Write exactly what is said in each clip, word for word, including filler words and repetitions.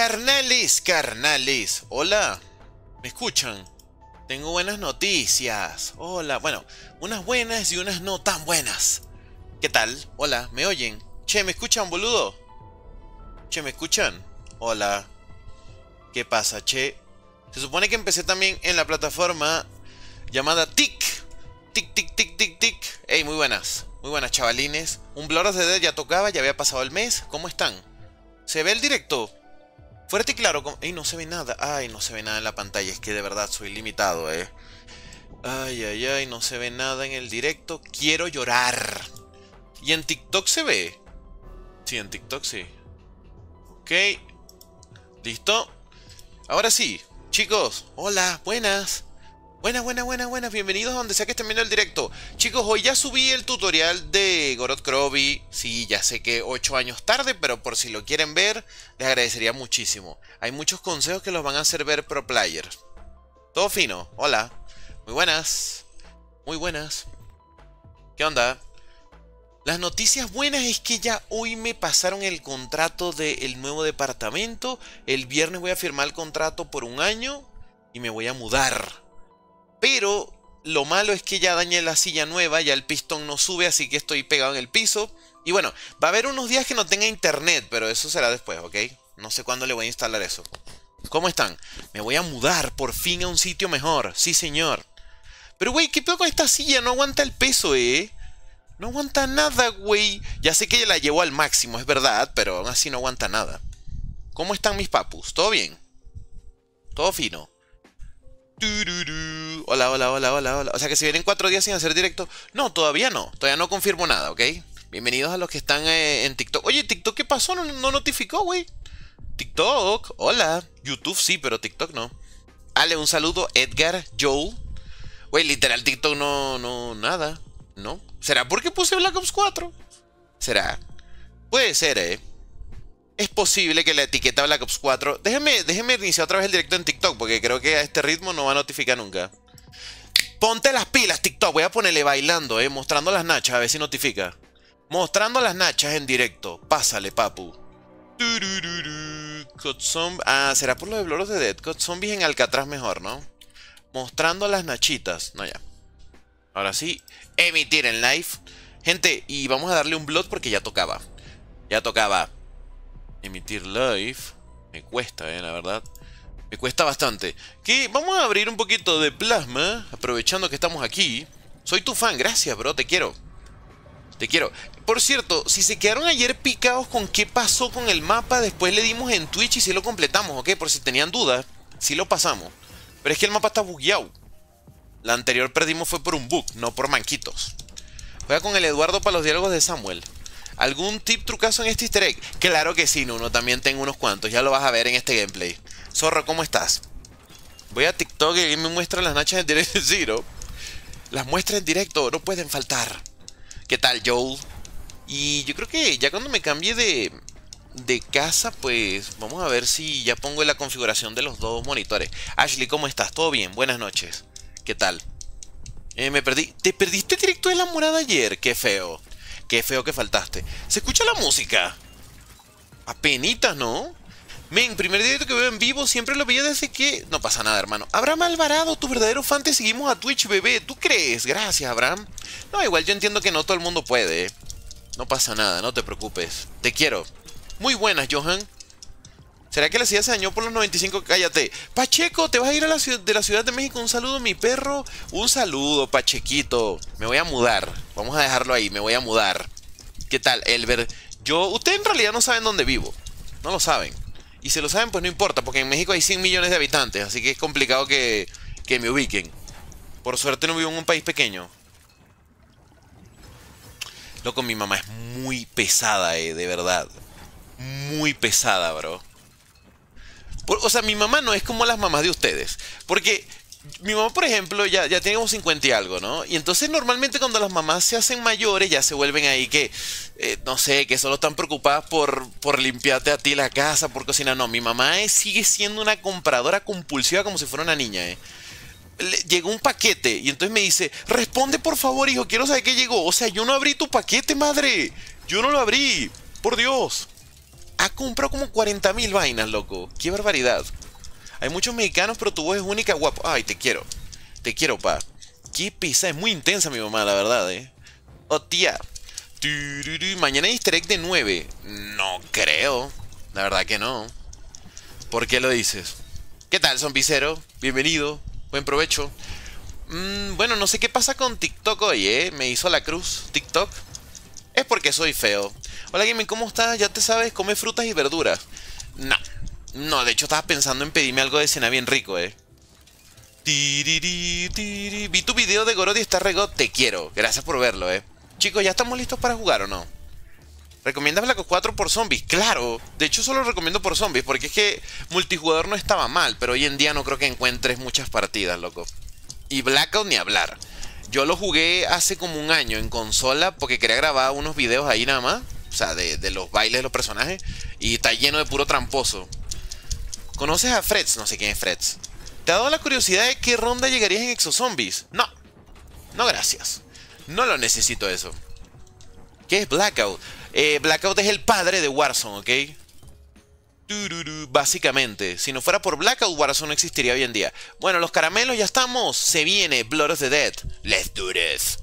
Carnales, carnales, hola, ¿me escuchan? Tengo buenas noticias, hola, bueno, unas buenas y unas no tan buenas. ¿Qué tal? Hola, ¿me oyen? Che, ¿me escuchan, boludo? Che, ¿me escuchan? Hola. ¿Qué pasa, che? Se supone que empecé también en la plataforma llamada Tic. Tic, tic, tic, tic, tic. Ey, muy buenas, muy buenas, chavalines. Un Blood of the Dead ya tocaba, ya había pasado el mes. ¿Cómo están? ¿Se ve el directo? Fuerte y claro. Ey, no se ve nada. Ay, no se ve nada en la pantalla. Es que de verdad soy limitado, eh. Ay, ay, ay, no se ve nada en el directo. Quiero llorar. ¿Y en TikTok se ve? Sí, en TikTok sí. Ok. Listo. Ahora sí, chicos. Hola, buenas. Buenas, buenas, buenas, buenas. Bienvenidos a donde sea que estén viendo el directo. Chicos, hoy ya subí el tutorial de Gorod Krovi. Sí, ya sé que ocho años tarde, pero por si lo quieren ver, les agradecería muchísimo. Hay muchos consejos que los van a hacer ver pro player. Todo fino. Hola. Muy buenas. Muy buenas. ¿Qué onda? Las noticias buenas es que ya hoy me pasaron el contrato del nuevo departamento. El viernes voy a firmar el contrato por un año y me voy a mudar. Pero lo malo es que ya dañé la silla nueva, ya el pistón no sube, así que estoy pegado en el piso. Y bueno, va a haber unos días que no tenga internet, pero eso será después, ¿ok? No sé cuándo le voy a instalar eso. ¿Cómo están? Me voy a mudar por fin a un sitio mejor, sí señor. Pero güey, ¿qué pedo con esta silla? No aguanta el peso, eh. No aguanta nada, güey. Ya sé que la llevo al máximo, es verdad, pero aún así no aguanta nada. ¿Cómo están mis papus? ¿Todo bien? ¿Todo fino? ¡Tururú! Hola, hola, hola, hola, hola. O sea que si vienen cuatro días sin hacer directo... No, todavía no. Todavía no confirmo nada, ¿ok? Bienvenidos a los que están eh, en TikTok. Oye, TikTok, ¿qué pasó? No, no notificó, güey. TikTok, hola. YouTube sí, pero TikTok no. Ale, un saludo. Edgar, Joel. Güey, literal, TikTok no, no, nada. ¿No? ¿Será porque puse Black Ops cuatro? ¿Será? Puede ser, ¿eh? Es posible que la etiqueta Black Ops cuatro... Déjeme, déjeme iniciar otra vez el directo en TikTok, porque creo que a este ritmo no va a notificar nunca. Ponte las pilas, TikTok. Voy a ponerle bailando, ¿eh? Mostrando las nachas, a ver si notifica. Mostrando las nachas en directo. Pásale, papu. Ah, ¿será por lo de Blood of the Dead? Cod Zombies en Alcatraz mejor, ¿no? Mostrando las nachitas. No, ya. Ahora sí... Emitir en live. Gente, y vamos a darle un blog porque ya tocaba. Ya tocaba. Emitir live. Me cuesta, eh, la verdad. Me cuesta bastante. Que vamos a abrir un poquito de plasma. Aprovechando que estamos aquí. Soy tu fan, gracias, bro. Te quiero. Te quiero. Por cierto, si se quedaron ayer picados con qué pasó con el mapa, después le dimos en Twitch y sí lo completamos, ¿ok? Por si tenían dudas, sí lo pasamos. Pero es que el mapa está bugueado. La anterior perdimos fue por un bug, no por manquitos. Juega con el Eduardo para los diálogos de Samuel. ¿Algún tip trucazo en este easter egg? Claro que sí, Nuno, también tengo unos cuantos. Ya lo vas a ver en este gameplay. Zorro, ¿cómo estás? Voy a TikTok y me muestran las nachas en directo. Zero. Las muestras en directo, no pueden faltar. ¿Qué tal, Joel? Y yo creo que ya cuando me cambie de... de casa, pues vamos a ver si ya pongo la configuración de los dos monitores. Ashley, ¿cómo estás? ¿Todo bien? Buenas noches. ¿Qué tal? Eh, me perdí. ¿Te perdiste directo de la morada ayer? Qué feo. Qué feo que faltaste. ¿Se escucha la música? Apenitas, ¿no? Men, primer directo que veo en vivo. Siempre lo veía desde que... No pasa nada, hermano. Abraham Alvarado, tu verdadero fan. Te seguimos a Twitch, bebé. ¿Tú crees? Gracias, Abraham. No, igual yo entiendo que no todo el mundo puede. No pasa nada, no te preocupes. Te quiero. Muy buenas, Johan. ¿Será que la ciudad se dañó por los noventa y cinco? Cállate. Pacheco, te vas a ir a la ciudad, de la Ciudad de México. Un saludo, mi perro. Un saludo, Pachequito. Me voy a mudar. Vamos a dejarlo ahí. Me voy a mudar. ¿Qué tal, Elber? Yo... Ustedes en realidad no saben dónde vivo. No lo saben. Y si lo saben, pues no importa. Porque en México hay cien millones de habitantes. Así que es complicado que, que me ubiquen. Por suerte no vivo en un país pequeño. Loco, mi mamá es muy pesada, eh. De verdad. Muy pesada, bro. O sea, mi mamá no es como las mamás de ustedes. Porque mi mamá, por ejemplo, ya, ya tiene como cincuenta y algo, ¿no? Y entonces normalmente cuando las mamás se hacen mayores, ya se vuelven ahí que, eh, no sé, que solo están preocupadas por, por limpiarte a ti la casa, por cocinar. No, mi mamá es, sigue siendo una compradora compulsiva como si fuera una niña, ¿eh? Le, llegó un paquete y entonces me dice, responde por favor, hijo, quiero saber qué llegó. O sea, yo no abrí tu paquete, madre. Yo no lo abrí, por Dios. ha comprado como cuarenta mil vainas, loco. ¡Qué barbaridad! Hay muchos mexicanos, pero tu voz es única, guapo. ¡Ay, te quiero! Te quiero, pa. ¡Qué pizza! Es muy intensa mi mamá, la verdad, eh. ¡Oh, tía! Mañana hay easter egg de nueve. No creo. La verdad que no. ¿Por qué lo dices? ¿Qué tal, zombicero? Bienvenido. Buen provecho. Mm, bueno, no sé qué pasa con TikTok hoy, eh. Me hizo la cruz TikTok. Es porque soy feo. Hola, Gaming, ¿cómo estás? Ya te sabes, come frutas y verduras. No. No, de hecho estaba pensando en pedirme algo de cena bien rico, eh. Tiriri, tiriri. Vi tu video de Gorod y está rego. Te quiero. Gracias por verlo, eh. Chicos, ¿ya estamos listos para jugar o no? ¿Recomiendas Black Ops cuatro por zombies? ¡Claro! De hecho, solo lo recomiendo por zombies, porque es que multijugador no estaba mal, pero hoy en día no creo que encuentres muchas partidas, loco. Y Blackout ni hablar. Yo lo jugué hace como un año en consola, porque quería grabar unos videos ahí nada más, o sea, de, de los bailes de los personajes, y está lleno de puro tramposo. ¿Conoces a Freds? No sé quién es Freds. ¿Te ha dado la curiosidad de qué ronda llegarías en ExoZombies? No. No, gracias. No lo necesito eso. ¿Qué es Blackout? Eh, Blackout es el padre de Warzone, ¿ok? Tururu, básicamente. Si no fuera por Blackout, Warzone no existiría hoy en día. Bueno, los caramelos ya estamos. Se viene Blood of the Dead. Let's do this.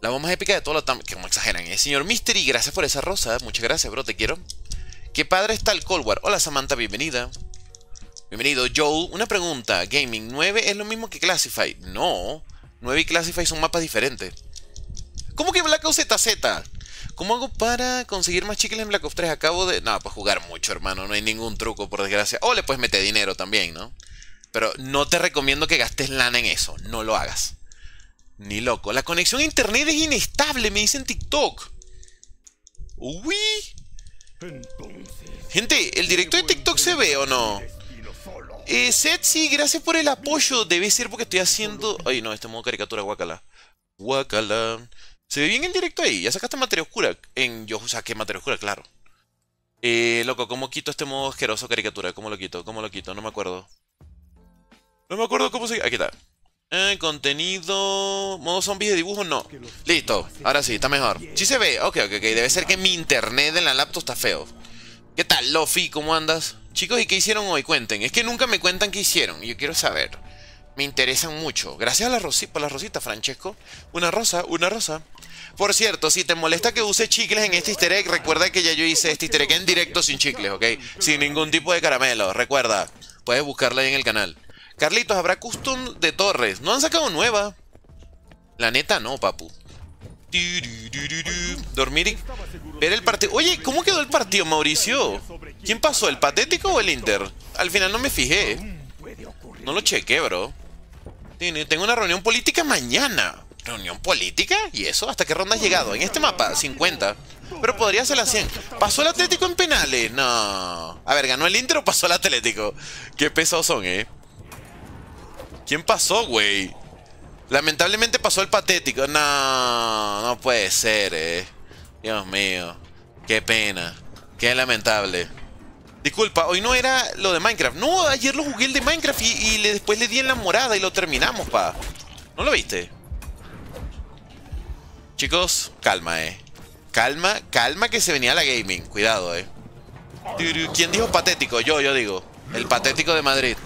La bomba más épica de todo lo tam... Que como exageran, ¿eh? Señor Mystery, gracias por esa rosa. Muchas gracias, bro, te quiero. Qué padre está el Cold War. Hola, Samantha, bienvenida. Bienvenido, Joel. Una pregunta. Gaming, ¿nueve es lo mismo que Classified? No. nueve y Classified son mapas diferentes. ¿Cómo que Blackout Z Z? ¿Cómo hago para conseguir más chicles en Black Ops tres? Acabo de... No, pues jugar mucho, hermano. No hay ningún truco, por desgracia. O le puedes meter dinero también, ¿no? Pero no te recomiendo que gastes lana en eso. No lo hagas. Ni loco. La conexión a internet es inestable, me dicen TikTok. Uy. Gente, ¿el directo de TikTok se ve o no? Eh, Setsi, gracias por el apoyo. Debe ser porque estoy haciendo... Ay, no, este modo caricatura, guácala. Guácala. Se ve bien en directo ahí. Ya sacaste materia oscura. En... Yo saqué materia oscura, claro. Eh, loco, ¿cómo quito este modo asqueroso caricatura? ¿Cómo lo quito? ¿Cómo lo quito? No me acuerdo. No me acuerdo cómo se... Aquí está. Eh, contenido... Modo zombies de dibujo, no. Listo. Ahora sí, está mejor. Sí se ve. Ok, ok, ok. Debe ser que mi internet en la laptop está feo. ¿Qué tal, Lofi? ¿Cómo andas? Chicos, ¿y qué hicieron hoy? Cuenten. Es que nunca me cuentan qué hicieron. Yo quiero saber. Me interesan mucho. Gracias a la rosita, por la rosita, Francesco. Una rosa, una rosa. Por cierto, si te molesta que use chicles en este easter egg, recuerda que ya yo hice este easter egg en directo sin chicles, ¿ok? Sin ningún tipo de caramelo, recuerda. Puedes buscarla ahí en el canal. Carlitos, ¿habrá custom de torres? ¿No han sacado nueva? La neta no, papu. Dormir y ver el partido. Oye, ¿cómo quedó el partido, Mauricio? ¿Quién pasó, el Patético o el Inter? Al final no me fijé. No lo chequé, bro. Tengo una reunión política mañana. ¿Reunión política? ¿Y eso? ¿Hasta qué ronda has llegado? En este mapa, cincuenta. Pero podría ser la cien. ¿Pasó el Atlético en penales? No. A ver, ¿ganó el Inter o pasó el Atlético? Qué pesados son, eh. ¿Quién pasó, güey? Lamentablemente pasó el Patético. No, no puede ser, eh. Dios mío. Qué pena. Qué lamentable. Disculpa, hoy no era lo de Minecraft. No, ayer lo jugué el de Minecraft y, y le, después le di en la morada y lo terminamos, pa. ¿No lo viste? Chicos, calma, eh. Calma, calma que se venía la gaming. Cuidado, eh. ¿Quién dijo Patético? Yo, yo digo. El Patético de Madrid.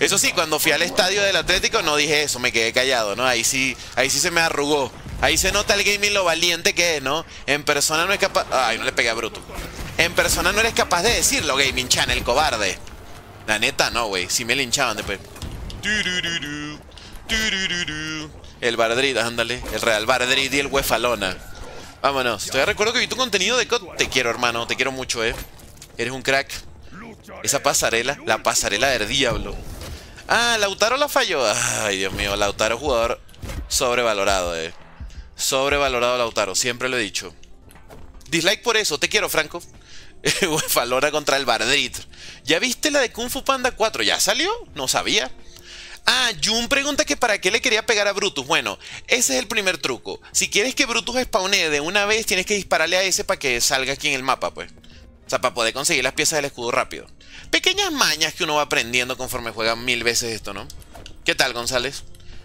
Eso sí, cuando fui al estadio del Atlético no dije eso, me quedé callado, ¿no? Ahí sí, ahí sí se me arrugó. Ahí se nota el gaming lo valiente que es, ¿no? En persona no es capaz... Ay, no le pegué a Brutus. En persona no eres capaz de decirlo, Gaming Channel, cobarde. La neta no, güey. Si me linchaban después. El Bardrid, ándale. El Real Bardrid y el Huefalona. Vámonos. Todavía recuerdo que vi tu contenido de C O D. Te quiero, hermano. Te quiero mucho, eh. Eres un crack. Esa pasarela. La pasarela del diablo. Ah, Lautaro la falló. Ay, Dios mío. Lautaro, jugador sobrevalorado, eh. Sobrevalorado Lautaro. Siempre lo he dicho. Dislike por eso. Te quiero, Franco. Falora contra el Bardrid. ¿Ya viste la de Kung Fu Panda cuatro? ¿Ya salió? No sabía. Ah, Jun pregunta que para qué le quería pegar a Brutus. Bueno, ese es el primer truco. Si quieres que Brutus spawnee de una vez, tienes que dispararle a ese para que salga aquí en el mapa, pues. O sea, para poder conseguir las piezas del escudo rápido. Pequeñas mañas que uno va aprendiendo conforme juega mil veces esto, ¿no? ¿Qué tal, González?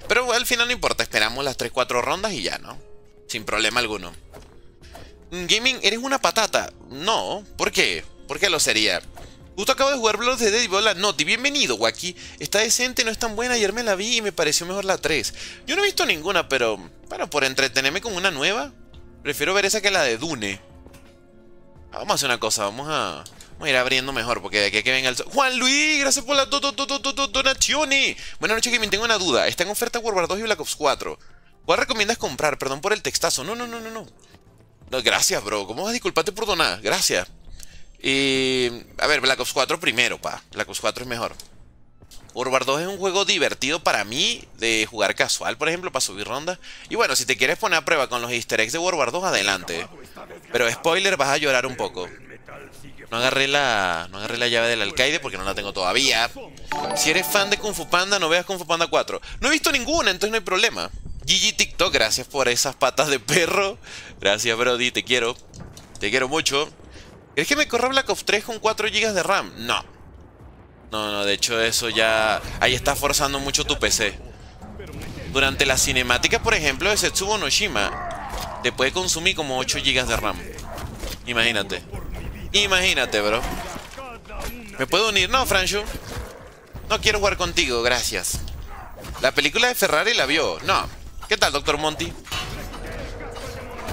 Pero bueno, al final no importa. Esperamos las tres cuatro rondas y ya, ¿no? Sin problema alguno. Gaming, eres una patata. No, ¿por qué? ¿Por qué lo sería? Justo acabo de jugar Blood of the Dead y veo la Noti. Bienvenido, Wacky. Está decente, no es tan buena. Ayer me la vi y me pareció mejor la tres. Yo no he visto ninguna, pero... Bueno, por entretenerme con una nueva, prefiero ver esa que la de Dune. Ah, vamos a hacer una cosa, vamos a... Vamos a ir abriendo mejor, porque de aquí a que venga el sol... ¡Juan Luis! ¡Gracias por las donaciones! Buenas noches, Gaming. Tengo una duda. Está en oferta World War dos y Black Ops cuatro. ¿Cuál recomiendas comprar? Perdón por el textazo. No, no, no, no, no. No, gracias, bro. ¿Cómo vas a disculparte por donar? Gracias. Eh, a ver, Black Ops cuatro primero, pa. Black Ops cuatro es mejor. World War dos es un juego divertido para mí de jugar casual, por ejemplo, para subir rondas. Y bueno, si te quieres poner a prueba con los easter eggs de World War dos, adelante. Pero spoiler, vas a llorar un poco. No agarré la, no agarré la llave del alcaide porque no la tengo todavía. Si eres fan de Kung Fu Panda, no veas Kung Fu Panda cuatro. No he visto ninguna, entonces no hay problema. G G TikTok, gracias por esas patas de perro. Gracias, Brody, te quiero. Te quiero mucho. ¿Crees que me corra Black Ops tres con cuatro gigas de RAM? No. No, no, de hecho eso ya... Ahí está forzando mucho tu P C. Durante la cinemática, por ejemplo, de Setsubō no Shima, te puede consumir como ocho gigas de RAM. Imagínate. Imagínate, bro. ¿Me puedo unir? No, Francho. No quiero jugar contigo, gracias. La película de Ferrari la vio. No. ¿Qué tal, Doctor Monty?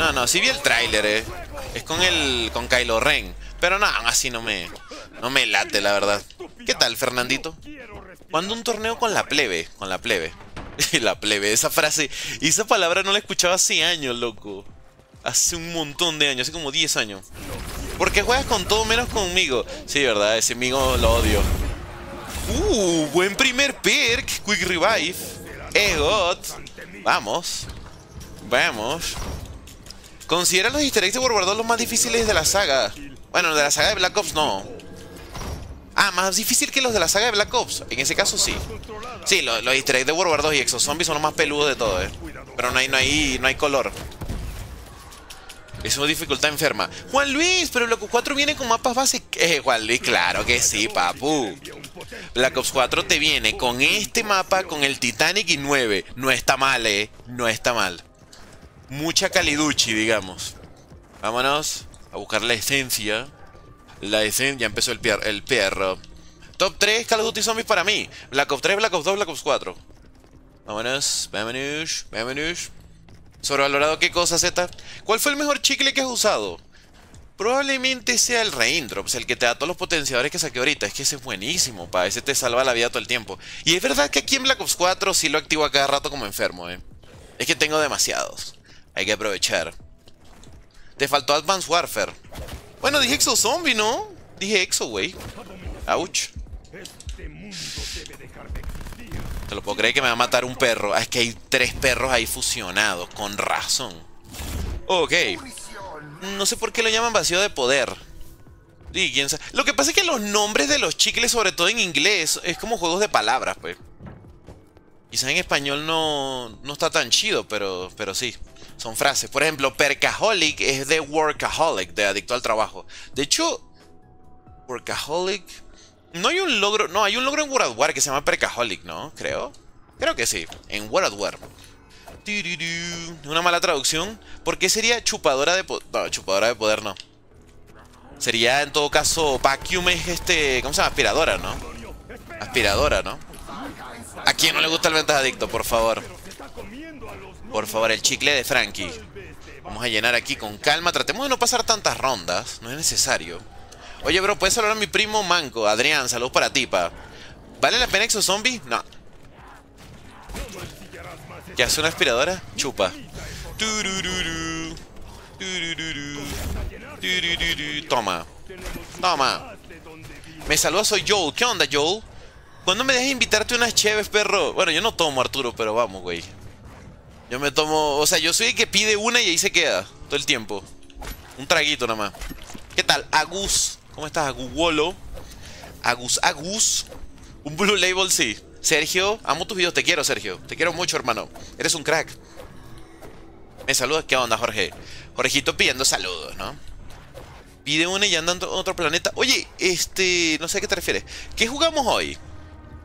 No, no, sí vi el tráiler, eh. Es con el... con Kylo Ren. Pero nada, no, así no me... No me late, la verdad. ¿Qué tal, Fernandito? ¿Cuándo un torneo con la plebe? Con la plebe. La plebe, esa frase... Y esa palabra no la escuchaba hace años, loco. Hace un montón de años, hace como diez años. ¿Por qué juegas con todo menos conmigo? Sí, verdad, ese amigo lo odio. Uh, buen primer perk. Quick Revive. Egot. Vamos. Vamos. Considera los easter eggs de World War dos los más difíciles de la saga. Bueno, de la saga de Black Ops no. Ah, más difícil que los de la saga de Black Ops. En ese caso sí. Sí, los, los easter eggs de World War dos y ExoZombies son los más peludos de todo, eh. Pero no hay, no hay, no hay color. Es una dificultad enferma. Juan Luis, pero Black Ops cuatro viene con mapas base. Eh, Juan Luis, claro que sí, papu. Black Ops cuatro te viene con este mapa, con el Titanic y nueve. No está mal, eh. No está mal. Mucha caliduchi, digamos. Vámonos a buscar la esencia. La esencia. Ya empezó el, pier el perro. Top tres Call of Duty Zombies para mí. Black Ops tres, Black Ops dos, Black Ops cuatro. Vámonos. Vámonos. Vámonos. ¿Sobrevalorado qué cosa, Z? ¿Cuál fue el mejor chicle que has usado? Probablemente sea el Raindrops, el que te da todos los potenciadores que saqué ahorita. Es que ese es buenísimo, pa. Ese te salva la vida todo el tiempo. Y es verdad que aquí en Black Ops cuatro sí lo activo a cada rato como enfermo, eh. Es que tengo demasiados. Hay que aprovechar. Te faltó Advanced Warfare. Bueno, dije Exo Zombie, ¿no? Dije Exo, wey. Ouch. Te lo puedo creer que me va a matar un perro. Ah, es que hay tres perros ahí fusionados. Con razón. Ok. No sé por qué lo llaman vacío de poder. Y quién sabe. Lo que pasa es que los nombres de los chicles, sobre todo en inglés, es como juegos de palabras, pues. Quizás en español no, no está tan chido, pero, pero sí. Son frases. Por ejemplo, Percaholic es de Workaholic, de adicto al trabajo. De hecho, Workaholic... No hay un logro... No, hay un logro en World War que se llama Percaholic, ¿no? Creo. Creo que sí. En World War. Una mala traducción. ¿Por qué sería chupadora de poder? No, chupadora de poder no. Sería, en todo caso, vacuum es este... ¿Cómo se llama? Aspiradora, ¿no? Aspiradora, ¿no? ¿A quién no le gusta el ventajadicto? Por favor. Por favor, el chicle de Frankie. Vamos a llenar aquí con calma. Tratemos de no pasar tantas rondas. No es necesario. Oye, bro, ¿puedes saludar a mi primo Manco? Adrián, saludos para ti, pa. ¿Vale la pena ExoZombie? No. ¿Qué hace una aspiradora? Chupa. Toma. Toma. Me saluda, soy Joel. ¿Qué onda, Joel? ¿Cuándo me dejas invitarte unas cheves, perro? Bueno, yo no tomo, Arturo, pero vamos, güey. Yo me tomo... O sea, yo soy el que pide una y ahí se queda. Todo el tiempo. Un traguito nada más. ¿Qué tal? Agus. ¿Cómo estás? Agugolo. Agus, Agus. Un Blue Label, sí. Sergio, amo tus videos. Te quiero, Sergio. Te quiero mucho, hermano. Eres un crack. Me saludas. ¿Qué onda, Jorge? Jorgito pidiendo saludos, ¿no? Pide una y andando a otro planeta. Oye, este... No sé a qué te refieres. ¿Qué jugamos hoy?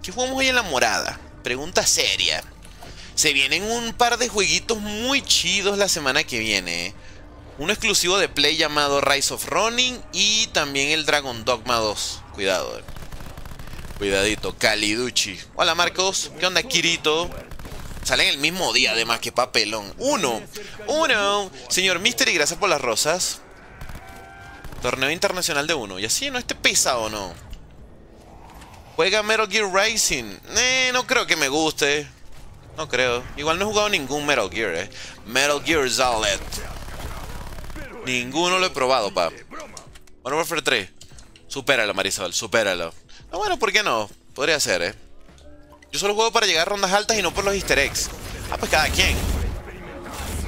¿Qué jugamos hoy en la morada? Pregunta seria. Se vienen un par de jueguitos muy chidos la semana que viene. Un exclusivo de Play llamado Rise of Ronin y también el Dragon Dogma dos. Cuidado, eh. Cuidadito, Caliduchi. Hola Marcos, ¿qué onda Kirito? Salen el mismo día además, que papelón. Uno, uno. Señor Mystery, gracias por las rosas. Torneo internacional de uno. Y así no esté pesado, no. Juega Metal Gear Rising. Eh, no creo que me guste. No creo. Igual no he jugado ningún Metal Gear, eh. Metal Gear Solid. Ninguno lo he probado, pa. Modern Warfare tres. Supéralo, Marisol, supéralo. Ah, bueno, ¿por qué no? Podría ser, eh. Yo solo juego para llegar a rondas altas y no por los easter eggs. Ah, pues cada quien.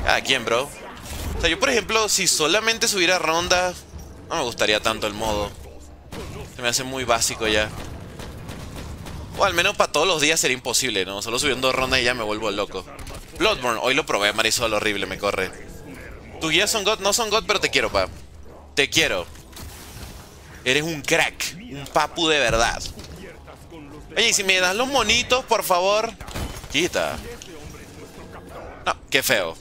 Cada quien, bro. O sea, yo por ejemplo, si solamente subiera rondas, no me gustaría tanto el modo. Se me hace muy básico ya. O al menos para todos los días sería imposible, ¿no? Solo subiendo rondas y ya me vuelvo loco. Bloodborne, hoy lo probé, Marisol, horrible, me corre. Tus guías son God, no son God, pero te quiero, pa. Te quiero. Eres un crack, un papu de verdad. Oye, y si me das los monitos, por favor. Quita. No, qué feo.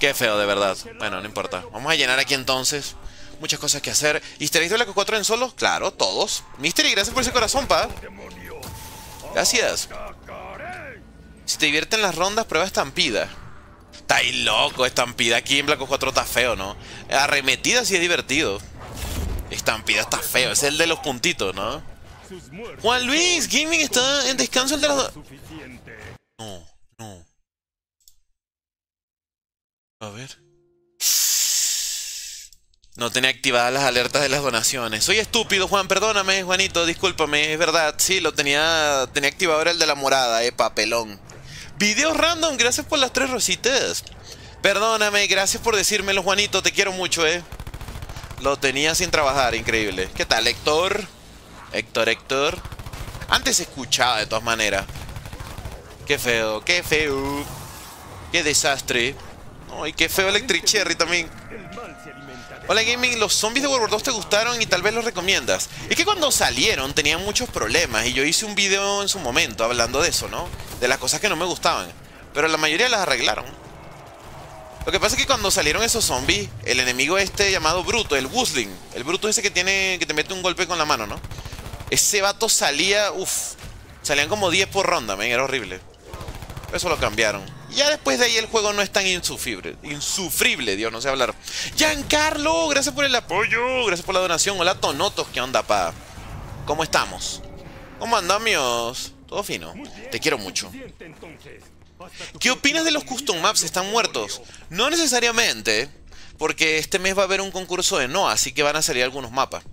Qué feo, de verdad. Bueno, no importa. Vamos a llenar aquí entonces. Muchas cosas que hacer. ¿Easter eggs de Black Ops cuatro en solo? Claro, todos. Mystery, gracias por ese corazón, pa. Gracias. Si te divierten las rondas, prueba estampida. Está ahí loco, estampida aquí en Black Ops cuatro está feo, ¿no? Arremetida sí es divertido. Estampida está feo. Es el de los puntitos, ¿no? Juan Luis, Gaming está en descanso el de las dos. No, no. A ver. No tenía activadas las alertas de las donaciones. Soy estúpido, Juan, perdóname, Juanito, discúlpame, es verdad. Sí, lo tenía tenía activado, era el de la morada, eh, papelón. Videos random, gracias por las tres rositas. Perdóname, gracias por decírmelo, Juanito, te quiero mucho, eh. Lo tenía sin trabajar, increíble. ¿Qué tal, Héctor? Héctor, Héctor. Antes se escuchaba de todas maneras. Qué feo, qué feo. Qué desastre. Ay, qué feo Electric Cherry también. Hola Gaming, los zombies de World War dos te gustaron y tal vez los recomiendas. Es que cuando salieron tenían muchos problemas y yo hice un video en su momento hablando de eso, ¿no? De las cosas que no me gustaban. Pero la mayoría las arreglaron. Lo que pasa es que cuando salieron esos zombies, el enemigo este llamado Bruto, el Wusling, el Bruto ese que tiene, que te mete un golpe con la mano, ¿no? Ese vato salía, uff, salían como diez por ronda, men, era horrible. Eso lo cambiaron. Ya después de ahí el juego no es tan insufrible. Insufrible, Dios, no sé hablar. Giancarlo, gracias por el apoyo, gracias por la donación. Hola Tonotos, ¿qué onda, pa? ¿Cómo estamos? ¿Cómo andamos? Todo fino. Te quiero mucho. ¿Qué opinas de los custom maps? ¿Están muertos? No necesariamente, porque este mes va a haber un concurso de N O A, así que van a salir algunos mapas.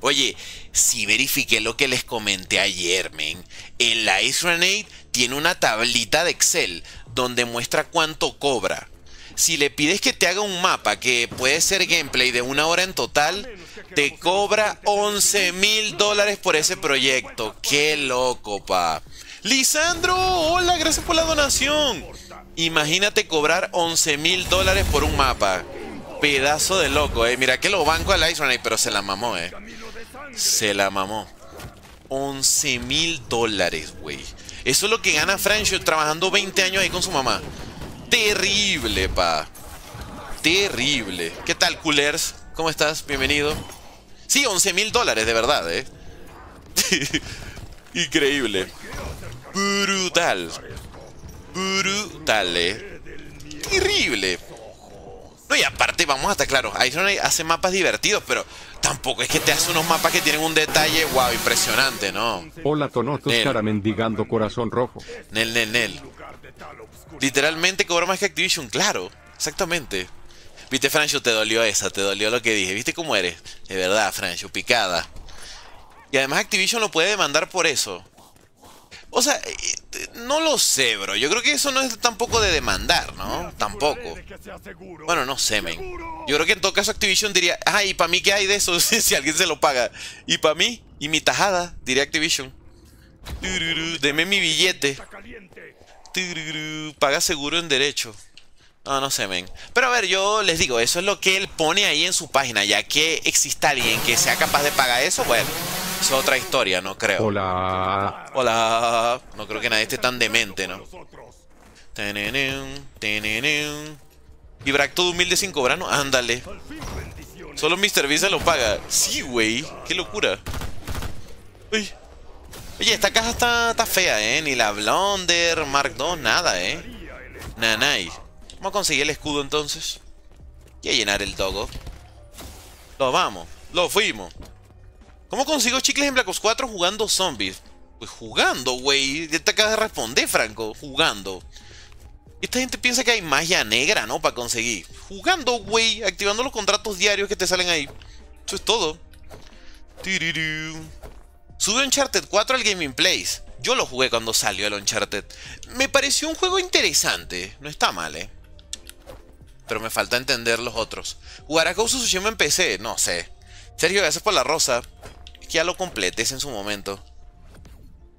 Oye, si verifiqué lo que les comenté ayer, men. El Ice Grenade tiene una tablita de Excel donde muestra cuánto cobra. Si le pides que te haga un mapa, que puede ser gameplay de una hora en total, te cobra once mil dólares por ese proyecto. ¡Qué loco, pa! ¡Lisandro! ¡Hola! Gracias por la donación. Imagínate cobrar once mil dólares por un mapa. Pedazo de loco, eh. Mira que lo banco al Ice Runner, pero se la mamó, eh. Se la mamó. once mil dólares, güey. Eso es lo que gana Francho trabajando veinte años ahí con su mamá. Terrible, pa. Terrible. ¿Qué tal, Coolers? ¿Cómo estás? Bienvenido. Sí, once mil dólares, de verdad, eh. Increíble. Brutal. Brutal, eh. Terrible. No, y aparte, vamos a estar claros, Ice hace mapas divertidos, pero tampoco es que te hace unos mapas que tienen un detalle, wow, impresionante, ¿no? Hola, Tonotos, cara mendigando corazón rojo. Nel, nel, nel. Literalmente cobra más que Activision, claro, exactamente. Viste, Francho, te dolió esa, te dolió lo que dije, viste cómo eres. De verdad, Francho, picada. Y además Activision lo puede demandar por eso. O sea, no lo sé, bro. Yo creo que eso no es tampoco de demandar, ¿no? Tampoco. Bueno, no sé, men. Yo creo que en todo caso Activision diría, ah, ¿y para mí qué hay de eso? Si alguien se lo paga. ¿Y para mí? ¿Y mi tajada? Diría Activision. Deme mi billete. Paga seguro en derecho. No, no sé, men. Pero a ver, yo les digo, eso es lo que él pone ahí en su página. Ya que exista alguien que sea capaz de pagar eso, bueno... Es otra historia, no creo. Hola. Hola. No creo que nadie esté tan demente, ¿no? Y Bracto de un mil de cinco brano. Ándale. Solo míster Visa lo paga. Sí, güey. Qué locura. Uy. Oye, esta caja está, está fea, ¿eh? Ni la Blonder, Mark dos, nada, ¿eh? Nanay. Vamos a conseguir el escudo entonces. Y a llenar el togo. Lo vamos. Lo fuimos. ¿Cómo consigo chicles en Black Ops cuatro jugando zombies? Pues jugando, güey. Ya te acabas de responder, Franco. Jugando. Esta gente piensa que hay magia negra, ¿no? Para conseguir. Jugando, güey. Activando los contratos diarios que te salen ahí. Eso es todo. Tiriru. Sube Uncharted cuatro al Gaming Place. Yo lo jugué cuando salió el Uncharted. Me pareció un juego interesante. No está mal, ¿eh? Pero me falta entender los otros. ¿Jugarás Ghost of Tsushima en P C? No sé. Sergio, gracias por la rosa. Es que ya lo completes en su momento.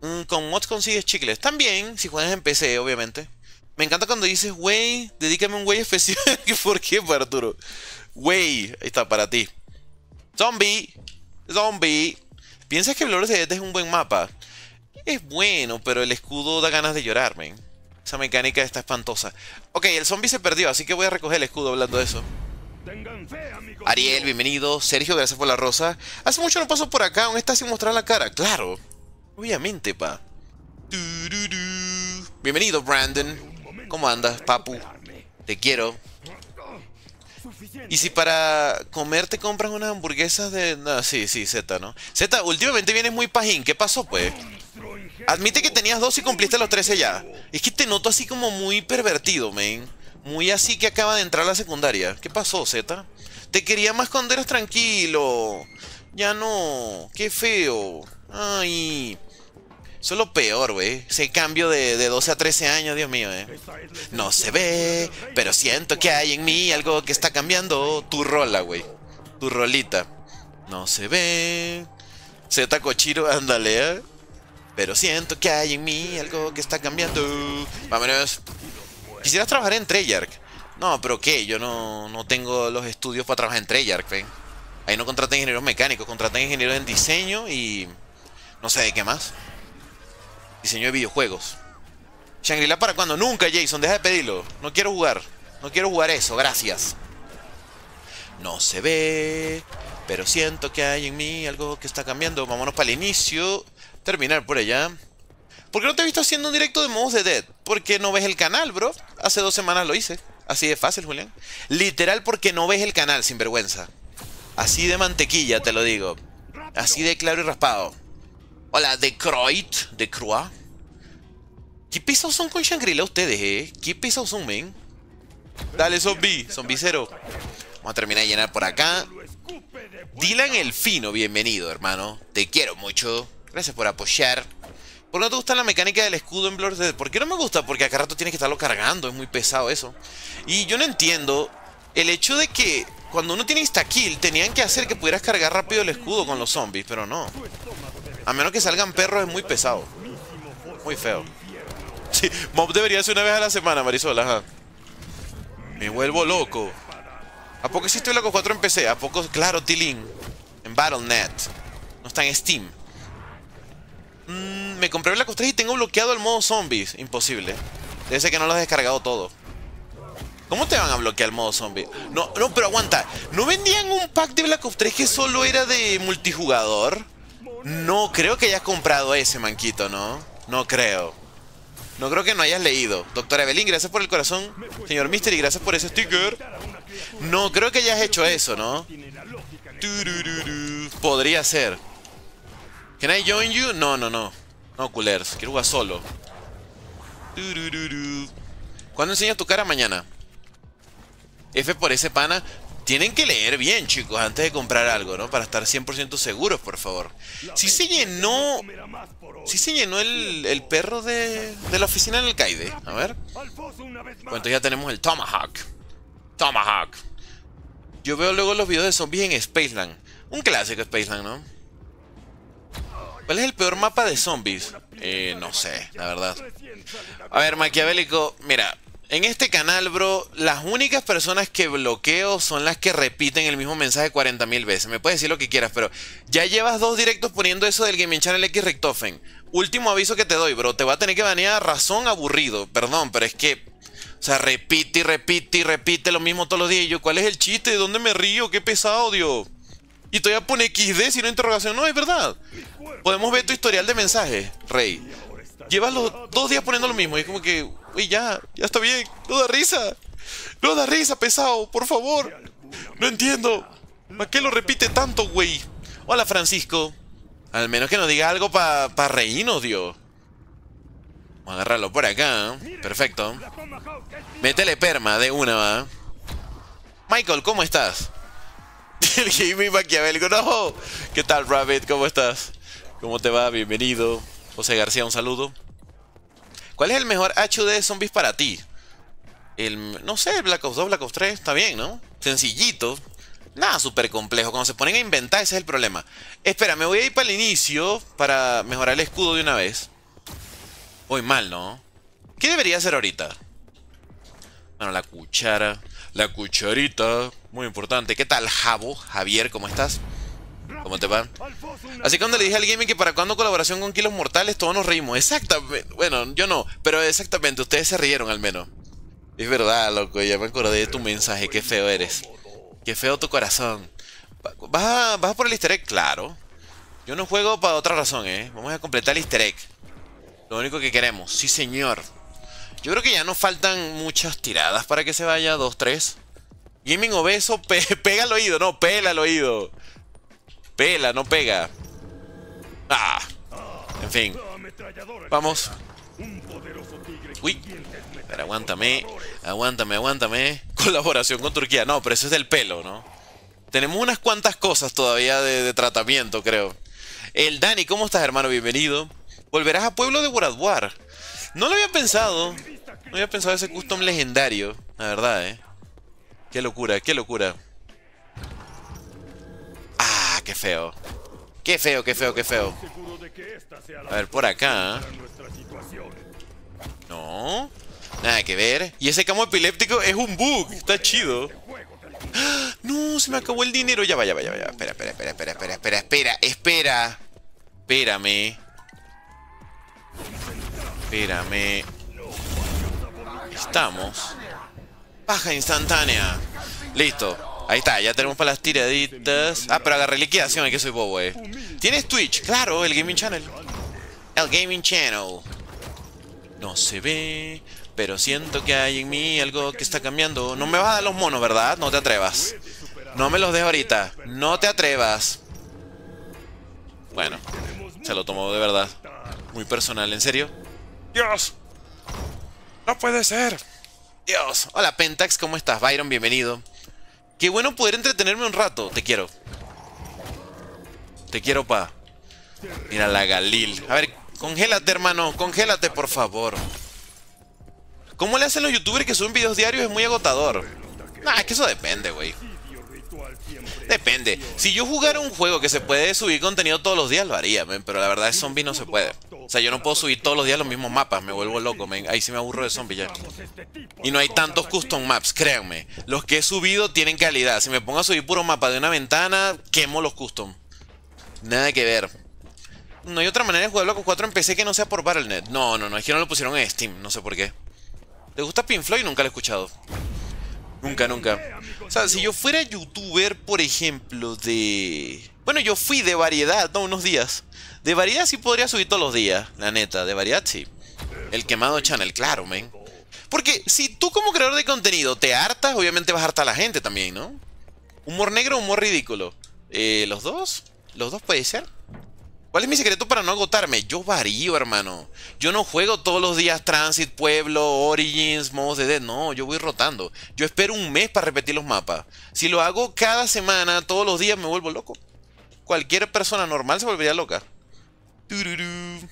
Mm, con mods consigues chicles. También, si juegas en P C, obviamente. Me encanta cuando dices, wey, dedícame un wey especial. ¿Por qué, Arturo? Wey, ahí está, para ti. Zombie. Zombie. ¿Piensas que Blood of the Dead es un buen mapa? Es bueno, pero el escudo da ganas de llorar, men. Esa mecánica está espantosa. Ok, el zombie se perdió, así que voy a recoger el escudo hablando de eso. Ariel, bienvenido. Sergio, gracias por la rosa. Hace mucho no paso por acá, aún está sin mostrar la cara. Claro. Obviamente, pa. Bienvenido, Brandon. ¿Cómo andas, papu? Te quiero. Y si para comer te compras unas hamburguesas de... No, sí, sí, Z, ¿no? Z, últimamente vienes muy pajín. ¿Qué pasó, pues? Admite que tenías dos y cumpliste los trece ya. Es que te noto así como muy pervertido, men. Muy así que acaba de entrar a la secundaria. ¿Qué pasó, Z? Te quería más cuando eras tranquilo. Ya no. Qué feo. Ay... Eso es lo peor, güey. Ese cambio de, de doce a trece años, Dios mío, eh. No se ve, pero siento que hay en mí algo que está cambiando. Tu rola, güey. Tu rolita. No se ve. Z Cochiro, ándale, eh. Pero siento que hay en mí algo que está cambiando. Vámonos. ¿Quisieras trabajar en Treyarch? No, pero ¿qué? Yo no, no tengo los estudios para trabajar en Treyarch, ven. Ahí no contratan ingenieros mecánicos, contratan ingenieros en diseño y... No sé de qué más. Diseño de videojuegos. Shangri-La para cuando nunca, Jason. Deja de pedirlo. No quiero jugar. No quiero jugar eso. Gracias. No se ve. Pero siento que hay en mí algo que está cambiando. Vámonos para el inicio. Terminar por allá. ¿Por qué no te he visto haciendo un directo de Mob of the Dead? Porque no ves el canal, bro. Hace dos semanas lo hice. Así de fácil, Julián. Literal porque no ves el canal, sin vergüenza. Así de mantequilla, te lo digo. Así de claro y raspado. Hola, de Croix, de Croix. ¿Qué pesados son con Shangri-La ustedes, eh? ¿Qué pesados son, men? Dale, zombie, zombie cero. Vamos a terminar de llenar por acá. Dylan el Fino, bienvenido, hermano. Te quiero mucho. Gracias por apoyar. ¿Por qué no te gusta la mecánica del escudo en Blood of the Dead? ¿Por qué no me gusta? Porque a cada rato tienes que estarlo cargando. Es muy pesado eso. Y yo no entiendo el hecho de que cuando uno tiene insta-kill, tenían que hacer que pudieras cargar rápido el escudo con los zombies, pero no. A menos que salgan perros, es muy pesado. Muy feo. Sí, Mob debería ser una vez a la semana, Marisol, ajá. Me vuelvo loco. ¿A poco existe Black Ops cuatro en P C? ¿A poco? Claro, Tilín. En Battle punto net. No está en Steam. Mm, me compré Black Ops tres y tengo bloqueado el modo zombies. Imposible. Debe ser que no lo has descargado todo. ¿Cómo te van a bloquear el modo zombie? No, no, pero aguanta. ¿No vendían un pack de Black Ops tres que solo era de multijugador? No creo que hayas comprado ese, manquito, ¿no? No creo. No creo que no hayas leído. Doctora Evelyn, gracias por el corazón. Señor Mystery, gracias por ese sticker. No creo que hayas hecho eso, ¿no? Turururu. Podría ser. ¿Can I join you? No, no, no. No, culers. Quiero jugar solo. Turururu. ¿Cuándo enseñas tu cara mañana? F por ese pana. Tienen que leer bien, chicos, antes de comprar algo, ¿no? Para estar cien por ciento seguros, por favor. Sí se llenó... Sí se llenó el, el perro de, de la oficina del alcaide. A ver. Bueno, entonces ya tenemos el Tomahawk. Tomahawk. Yo veo luego los videos de zombies en Spaceland. Un clásico Spaceland, ¿no? ¿Cuál es el peor mapa de zombies? Eh, no sé, la verdad. A ver, Maquiavélico, mira... En este canal, bro, las únicas personas que bloqueo son las que repiten el mismo mensaje cuarenta mil veces. Me puedes decir lo que quieras, pero ya llevas dos directos poniendo eso del Gaming Channel X Richtofen. Último aviso que te doy, bro. Te va a tener que banear a razón aburrido. Perdón, pero es que sea, repite y repite y repite lo mismo todos los días. Y yo, ¿cuál es el chiste? ¿De dónde me río? ¡Qué pesado, Dios! Y todavía pone equis de, si no interrogación. No, es verdad. Podemos ver tu historial de mensajes, Rey. Llevas los dos días poniendo lo mismo. Y es como que, uy, ya, ya está bien. No da risa. No da risa, pesado, por favor. No entiendo. ¿Para qué lo repite tanto, güey? Hola, Francisco. Al menos que nos diga algo para pa reírnos, Dios. Vamos a agarrarlo por acá. Perfecto. Métele perma de una, va. Michael, ¿cómo estás? El gaming maquiavélico. No. ¿Qué tal, Rabbit? ¿Cómo estás? ¿Cómo te va? Bienvenido. José García, un saludo. ¿Cuál es el mejor hache de de zombies para ti? El, no sé, Black Ops dos, Black Ops tres, está bien, ¿no? Sencillito. Nada súper complejo. Cuando se ponen a inventar, ese es el problema. Espera, me voy a ir para el inicio para mejorar el escudo de una vez. Voy mal, ¿no? ¿Qué debería hacer ahorita? Bueno, la cuchara. La cucharita. Muy importante. ¿Qué tal, Javo? Javier, ¿cómo estás? ¿Cómo te va? Así que cuando le dije al gaming que para cuando colaboración con Kilos Mortales, todos nos reímos. Exactamente. Bueno, yo no. Pero exactamente, ustedes se rieron al menos. Es verdad, loco, ya me acordé de tu mensaje, qué feo eres. Qué feo tu corazón. ¿Vas a, vas a por el easter egg? Claro. Yo no juego para otra razón, ¿eh? Vamos a completar el easter egg. Lo único que queremos. Sí, señor. Yo creo que ya nos faltan muchas tiradas para que se vaya. Dos, tres. Gaming obeso, pe pega al oído. No, pela al oído. Pela, no pega. Ah. En fin. Vamos. Uy. Pero aguántame, aguántame, aguántame. Colaboración con Turquía. No, pero eso es del pelo, ¿no? Tenemos unas cuantas cosas todavía de, de tratamiento, creo. El Dani, ¿cómo estás, hermano? Bienvenido. ¿Volverás a Pueblo de World War? No lo había pensado. No había pensado ese custom legendario. La verdad, ¿eh? Qué locura, qué locura. Ah, qué feo. Qué feo, qué feo, qué feo. A ver, por acá. No... Nada que ver. Y ese camo epiléptico es un bug. Está chido. ¡Ah! No, se me acabó el dinero. Ya va, ya va, ya va. Espera, espera, espera, espera, espera, espera, espera, espera. Espérame. Espérame. Estamos. Paja instantánea. Listo. Ahí está, ya tenemos para las tiraditas. Ah, pero agarré liquidación, es que soy bobo, eh. ¿Tienes Twitch? Claro, el Gaming Channel. El Gaming Channel. No se ve... Pero siento que hay en mí algo que está cambiando. No me vas a dar los monos, ¿verdad? No te atrevas. No me los dejo ahorita. No te atrevas. Bueno, se lo tomó de verdad. Muy personal, ¿en serio? ¡Dios! ¡No puede ser! ¡Dios! Hola, Pentax, ¿cómo estás? Byron, bienvenido. Qué bueno poder entretenerme un rato. Te quiero. Te quiero, pa. Mira la Galil. A ver, congélate, hermano. Congélate, por favor. ¿Cómo le hacen los youtubers que suben videos diarios? Es muy agotador. Nah, es que eso depende, güey. Depende. Si yo jugara un juego que se puede subir contenido todos los días, lo haría, men. Pero la verdad es zombies no se puede. O sea, yo no puedo subir todos los días los mismos mapas. Me vuelvo loco, men. Ahí sí me aburro de zombies ya. Y no hay tantos custom maps, créanme. Los que he subido tienen calidad. Si me pongo a subir puro mapa de una ventana, quemo los custom. Nada que ver. No hay otra manera de jugar Black Ops cuatro en P C que no sea por Battle punto net. No, no, no. Es que no lo pusieron en Steam. No sé por qué. ¿Te gusta Pink Floyd? Nunca lo he escuchado. Nunca, nunca. O sea, si yo fuera youtuber, por ejemplo, de... Bueno, yo fui de variedad, ¿no? Unos días. De variedad sí podría subir todos los días, la neta. De variedad sí. El quemado channel, claro, men. Porque si tú como creador de contenido te hartas, obviamente vas a hartar a la gente también, ¿no? Humor negro o humor ridículo. Eh, ¿los dos? ¿Los dos puede ser? ¿Cuál es mi secreto para no agotarme? Yo varío, hermano. Yo no juego todos los días Transit, Pueblo, Origins, Mob of the Dead. No, yo voy rotando. Yo espero un mes para repetir los mapas. Si lo hago cada semana, todos los días, me vuelvo loco. Cualquier persona normal se volvería loca. Tururú,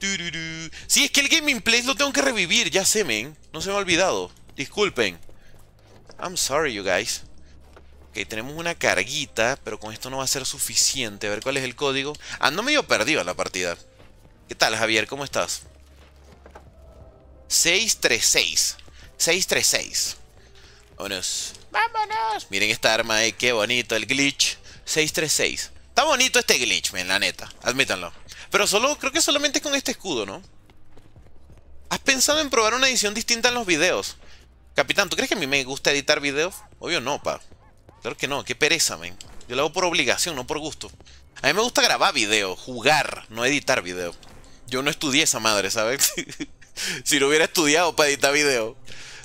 tururú. Sí, es que el Gaming Place lo tengo que revivir. Ya sé, men. No se me ha olvidado. Disculpen. I'm sorry, you guys. Ok, tenemos una carguita, pero con esto no va a ser suficiente. A ver cuál es el código. Ah, no, medio perdido en la partida. ¿Qué tal, Javier? ¿Cómo estás? seis tres seis. seis tres seis. Vámonos. ¡Vámonos! Miren esta arma, eh. Qué bonito el glitch. seis tres seis. Está bonito este glitch, men, la neta. Admítanlo. Pero solo, creo que solamente es con este escudo, ¿no? ¿Has pensado en probar una edición distinta en los videos? Capitán, ¿tú crees que a mí me gusta editar videos? Obvio no, pa. Claro que no, qué pereza, men. Yo lo hago por obligación, no por gusto. A mí me gusta grabar videos, jugar, no editar videos. Yo no estudié esa madre, ¿sabes? Si no hubiera estudiado para editar videos.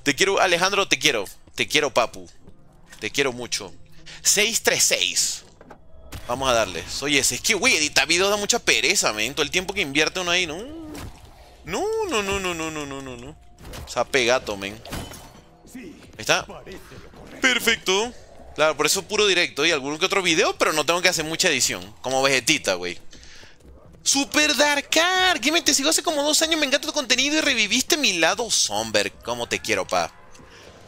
Te quiero, Alejandro, te quiero. Te quiero, papu. Te quiero mucho. seis tres seis. Vamos a darle. Oye, es que, güey, editar videos da mucha pereza, men. Todo el tiempo que invierte uno ahí, ¿no? No, no, no, no, no, no, no, no, no. Sape gato, men. Ahí está. Perfecto. Claro, por eso puro directo y algún que otro video, pero no tengo que hacer mucha edición. Como vegetita, güey. Super Darkar, Gamer, te sigo hace como dos años, me encanta tu contenido y reviviste mi lado somber. Cómo te quiero, pa.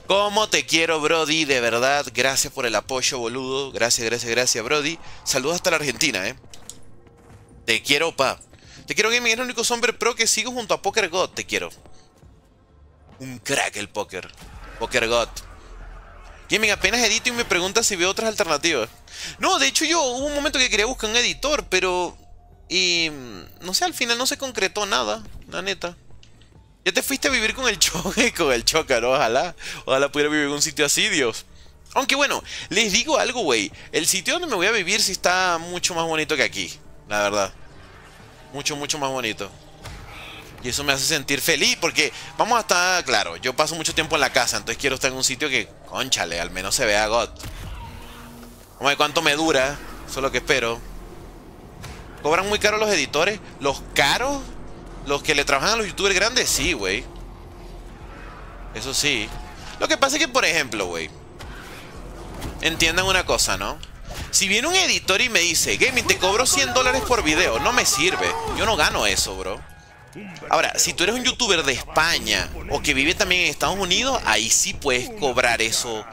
Cómo te quiero, Brody, de verdad. Gracias por el apoyo, boludo. Gracias, gracias, gracias, Brody. Saludos hasta la Argentina, eh. Te quiero, pa. Te quiero, Gamer, es el único somber pro que sigo junto a Poker God. Te quiero. Un crack el Poker. Poker God. Gaming, apenas edito y me pregunta si veo otras alternativas. No, de hecho yo hubo un momento que quería buscar un editor, pero... Y... no sé, al final no se concretó nada, la neta. Ya te fuiste a vivir con el choque, con el chócaro, ojalá. Ojalá pudiera vivir en un sitio así, Dios. Aunque bueno, les digo algo, güey. El sitio donde me voy a vivir sí está mucho más bonito que aquí, la verdad. Mucho, mucho más bonito. Y eso me hace sentir feliz, porque vamos a estar, claro, yo paso mucho tiempo en la casa, entonces quiero estar en un sitio que, conchale, al menos se vea God. Vamos a ver cuánto me dura, eso es lo que espero. ¿Cobran muy caro los editores? ¿Los caros? ¿Los que le trabajan a los youtubers grandes? Sí, güey. Eso sí. Lo que pasa es que, por ejemplo, güey, entiendan una cosa, ¿no? Si viene un editor y me dice, Gaming, te cobro cien dólares por video, no me sirve. Yo no gano eso, bro. Ahora, si tú eres un youtuber de España o que vive también en Estados Unidos, ahí sí puedes cobrar eso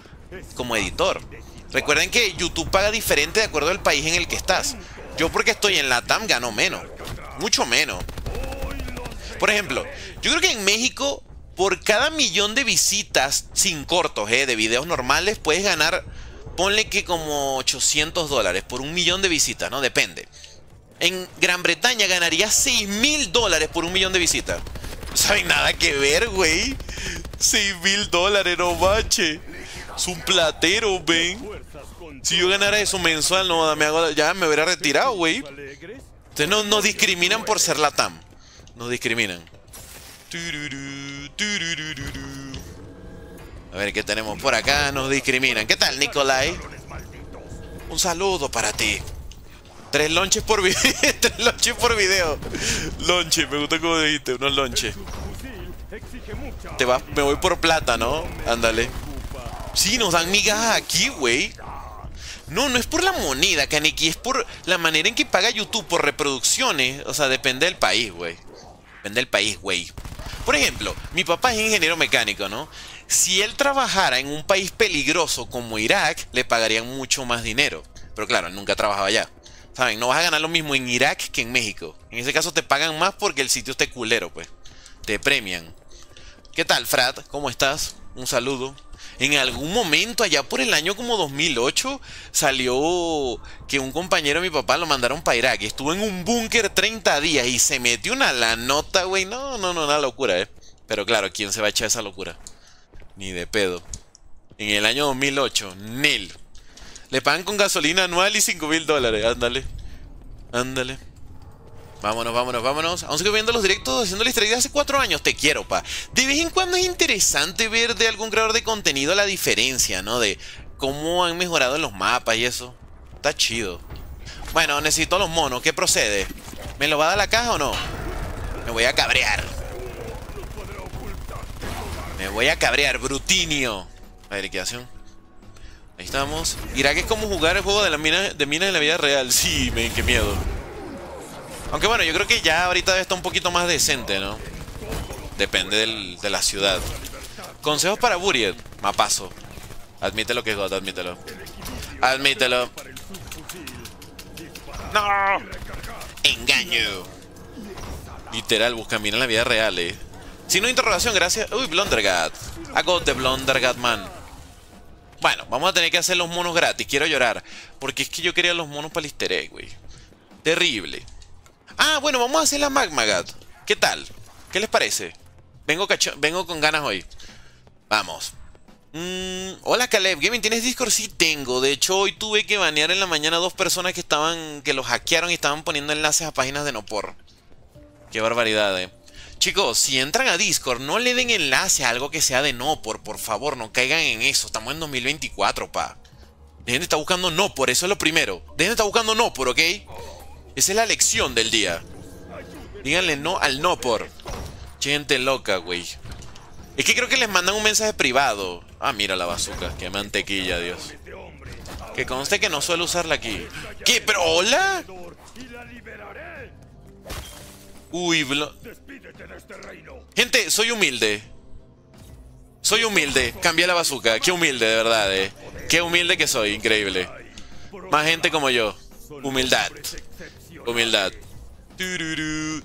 como editor. Recuerden que YouTube paga diferente de acuerdo al país en el que estás. Yo porque estoy en Latam gano menos, mucho menos. Por ejemplo, yo creo que en México por cada millón de visitas sin cortos, eh, de videos normales, puedes ganar, ponle que como ochocientos dólares por un millón de visitas, ¿no? Depende. En Gran Bretaña ganaría seis mil dólares por un millón de visitas. No saben nada que ver, güey. seis mil dólares, no bache. Es un platero, ven. Si yo ganara eso mensual, no, me hago, ya me hubiera retirado, güey. Ustedes no nos discriminan por ser Latam. Nos discriminan. A ver, ¿qué tenemos por acá? Nos discriminan. ¿Qué tal, Nicolai? Un saludo para ti. Tres lonches por video. Tres lonches por video. Lonche, me gusta como dijiste, unos lonches. Te vas, me voy por plata, ¿no? Ándale. Sí, nos dan migajas aquí, güey. No, no es por la moneda, Kaneki. Es por la manera en que paga YouTube por reproducciones. O sea, depende del país, güey. Depende del país, güey. Por ejemplo, mi papá es ingeniero mecánico, ¿no? Si él trabajara en un país peligroso como Irak, le pagarían mucho más dinero. Pero claro, él nunca trabajaba allá. ¿Saben? No vas a ganar lo mismo en Irak que en México. En ese caso te pagan más porque el sitio está culero, pues. Te premian. ¿Qué tal, Frat? ¿Cómo estás? Un saludo. En algún momento, allá por el año como dos mil ocho, salió que un compañero de mi papá lo mandaron para Irak. Estuvo en un búnker treinta días y se metió una la nota, güey. No, no, no, una locura, eh. Pero claro, ¿quién se va a echar esa locura? Ni de pedo. En el año dos mil ocho, Nel. Le pagan con gasolina anual y cinco mil dólares. Ándale. Ándale. Vámonos, vámonos, vámonos. Aún sigo viendo los directos, haciendo la estrella hace cuatro años. Te quiero, pa. De vez en cuando es interesante ver de algún creador de contenido la diferencia, ¿no? De cómo han mejorado en los mapas y eso. Está chido. Bueno, necesito los monos. ¿Qué procede? ¿Me lo va a dar la caja o no? Me voy a cabrear. Me voy a cabrear, Brutinio. A ver, liquidación. Ahí estamos. Irak es como jugar el juego de las minas de minas en la vida real. Sí, men, qué miedo. Aunque bueno, yo creo que ya ahorita está un poquito más decente, ¿no? Depende del, de la ciudad. Consejos para Buried. Mapazo. Admítelo que es God, admítelo. Admítelo. ¡No! Engaño. Literal, busca mina en la vida real, eh. Sin una interrogación, gracias. Uy, Blundergat. A God de Blundergat, man. Bueno, vamos a tener que hacer los monos gratis. Quiero llorar. Porque es que yo quería los monos para el easter egg, güey. Terrible. Ah, bueno, vamos a hacer la Magmagat. ¿Qué tal? ¿Qué les parece? Vengo, cacho vengo con ganas hoy. Vamos. Mm, hola Caleb Gaming, ¿tienes Discord? Sí tengo. De hecho hoy tuve que banear en la mañana a dos personas que estaban, que los hackearon y estaban poniendo enlaces a páginas de no por. Qué barbaridad, eh. Chicos, si entran a Discord, no le den enlace a algo que sea de no por, por favor, no caigan en eso. Estamos en dos mil veinticuatro, pa. Dejen de estar buscando no por, eso es lo primero. Dejen de estar buscando no por, ¿ok? Esa es la lección del día. Díganle no al no por. Gente loca, güey. Es que creo que les mandan un mensaje privado. Ah, mira la bazooka. Qué mantequilla, Dios. Que conste que no suelo usarla aquí. ¿Qué? ¿Pero hola? Uy, blo... Gente, soy humilde. Soy humilde. Cambié la bazooka. Qué humilde, de verdad, eh. Qué humilde que soy. Increíble. Más gente como yo. Humildad. Humildad.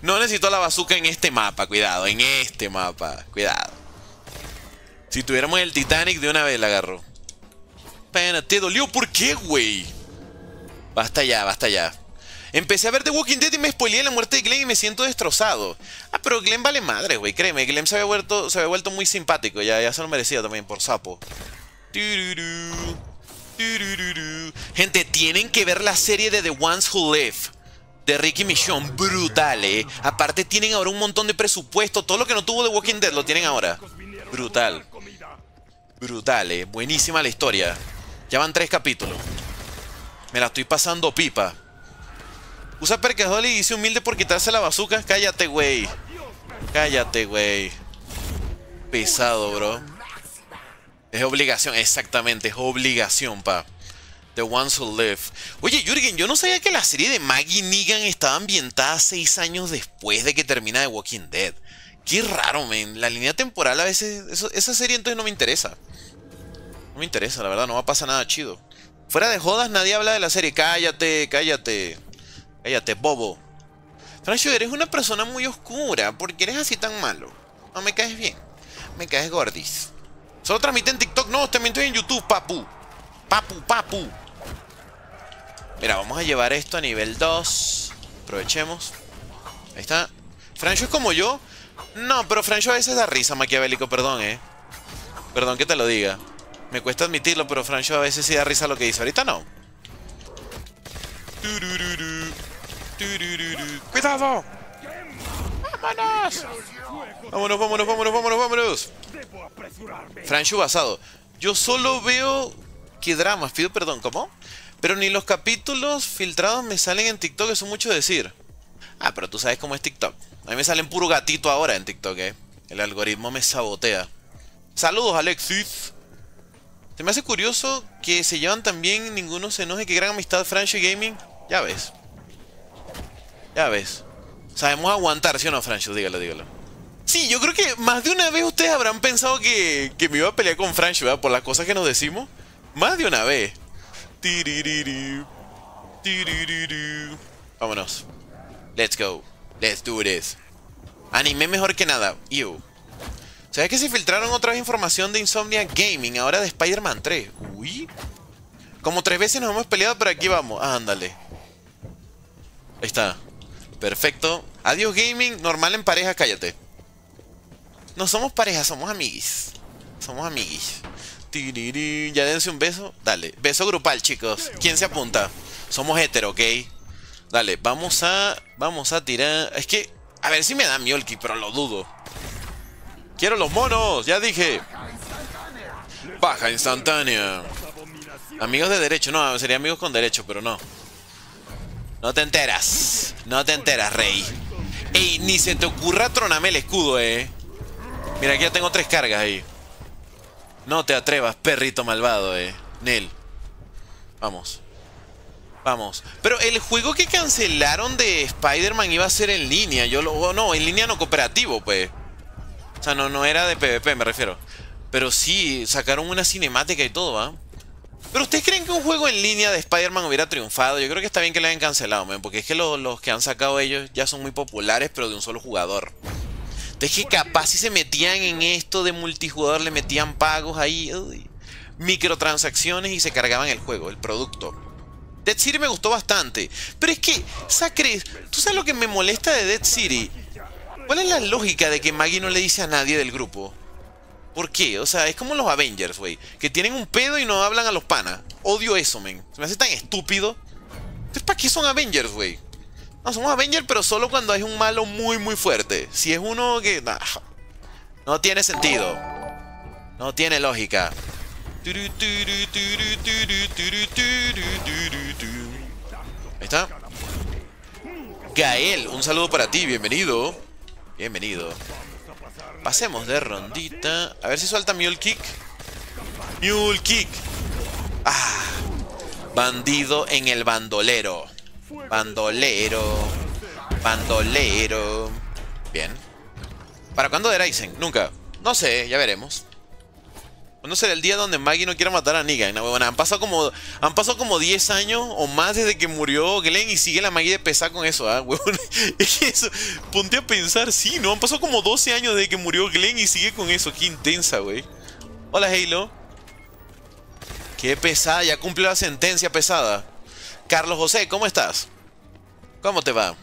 No necesito la bazooka en este mapa. Cuidado, en este mapa. Cuidado. Si tuviéramos el Titanic, de una vez la agarro. Pena, ¿te dolió? ¿Por qué, güey? Basta ya, basta ya. Empecé a ver The Walking Dead y me spoileé la muerte de Glenn y me siento destrozado. Ah, pero Glenn vale madre, güey. Créeme, Glenn se había vuelto, se había vuelto muy simpático. Ya, ya se lo merecía también, por sapo. Gente, tienen que ver la serie de The Ones Who Live. De Ricky Michon, brutal, eh. Aparte tienen ahora un montón de presupuesto. Todo lo que no tuvo The Walking Dead lo tienen ahora. Brutal. Brutal, eh. Buenísima la historia. Ya van tres capítulos. Me la estoy pasando pipa. Usa percajol y dice humilde por quitarse la bazooka. Cállate, güey. Cállate, güey. Pesado, bro. Es obligación, exactamente. Es obligación, pa. The Ones Who Live. Oye, Jürgen, yo no sabía que la serie de Maggie Negan estaba ambientada seis años después de que termina The Walking Dead. Qué raro, man. La línea temporal a veces... Eso, esa serie entonces no me interesa. No me interesa, la verdad. No va a pasar nada chido. Fuera de jodas, nadie habla de la serie. Cállate, cállate. Cállate, bobo. Francho, eres una persona muy oscura. ¿Por qué eres así tan malo? No me caes bien. Me caes gordis. Solo transmite en TikTok. No, también estoy en YouTube, papu. Papu, papu. Mira, vamos a llevar esto a nivel dos. Aprovechemos. Ahí está. Francho es como yo. No, pero Francho a veces da risa, maquiavélico. Perdón, eh. Perdón que te lo diga. Me cuesta admitirlo, pero Francho a veces sí da risa lo que dice. Ahorita no. ¡Cuidado! ¡Vámonos! ¡Vámonos, vámonos, vámonos, vámonos, vámonos! Francho basado. Yo solo veo... ¿Qué dramas? Pido perdón, ¿cómo? Pero ni los capítulos filtrados me salen en TikTok, eso es mucho decir. Ah, pero tú sabes cómo es TikTok. A mí me salen puro gatito ahora en TikTok, eh. El algoritmo me sabotea. Saludos, Alexis. Se me hace curioso que se llevan también, ninguno se enoje, que gran amistad, Francho y Gaming. Ya ves. Ya ves. Sabemos aguantar, ¿sí o no, Francho? Dígalo, dígalo. Sí, yo creo que más de una vez ustedes habrán pensado que, que me iba a pelear con Francho, ¿verdad? Por las cosas que nos decimos. Más de una vez. Tiriririru. Tiriririru. Vámonos. Let's go. Let's do this. Anime mejor que nada. Ew. ¿Sabes que se filtraron otra vez información de Insomnia Gaming? Ahora de Spider-Man tres. Uy. Como tres veces nos hemos peleado, pero aquí vamos. Ah, ándale. Ahí está. Perfecto. Adiós, Gaming. Normal en pareja, cállate. No somos pareja, somos amiguis. Somos amiguis. Ya dense un beso. Dale. Beso grupal, chicos. ¿Quién se apunta? Somos hetero, ¿ok? Dale, vamos a... Vamos a tirar... Es que... A ver si me da Miolki, pero lo dudo. ¡Quiero los monos! ¡Ya dije! Baja instantánea. Amigos de derecho. No, sería amigos con derecho, pero no. No te enteras. No te enteras, rey. Ey, ni se te ocurra tronarme el escudo, eh. Mira, aquí ya tengo tres cargas ahí. No te atrevas, perrito malvado, eh. Nel. Vamos. Vamos. Pero el juego que cancelaron de Spider-Man iba a ser en línea. Yo lo... Oh, no, en línea no, cooperativo, pues. O sea, no, no era de PvP, me refiero. Pero sí, sacaron una cinemática y todo, ¿ah? ¿eh? Pero ¿ustedes creen que un juego en línea de Spider-Man hubiera triunfado? Yo creo que está bien que lo hayan cancelado, man, porque es que lo, los que han sacado ellos ya son muy populares, pero de un solo jugador. Es que capaz si se metían en esto de multijugador, le metían pagos ahí, uy, microtransacciones y se cargaban el juego, el producto. Dead City me gustó bastante. Pero es que, Sacre, ¿tú sabes lo que me molesta de Dead City? ¿Cuál es la lógica de que Maggie no le dice a nadie del grupo? ¿Por qué? O sea, es como los Avengers, güey, que tienen un pedo y no hablan a los panas. Odio eso, men. Se me hace tan estúpido. Entonces, ¿para qué son Avengers, güey? No, somos Avengers, pero solo cuando hay un malo muy, muy fuerte. Si es uno que... Nah, no tiene sentido. No tiene lógica. Ahí está. Gael, un saludo para ti. Bienvenido. Bienvenido. Pasemos de rondita. A ver si suelta Mule Kick. Mule Kick. Ah, bandido en el bandolero. Bandolero. Bandolero. Bien. ¿Para cuándo Der Eisen? Nunca. No sé, ya veremos. No será el día donde Maggie no quiera matar a Negan. No, bueno, han pasado como han pasado como diez años o más desde que murió Glenn y sigue la Maggie de pesar con eso, ¿ah, huevón? Es que eso, ponte a pensar, sí, ¿no? Han pasado como doce años desde que murió Glenn y sigue con eso. Qué intensa, güey. Hola, Halo. Qué pesada, ya cumplió la sentencia pesada. Carlos José, ¿cómo estás? ¿Cómo te va?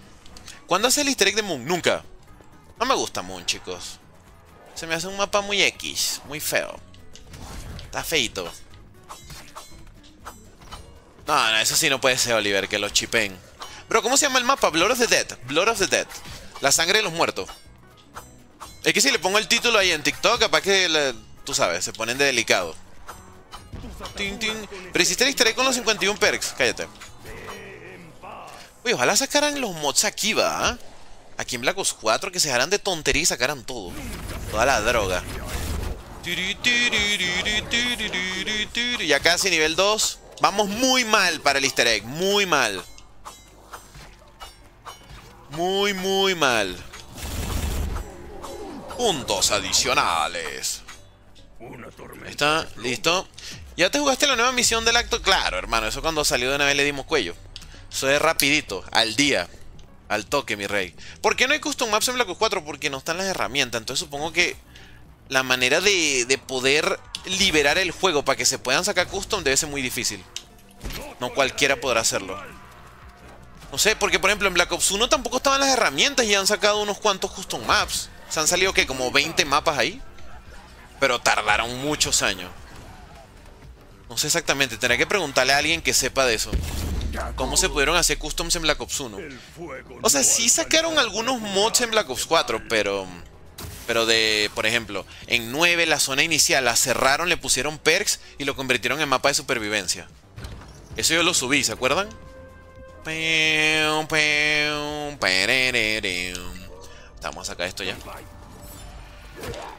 ¿Cuándo hace el easter egg de Moon? Nunca. No me gusta Moon, chicos. Se me hace un mapa muy X, muy feo. Está feito. No, no, eso sí no puede ser, Oliver, que los chipen. Bro, ¿cómo se llama el mapa? Blood of the Dead. Blood of the Dead. La sangre de los muertos. Es que si le pongo el título ahí en TikTok, capaz que, le, tú sabes, se ponen de delicado. Tin, tin. Pero hiciste el easter egg con los cincuenta y un perks. Cállate. Uy, ojalá sacaran los mods aquí, va. ¿Eh? Aquí en Black Ops cuatro, que se dejaran de tontería y sacaran todo. Toda la droga. Ya casi nivel dos. Vamos muy mal para el easter egg. Muy mal. Muy, muy mal. Puntos adicionales. Ahí está, listo. ¿Ya te jugaste la nueva misión del acto? Claro, hermano, eso cuando salió de una vez le dimos cuello. Eso es rapidito, al día. Al toque, mi rey. ¿Por qué no hay custom maps en Black Ops cuatro? Porque no están las herramientas. Entonces supongo que la manera de, de poder liberar el juego para que se puedan sacar custom debe ser muy difícil. No cualquiera podrá hacerlo. No sé, porque por ejemplo en Black Ops uno tampoco estaban las herramientas y han sacado unos cuantos custom maps. Se han salido, ¿qué? Como veinte mapas ahí. Pero tardaron muchos años. No sé exactamente, tendré que preguntarle a alguien que sepa de eso. ¿Cómo se pudieron hacer customs en Black Ops uno? O sea, sí sacaron algunos mods en Black Ops cuatro, pero... Pero de, por ejemplo, en nueve la zona inicial la cerraron, le pusieron perks y lo convirtieron en mapa de supervivencia. Eso yo lo subí, ¿se acuerdan? Vamos a sacar esto ya.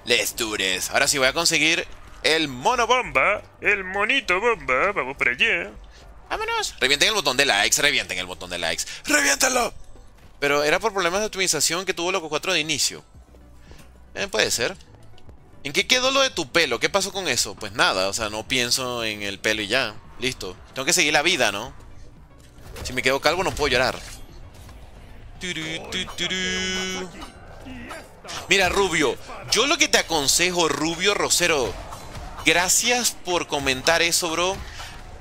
Let's do this. Ahora sí voy a conseguir el mono bomba. El monito bomba. Vamos para allá. Vámonos. Revienten el botón de likes, revienten el botón de likes. ¡Reviéntalo! Pero era por problemas de optimización que tuvo loco cuatro de inicio. Eh, puede ser. ¿En qué quedó lo de tu pelo? ¿Qué pasó con eso? Pues nada, o sea, no pienso en el pelo y ya. Listo. Tengo que seguir la vida, ¿no? Si me quedo calvo no puedo llorar. Mira, Rubio, yo lo que te aconsejo, Rubio Rosero, gracias por comentar eso, bro.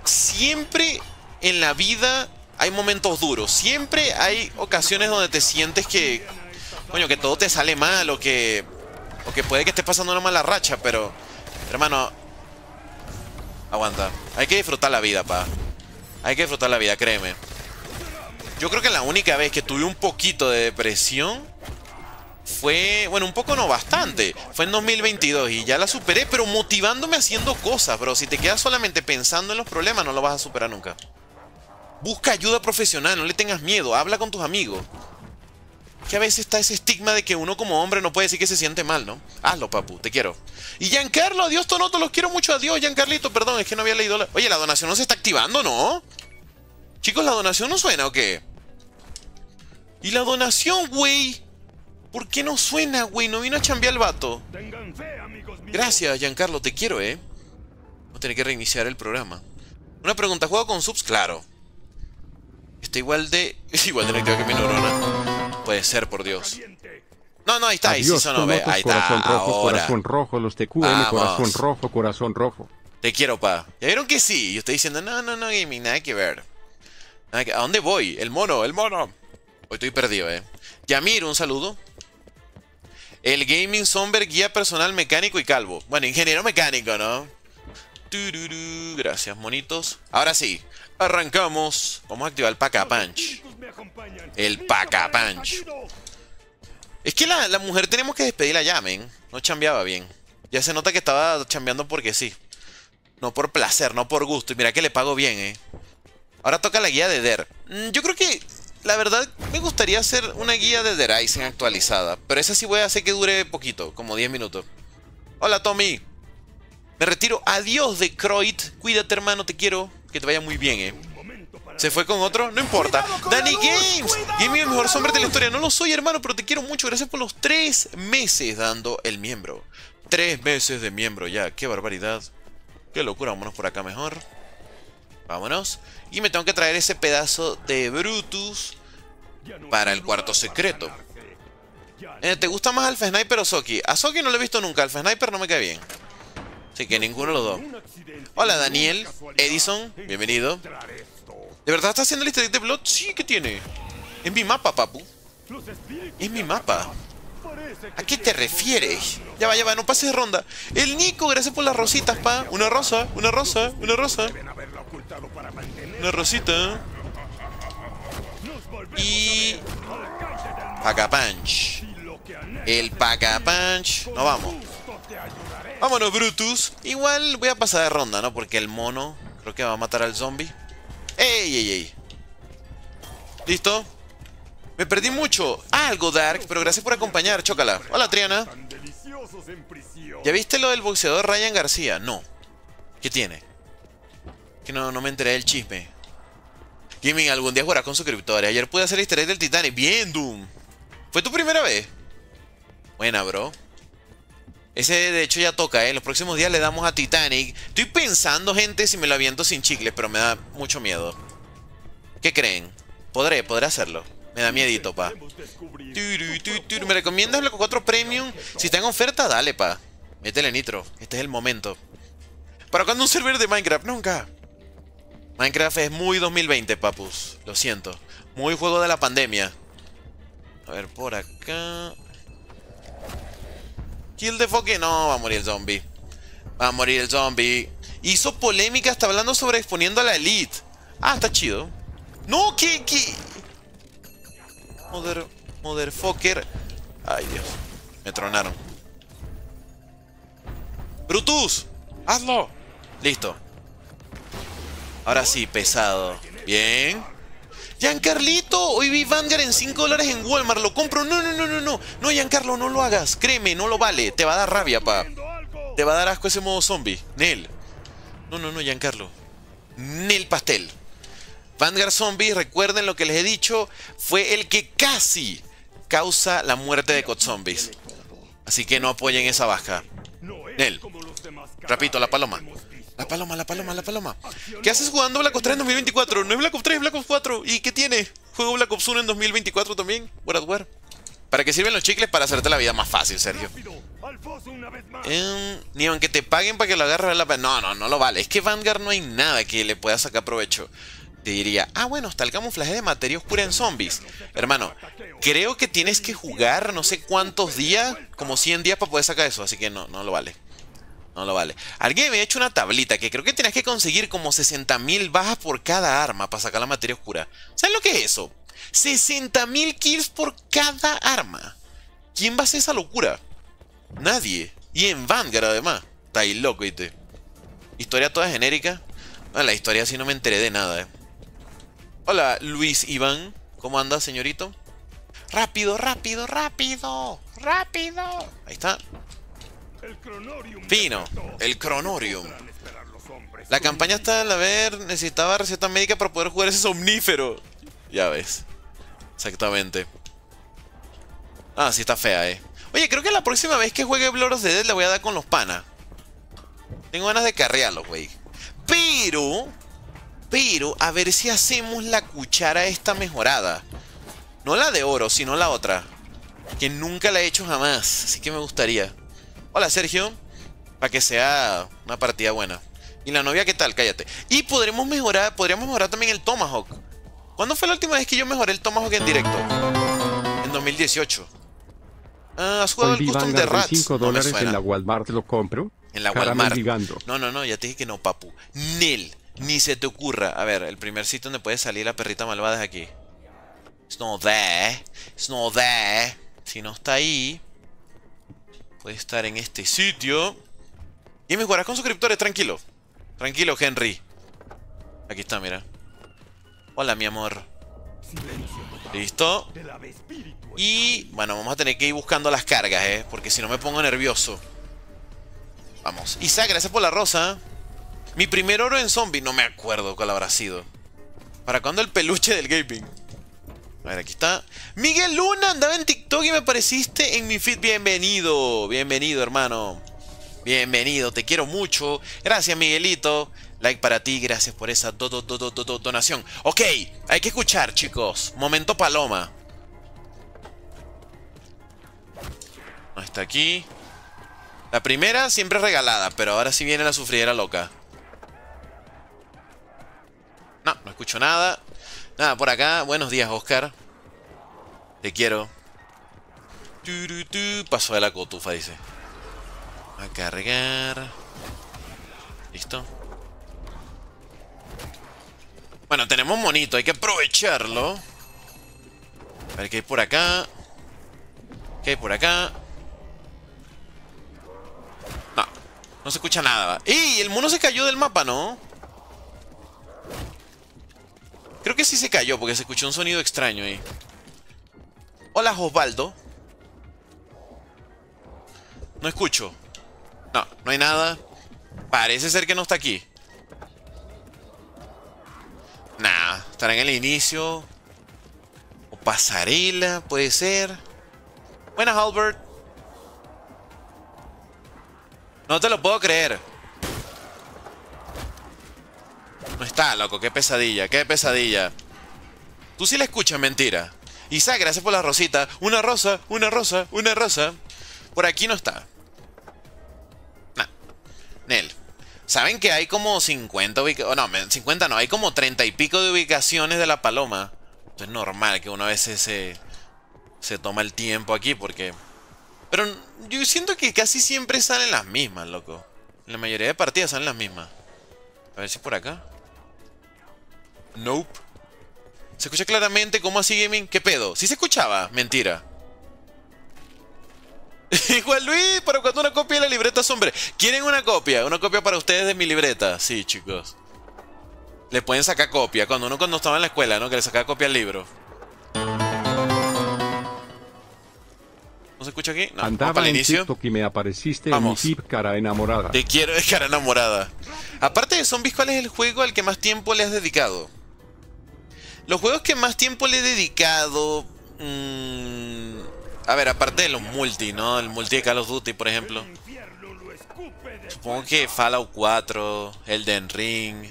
Siempre en la vida hay momentos duros. Siempre hay ocasiones donde te sientes que... Coño, que todo te sale mal o que... O que puede que estés pasando una mala racha, pero... Hermano... Aguanta. Hay que disfrutar la vida, pa. Hay que disfrutar la vida, créeme. Yo creo que la única vez que tuve un poquito de depresión... Fue... Bueno, un poco no, bastante. Fue en dos mil veintidós y ya la superé, pero motivándome haciendo cosas, bro. Si te quedas solamente pensando en los problemas, no lo vas a superar nunca. Busca ayuda profesional, no le tengas miedo. Habla con tus amigos. Que a veces está ese estigma de que uno como hombre no puede decir que se siente mal, ¿no? Hazlo, papu, te quiero. Y Giancarlo, adiós, Tonoto, los quiero mucho, adiós, Giancarlito, perdón, es que no había leído la... Oye, la donación no se está activando, ¿no? Chicos, ¿la donación no suena o qué? ¿Y la donación, güey? ¿Por qué no suena, güey? No vino a chambear el vato. Gracias, Giancarlo, te quiero, ¿eh? Voy a tener que reiniciar el programa. Una pregunta, ¿juego con subs? Claro. Está igual de... Es igual de reactivo que mi neurona. Puede ser, por Dios. No, no, ahí está. Adiós, ahí sí sonó. Ahí está. Corazón rojo, ahora. Corazón rojo, los T Q M, vamos. Corazón rojo, corazón rojo. Te quiero, pa. ¿Ya vieron que sí? Yo estoy diciendo, no, no, no, gaming, nada que ver. Nada que... ¿A dónde voy? El mono, el mono. Hoy estoy perdido, eh. Yamir, un saludo. El gaming somber, guía personal, mecánico y calvo. Bueno, ingeniero mecánico, ¿no? Tururú. Gracias, monitos. Ahora sí, arrancamos. Vamos a activar el pacapunch. El pacapunch. Es que la, la mujer tenemos que despedirla ya, men. No chambeaba bien. Ya se nota que estaba chambeando porque sí. No por placer, no por gusto. Y mira que le pago bien, eh. Ahora toca la guía de Der. Yo creo que, la verdad, me gustaría hacer una guía de Der Eisen actualizada. Pero esa sí voy a hacer que dure poquito, como diez minutos. Hola, Tommy. Me retiro. Adiós de Croit. Cuídate, hermano, te quiero. Que te vaya muy bien, eh. ¿Se fue con otro? No importa. Danny Games. Gaming el mejor sombra de la historia. No lo soy, hermano, pero te quiero mucho. Gracias por los tres meses dando el miembro. Tres meses de miembro ya. Qué barbaridad. Qué locura, vámonos por acá mejor. Vámonos. Y me tengo que traer ese pedazo de Brutus para el cuarto secreto. Eh, ¿Te gusta más Alpha Sniper o Soki? A Soki no lo he visto nunca. Alpha Sniper no me cae bien. Así que ninguno de los dos. Hola, Daniel. Edison, bienvenido. ¿De verdad está haciendo el easter egg de Blood? Sí, ¿qué tiene? Es mi mapa, papu. Es mi mapa. ¿A qué te refieres? Ya va, ya va, no pases ronda. El Nico, gracias por las rositas, pa. Una rosa, una rosa, una rosa. Una rosita. Y... pacapunch. El pacapunch. Nos vamos. Vámonos, Brutus. Igual voy a pasar de ronda, ¿no? Porque el mono creo que va a matar al zombie. ¡Ey, ey, ey! ¿Listo? Me perdí mucho. Ah, algo Dark, pero gracias por acompañar, chócala. Hola, Triana. ¿Ya viste lo del boxeador Ryan García? No. ¿Qué tiene? Que no, no me enteré del chisme. Gaming, algún día jugarás con suscriptores. Ayer pude hacer easter egg del Titanic. Bien, Doom. ¿Fue tu primera vez? Buena, bro. Ese de hecho ya toca, ¿eh? Los próximos días le damos a Titanic. Estoy pensando, gente, si me lo aviento sin chicles, pero me da mucho miedo. ¿Qué creen? Podré, podré hacerlo. Me da miedito, pa. ¿Me recomiendas Black Ops cuatro Premium? Si está en oferta, dale, pa. Métele nitro. Este es el momento. ¿Para cuándo un servidor de Minecraft? Nunca. Minecraft es muy dos mil veinte, papus. Lo siento. Muy juego de la pandemia. A ver, por acá. Kill the fucking... No, va a morir el zombie. Va a morir el zombie. Hizo polémica hasta hablando sobre exponiendo a la elite. Ah, está chido. No, que... que... Mother... Motherfucker. Ay, Dios. Me tronaron. Brutus, hazlo. Listo. Ahora sí, pesado. Bien. Giancarlito, hoy vi Vanguard en cinco dólares en Walmart. Lo compro. No, no, no, no, no. No, Giancarlo, no lo hagas. Créeme, no lo vale. Te va a dar rabia, pa. Te va a dar asco ese modo zombie. Nel. No, no, no, Giancarlo. Nel pastel. Vanguard Zombies, recuerden lo que les he dicho, fue el que casi causa la muerte de C O D Zombies. Así que no apoyen esa baja. Nel. Repito, la paloma. La paloma, la paloma, la paloma. ¿Qué haces jugando Black Ops tres en dos mil veinticuatro? No es Black Ops tres, es Black Ops cuatro. ¿Y qué tiene? ¿Juego Black Ops uno en dos mil veinticuatro también? What at where? ¿Para qué sirven los chicles? Para hacerte la vida más fácil, Sergio. Eh, ni aunque te paguen para que lo agarres a la... No, no, no lo vale. Es que Vanguard no hay nada que le pueda sacar provecho. Te diría, ah, bueno, está el camuflaje de materia oscura en zombies. Hermano, creo que tienes que jugar no sé cuántos días, como cien días para poder sacar eso. Así que no, no lo vale. No lo vale. Alguien me ha hecho una tablita que creo que tienes que conseguir como sesenta mil bajas por cada arma para sacar la materia oscura. ¿Sabes lo que es eso? sesenta mil kills por cada arma. ¿Quién va a hacer esa locura? Nadie. Y en Vanguard, además. Está ahí loco, ¿viste? Historia toda genérica. No, la historia sí no me enteré de nada, eh. Hola, Luis Iván. ¿Cómo andas, señorito? Rápido, rápido, rápido. Rápido. Ahí está. Fino. El Cronorium. La campaña está al haber. Necesitaba receta médica para poder jugar ese somnífero. Ya ves. Exactamente. Ah, sí está fea, eh. Oye, creo que la próxima vez que juegue Blood of the Dead la voy a dar con los panas. Tengo ganas de carrearlo, güey. Pero... Pero a ver si hacemos la cuchara esta mejorada. No la de oro, sino la otra. Que nunca la he hecho jamás. Así que me gustaría. Hola, Sergio. Para que sea una partida buena. ¿Y la novia qué tal? Cállate. Y podremos mejorar, podríamos mejorar también el Tomahawk. ¿Cuándo fue la última vez que yo mejoré el Tomahawk en directo? En dos mil dieciocho. Ah, ¿has jugado el custom de Rats? cinco dólares no en la Walmart, lo compro. En la Walmart. No, no, no, ya te dije que no, papu. Nil, ni se te ocurra. A ver, el primer sitio donde puede salir la perrita malvada es aquí. It's not there. It's not there. Si no está ahí, puede estar en este sitio. Y me jugarás con suscriptores, tranquilo. Tranquilo, Henry. Aquí está, mira. Hola, mi amor. Listo. Y bueno, vamos a tener que ir buscando las cargas, eh. Porque si no me pongo nervioso. Vamos. Isaac, gracias por la rosa. Mi primer oro en zombie. No me acuerdo cuál habrá sido. ¿Para cuándo el peluche del gaming? A ver, aquí está. Miguel Luna, andaba en TikTok y me apareciste en mi feed. Bienvenido, bienvenido, hermano. Bienvenido, te quiero mucho. Gracias, Miguelito. Like para ti, gracias por esa do, do, do, do, do, donación. Ok, hay que escuchar, chicos. Momento paloma. No está aquí. La primera siempre regalada, pero ahora sí viene la sufridera loca. No, no escucho nada. Nada, por acá. Buenos días, Oscar. Te quiero. Paso de la cotufa, dice. A cargar. Listo. Bueno, tenemos monito. Hay que aprovecharlo. A ver qué hay por acá. ¿Qué hay por acá? No. No se escucha nada. ¡Ey! El mono se cayó del mapa, ¿no? Creo que sí se cayó porque se escuchó un sonido extraño ahí. Hola, Osvaldo. No escucho. No, no hay nada. Parece ser que no está aquí. Nah, estará en el inicio. O pasarela, puede ser. Buenas, Albert. No te lo puedo creer. No está, loco, qué pesadilla, qué pesadilla. Tú sí la escuchas, mentira. Isaac, gracias por la rosita. Una rosa, una rosa, una rosa. Por aquí no está. Nah. Nel. ¿Saben que hay como cincuenta ubicaciones? Oh, no, cincuenta no, hay como treinta y pico de ubicaciones de la paloma. Entonces es normal que uno a veces se, se toma el tiempo aquí porque... Pero yo siento que casi siempre salen las mismas, loco. En la mayoría de partidas salen las mismas. A ver si por acá. Nope. Se escucha claramente. ¿Cómo así, gaming? ¿Qué pedo? ¿Sí se escuchaba? Mentira. Juan Luis, ¿para cuando una copia de la libreta sombra? ¿Quieren una copia? Una copia para ustedes de mi libreta. Sí, chicos. Le pueden sacar copia. Cuando uno cuando estaba en la escuela, ¿no? Que le sacaba copia al libro. ¿No se escucha aquí? No, andaba para el inicio. Que me apareciste en mi tip, cara enamorada. Te quiero de cara enamorada. Aparte de zombies, ¿cuál es el juego al que más tiempo le has dedicado? Los juegos que más tiempo le he dedicado... Mmm, a ver, aparte de los multi, ¿no? El multi de Call of Duty, por ejemplo. Supongo que Fallout cuatro, Elden Ring...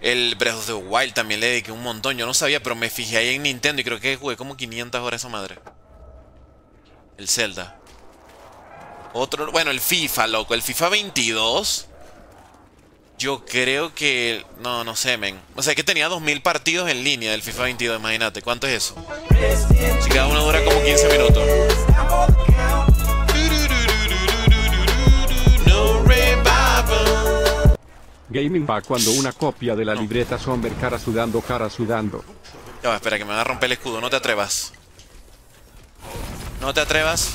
El Breath of the Wild también le dediqué un montón. Yo no sabía, pero me fijé ahí en Nintendo y creo que jugué como quinientas horas esa madre. El Zelda. Otro... Bueno, el FIFA, loco. El FIFA veintidós. Yo creo que... No, no sé, men. O sea, que tenía dos mil partidos en línea del FIFA veintidós, imagínate. ¿Cuánto es eso? Si cada uno dura como quince minutos. Gaming va cuando una copia de la no. libreta Somber, cara sudando, cara sudando. Ya va, espera, que me va a romper el escudo. No te atrevas. No te atrevas.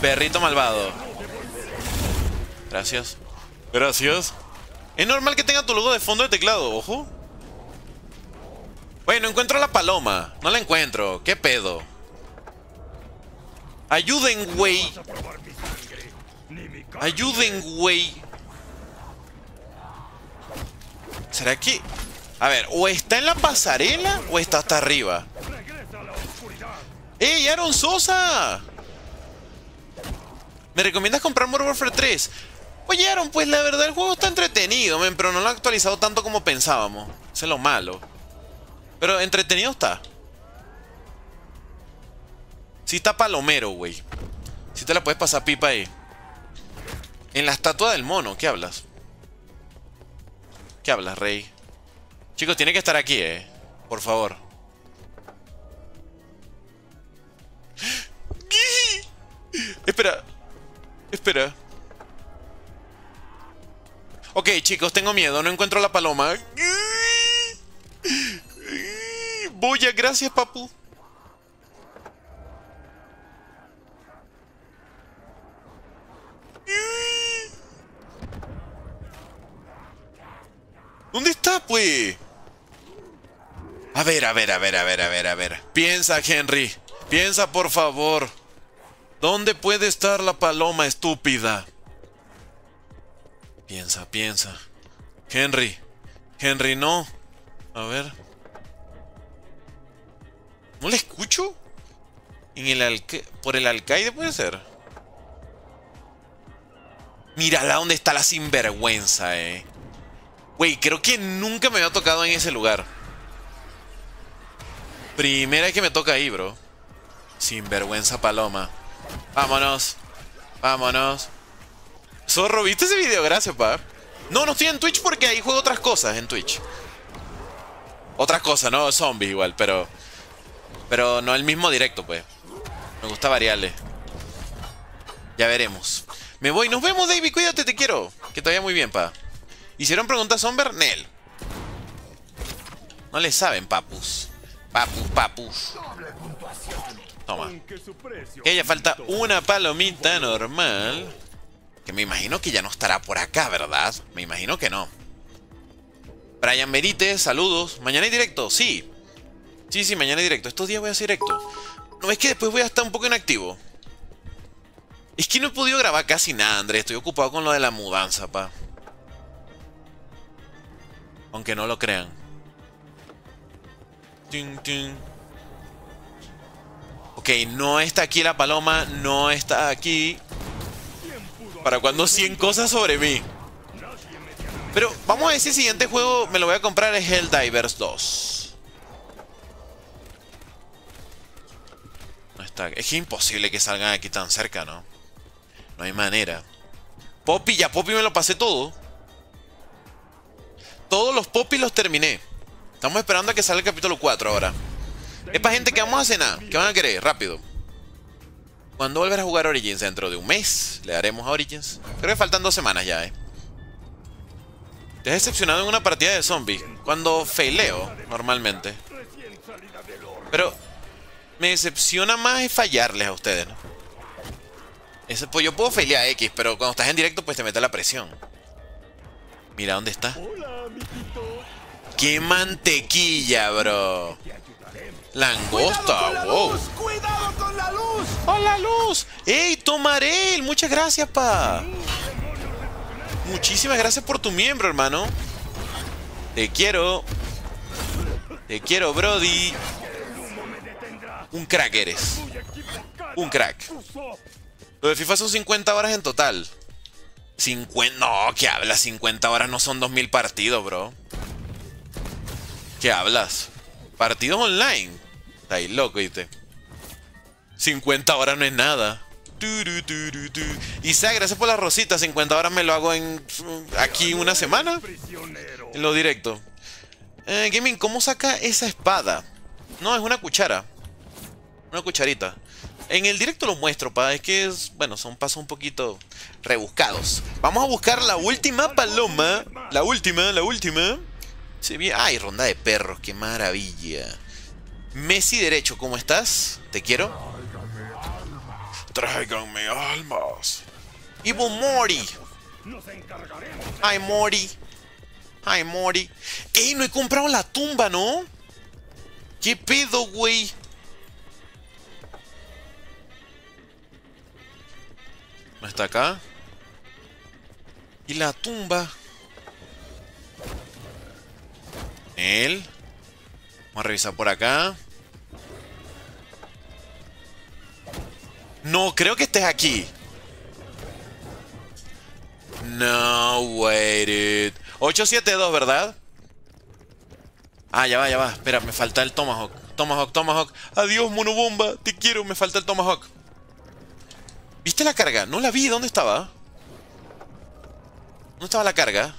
Perrito malvado. Gracias. Gracias. Es normal que tenga tu logo de fondo de teclado, ojo. Bueno, no encuentro a la paloma. No la encuentro. ¿Qué pedo? Ayuden, güey. Ayuden, güey. ¿Será que...? A ver, o está en la pasarela o está hasta arriba. ¡Ey, Aaron Sosa! ¿Me recomiendas comprar World War tres? Oye, Aaron, pues la verdad el juego está entretenido, men, pero no lo ha actualizado tanto como pensábamos. Eso es lo malo. Pero entretenido está. Sí está palomero, güey. Sí te la puedes pasar pipa ahí. En la estatua del mono, ¿qué hablas? ¿Qué hablas, rey? Chicos, tiene que estar aquí, eh. Por favor. Chicos, tengo miedo, no encuentro la paloma. Boya, gracias, papu. ¿Dónde está, pues? A ver, a ver, a ver, a ver, a ver, a ver. Piensa, Henry. Piensa, por favor. ¿Dónde puede estar la paloma estúpida? Piensa, piensa. Henry. Henry, no. A ver. ¿No la escucho? ¿En el alca- ¿Por el alcaide puede ser? Mírala, ¿dónde está la sinvergüenza, eh? Güey, creo que nunca me había tocado en ese lugar. Primera vez que me toca ahí, bro. Sinvergüenza paloma. Vámonos. Vámonos. Zorro, ¿viste ese video? Gracias, pa. No, no estoy en Twitch porque ahí juego otras cosas en Twitch. Otras cosas, ¿no? Zombies igual, pero... Pero no el mismo directo, pues. Me gusta variarle. Ya veremos. Me voy. Nos vemos, David. Cuídate, te quiero. Que te vaya muy bien, pa. ¿Hicieron preguntas, Somber? Nel. No le saben, papus. Papus, papus. Toma. Que haya falta una palomita normal. Que me imagino que ya no estará por acá, ¿verdad? Me imagino que no. Brian Benítez, saludos. ¿Mañana hay directo? Sí. Sí, sí, mañana hay directo. Estos días voy a hacer directo. No, es que después voy a estar un poco inactivo. Es que no he podido grabar casi nada, Andrés. Estoy ocupado con lo de la mudanza, pa. Aunque no lo crean. Ting, ting. Ok, no está aquí la paloma. No está aquí. ¿Para cuando cien cosas sobre mí? Pero vamos a decir, el siguiente juego me lo voy a comprar es Helldivers dos. No está. Es que es imposible que salgan aquí tan cerca, ¿no? No hay manera. Poppy, ya Poppy me lo pasé todo. Todos los popis los terminé. Estamos esperando a que salga el capítulo cuatro ahora. Es para gente que vamos a cenar. ¿Qué van a querer? Rápido. ¿Cuándo volverás a jugar Origins? Dentro de un mes. Le daremos a Origins. Creo que faltan dos semanas ya, eh. Te has decepcionado en una partida de zombies. Cuando faileo, normalmente. Pero me decepciona más es fallarles a ustedes, ¿no? Ese, pues yo puedo failear a X, pero cuando estás en directo, pues te mete la presión. Mira dónde está. ¡Qué mantequilla, bro! ¡Langosta! ¡Wow! ¡Cuidado con la luz! ¡Oh, la luz! ¡Ey, Tomarel! Muchas gracias, pa. Muchísimas gracias por tu miembro, hermano. Te quiero. Te quiero, brody. Un crack eres. Un crack. Lo de FIFA son cincuenta horas en total. cincuenta... No, ¿qué hablas? cincuenta horas no son dos mil partidos, bro. ¿Qué hablas? Partidos online. Está ahí loco, ¿viste? cincuenta horas no es nada. Isaac, gracias por la rosita. cincuenta horas me lo hago en... Aquí una semana. En lo directo. Eh, Gaming, ¿cómo saca esa espada? No, es una cuchara. Una cucharita. En el directo lo muestro, pa. Es que, es, bueno, son pasos un poquito rebuscados. Vamos a buscar la última paloma. La última, la última. Se ve. ¡Ay, ronda de perros! ¡Qué maravilla! Messi derecho, ¿cómo estás? Te quiero. Tráiganme almas. Ivo Mori. ¡Ay, Mori! ¡Ay, Mori! ¡Ey, no he comprado la tumba, ¿no? ¿Qué pedo, güey? No está acá. Y la tumba. Él. Vamos a revisar por acá. No, creo que estés aquí. No, wait. ocho siete dos, ¿verdad? Ah, ya va, ya va. Espera, me falta el Tomahawk. Tomahawk, Tomahawk. Adiós, monobomba. Te quiero, me falta el Tomahawk. ¿Viste la carga? No la vi, ¿dónde estaba? ¿Dónde estaba la carga?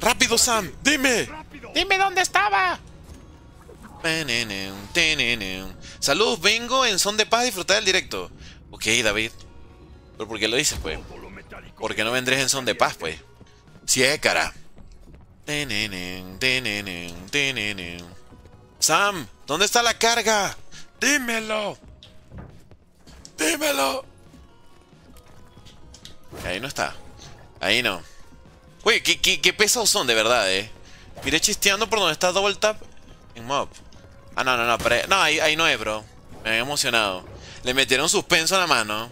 ¡Rápido, Sam! ¡Dime! ¡Dime dónde estaba! Saludos, vengo en son de paz a disfrutar del directo. Ok, David. ¿Pero por qué lo dices, pues? ¿Por qué no vendrés en son de paz, pues? Sí, eh, cara. Sam, ¿dónde está la carga? Dímelo. Dímelo. Ahí no está. Ahí no. Güey, ¿qué, qué, qué pesados son de verdad, eh. Miré chisteando por donde está Double Tap en Mob. Ah, no, no, no. Para... No, ahí, ahí no es, bro. Me había emocionado. Le metieron suspenso a la mano.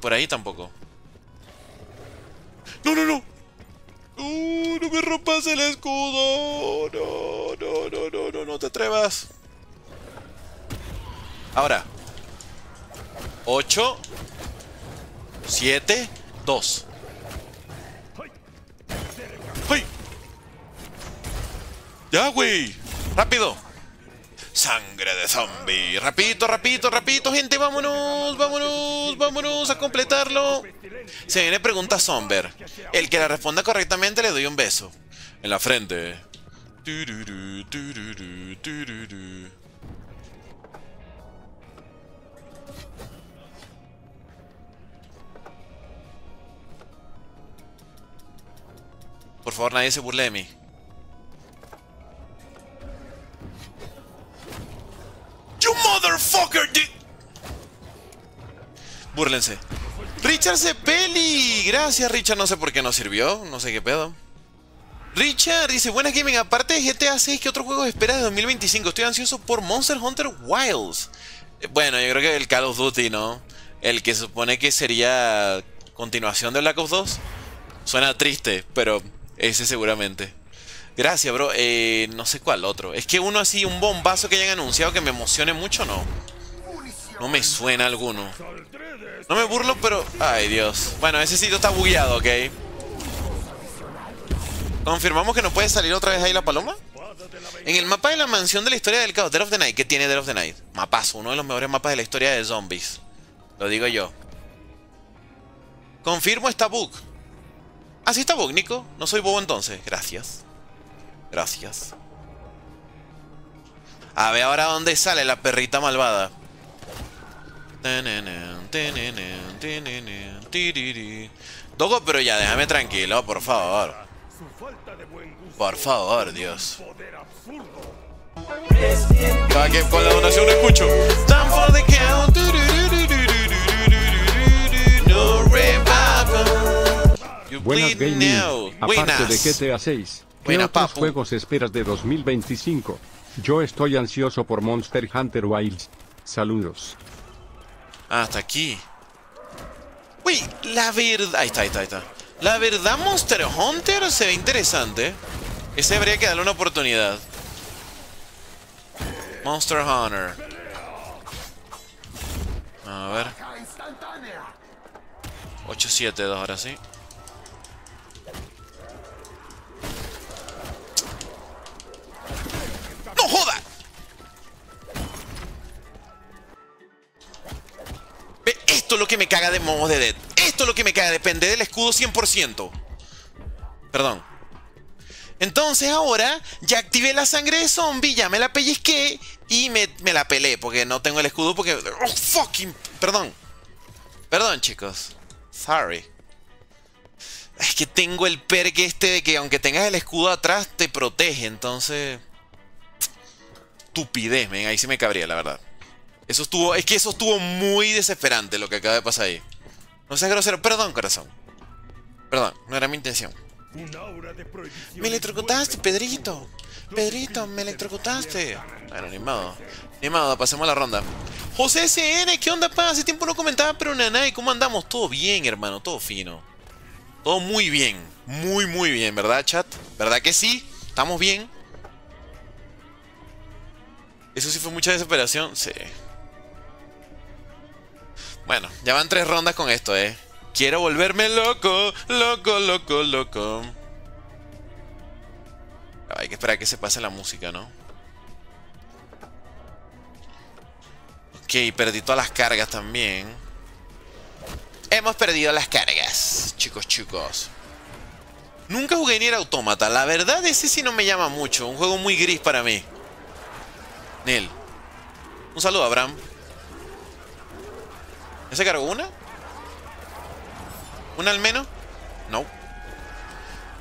Por ahí tampoco. ¡No, no, no! ¡Uh, no me rompas el escudo! ¡No, no, no, no, no! ¡No te atrevas! Ahora. ocho, siete, dos. ¡Ay! ¡Ya, güey! ¡Rápido! Sangre de zombie. Rapidito, rapidito, rapidito, gente. Vámonos, vámonos, vámonos a completarlo. Se viene pregunta Somber. El que la responda correctamente le doy un beso. En la frente. Por favor, nadie se burle de mí. You motherfucker, dude. Búrlense. Richard Cepelli. Gracias, Richard. No sé por qué no sirvió. No sé qué pedo. Richard dice, buenas gaming. Aparte de G T A seis, ¿qué otros juegos esperas de dos mil veinticinco? Estoy ansioso por Monster Hunter Wilds. Bueno, yo creo que el Call of Duty, ¿no? El que se supone que sería continuación de Black Ops dos. Suena triste, pero ese seguramente. Gracias, bro. Eh, no sé cuál otro. Es que uno así, un bombazo que hayan anunciado que me emocione mucho, no. No me suena alguno. No me burlo, pero... Ay, Dios. Bueno, ese sitio está bugueado, ¿ok? ¿Confirmamos que no puede salir otra vez ahí la paloma? En el mapa de la mansión de la historia del caos, Dead of the Night. ¿Qué tiene Dead of the Night? Mapazo, uno de los mejores mapas de la historia de zombies. Lo digo yo. Confirmo, está bug. Ah, sí está bug, Nico. No soy bobo entonces. Gracias. Gracias. A ver ahora dónde sale la perrita malvada. Dogo, pero ya déjame tranquilo, por favor. Por favor, Dios. Para que con la donación lo escucho. Buenas gaming. Aparte de G T A seis, ¿qué Buena, otros papu. juegos esperas de dos mil veinticinco? Yo estoy ansioso por Monster Hunter Wilds. Saludos. Hasta aquí. Uy, la verdad... Ahí está, ahí está, ahí está. La verdad, Monster Hunter se ve interesante. Ese habría que darle una oportunidad. Monster Hunter. A ver. ocho siete dos, ahora sí. ¡No joda! Esto es lo que me caga de Mob of the Dead. Esto es lo que me caga. Depende del escudo cien por ciento. Perdón. Entonces ahora ya activé la sangre de zombie. Ya me la pellizqué. Y me, me la pelé. Porque no tengo el escudo. Porque... Oh, fucking... Perdón. Perdón, chicos. Sorry. Es que tengo el perk este de que aunque tengas el escudo atrás, te protege. Entonces... Estupidez, men. Ahí sí me cabría, la verdad. Eso estuvo... Es que eso estuvo muy desesperante lo que acaba de pasar ahí. No seas grosero. Perdón, corazón. Perdón, no era mi intención. Me electrocutaste, Pedrito. Pedrito, me electrocutaste. Bueno, ni modo. Ni modo, pasemos la ronda. José S N, ¿qué onda, pa? Hace tiempo no comentaba, pero nanay, ¿cómo andamos? Todo bien, hermano, todo fino. Todo muy bien. Muy, muy bien, ¿verdad, chat? ¿Verdad que sí? ¿Estamos bien? Eso sí fue mucha desesperación, sí. Bueno, ya van tres rondas con esto, eh. Quiero volverme loco, loco, loco, loco. Hay que esperar a que se pase la música, ¿no? Ok, perdí todas las cargas también. Hemos perdido las cargas, chicos, chicos. Nunca jugué ni era Autómata. La verdad, ese sí no me llama mucho. Un juego muy gris para mí. Nel. Un saludo, Abraham. ¿Ya se cargó una? ¿Una al menos? No.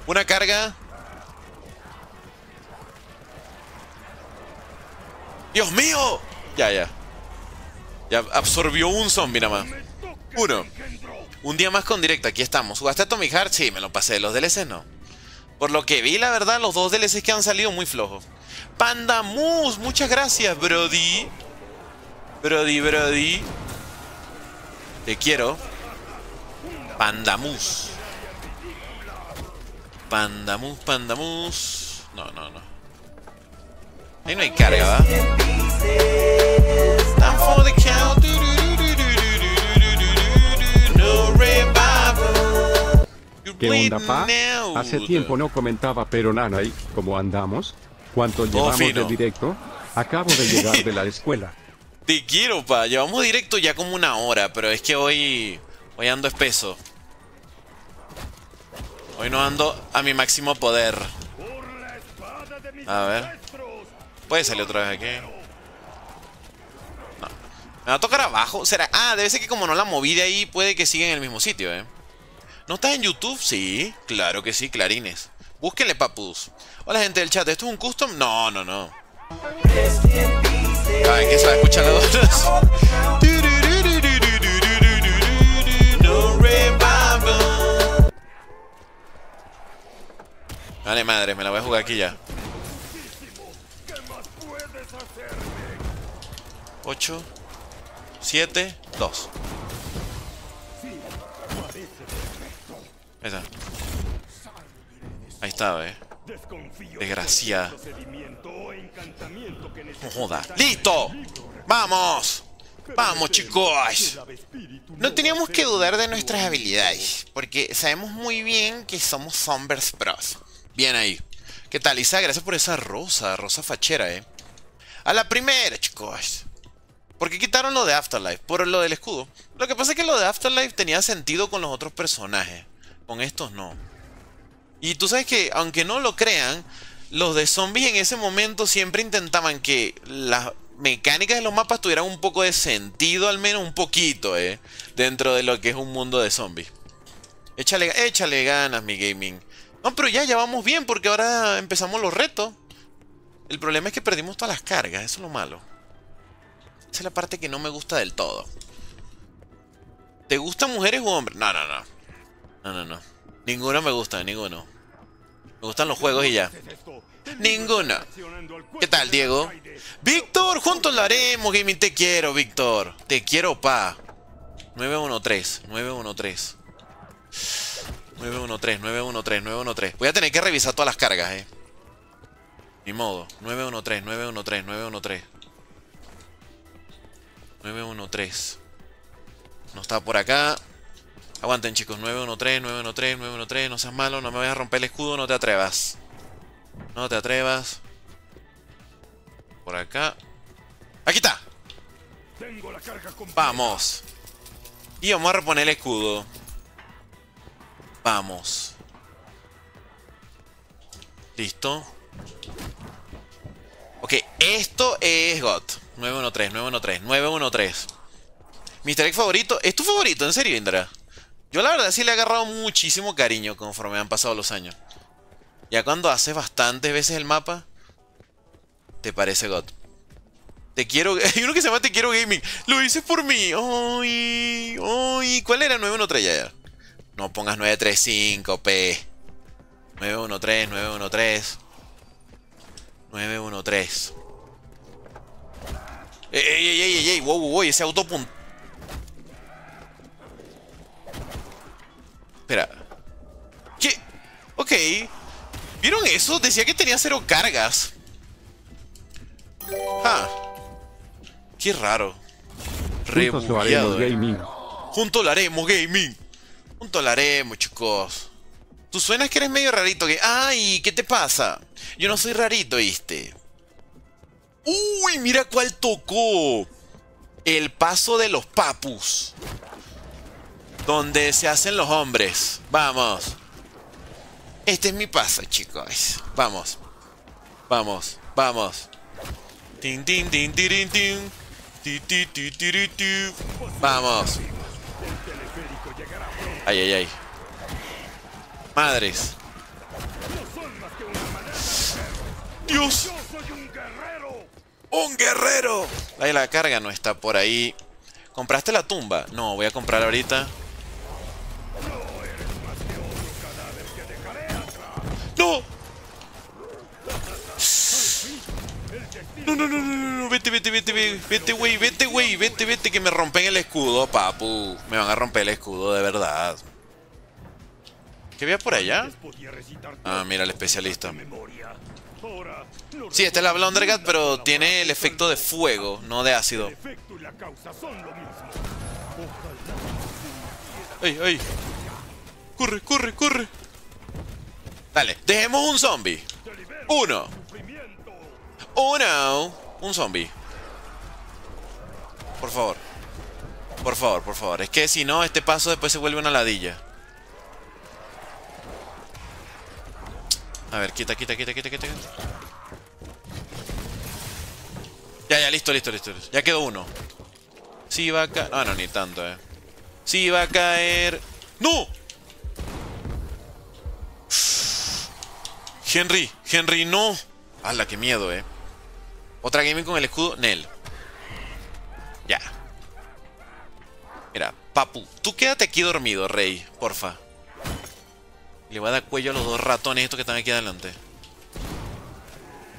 Una carga. ¡Dios mío! Ya, ya. Ya absorbió un zombie nada más. Uno. Un día más con directo. Aquí estamos. ¿Jugaste Atomic Heart? Sí, me lo pasé. Los D L Cs no. Por lo que vi, la verdad, los dos D L Cs que han salido muy flojos. Pandamus, muchas gracias, Brody. Brody, Brody. Te quiero. Pandamus. Pandamus, Pandamus. No, no, no. Ahí no hay carga, ¿va? ¿Qué onda, pa? Hace tiempo no comentaba, pero nana, ¿y cómo andamos? ¿Cuánto llevamos de directo? Acabo de llegar de la escuela. Te quiero, pa. Llevamos directo ya como una hora, pero es que hoy... Hoy ando espeso. Hoy no ando a mi máximo poder. A ver. Puede salir otra vez aquí. No. Me va a tocar abajo. ¿Será? Ah, debe ser que como no la moví de ahí, puede que siga en el mismo sitio, ¿eh? ¿No estás en YouTube? Sí, claro que sí, clarines. Búsquenle, papus. Hola, gente del chat. ¿Esto es un custom? No, no, no. Ay, que se va a escuchar las otras. Vale, madre, me la voy a jugar aquí ya. ocho, siete, dos. Ahí está. Ahí está, eh. Desgraciada. No joda. ¡Listo! ¡Vamos! ¡Vamos, chicos! No teníamos que dudar de nuestras habilidades, porque sabemos muy bien que somos Sombers Pros. Bien ahí. ¿Qué tal, Isa? Gracias por esa rosa, rosa fachera, eh. A la primera, chicos. ¿Por qué quitaron lo de Afterlife? Por lo del escudo. Lo que pasa es que lo de Afterlife tenía sentido con los otros personajes. Con estos no. Y tú sabes que, aunque no lo crean, los de zombies en ese momento siempre intentaban que las mecánicas de los mapas tuvieran un poco de sentido, al menos un poquito, eh. Dentro de lo que es un mundo de zombies. Échale, échale ganas, mi gaming. No, pero ya, ya vamos bien porque ahora empezamos los retos. El problema es que perdimos todas las cargas, eso es lo malo. Esa es la parte que no me gusta del todo. ¿Te gustan mujeres o hombres? No, no, no. No, no, no. Ninguno me gusta, ninguno. Me gustan los juegos y ya. Ninguno. ¿Qué tal, Diego? ¡Víctor! ¡Juntos lo haremos, gaming! Te quiero, Víctor. Te quiero, pa. nueve uno tres, nueve uno tres. nueve uno tres, nueve uno tres, nueve uno tres. Voy a tener que revisar todas las cargas, eh. Ni modo, nueve uno tres, nueve uno tres, nueve uno tres, nueve uno tres. No está por acá. Aguanten, chicos, nueve uno tres, nueve uno tres, nueve uno tres. No seas malo, no me vayas a romper el escudo, no te atrevas. No te atrevas. Por acá. ¡Aquí está! ¡Vamos! Y vamos a reponer el escudo. Vamos. Listo. Ok, esto es God. nueve uno tres, nueve uno tres, nueve uno tres. Mister Egg favorito. ¿Es tu favorito? ¿En serio, Indra? Yo la verdad sí le he agarrado muchísimo cariño conforme han pasado los años. Ya cuando haces bastantes veces el mapa, te parece God. Te quiero... Hay uno que se llama Te Quiero Gaming. Lo hice por mí. Ay, ay. ¿Cuál era? nueve uno tres ya, ya. No pongas nueve tres cinco, P. nueve uno tres, nueve uno tres, nueve uno tres. ¡Ey, ey, ey, ey, ey! ¡Wow, wow, wow! Ese auto punto. Espera. ¿Qué? Ok. ¿Vieron eso? Decía que tenía cero cargas. Ah. Qué raro. Juntos lo haremos, gaming. Juntos lo haremos, gaming. Juntos lo haremos, chicos. Tú suenas que eres medio rarito. Que... ¡Ay! ¿Qué te pasa? Yo no soy rarito, ¿viste? ¡Uy! Mira cuál tocó. El paso de los papus. Donde se hacen los hombres. Vamos. Este es mi paso, chicos. Vamos. Vamos. Vamos. Tin, tin, tin, tin, tin. Ti, ti, ti, ti, ti. Vamos. Ay, ay, ay. madres. ¡Dios! ¡Un guerrero! Ahí la carga no está por ahí. ¿Compraste la tumba? No, voy a comprar ahorita. ¡No! No, no, no, no, no, vete, vete, vete, vete, vete, güey, vete, güey, vete, vete, que me rompen el escudo, papu. Me van a romper el escudo, de verdad. ¿Qué había por allá? Ah, mira, el especialista. Sí, esta es la Blundergat, pero tiene el efecto de fuego, no de ácido. ¡Ay, ay! ¡Corre, corre, corre! Dale, dejemos un zombie. Uno. Uno. Un zombie. Por favor. Por favor, por favor. Es que si no, este paso después se vuelve una ladilla. A ver, quita, quita, quita, quita, quita. Ya, ya, listo, listo, listo. Ya quedó uno. Sí va a caer. Ah, no, ni tanto, eh. Sí va a caer. ¡No! Henry, Henry, no. ¡Hala, qué miedo, eh! Otra gaming con el escudo. Nel. Ya. Mira, papu. Tú quédate aquí dormido, rey. Porfa. Le voy a dar cuello a los dos ratones estos que están aquí adelante.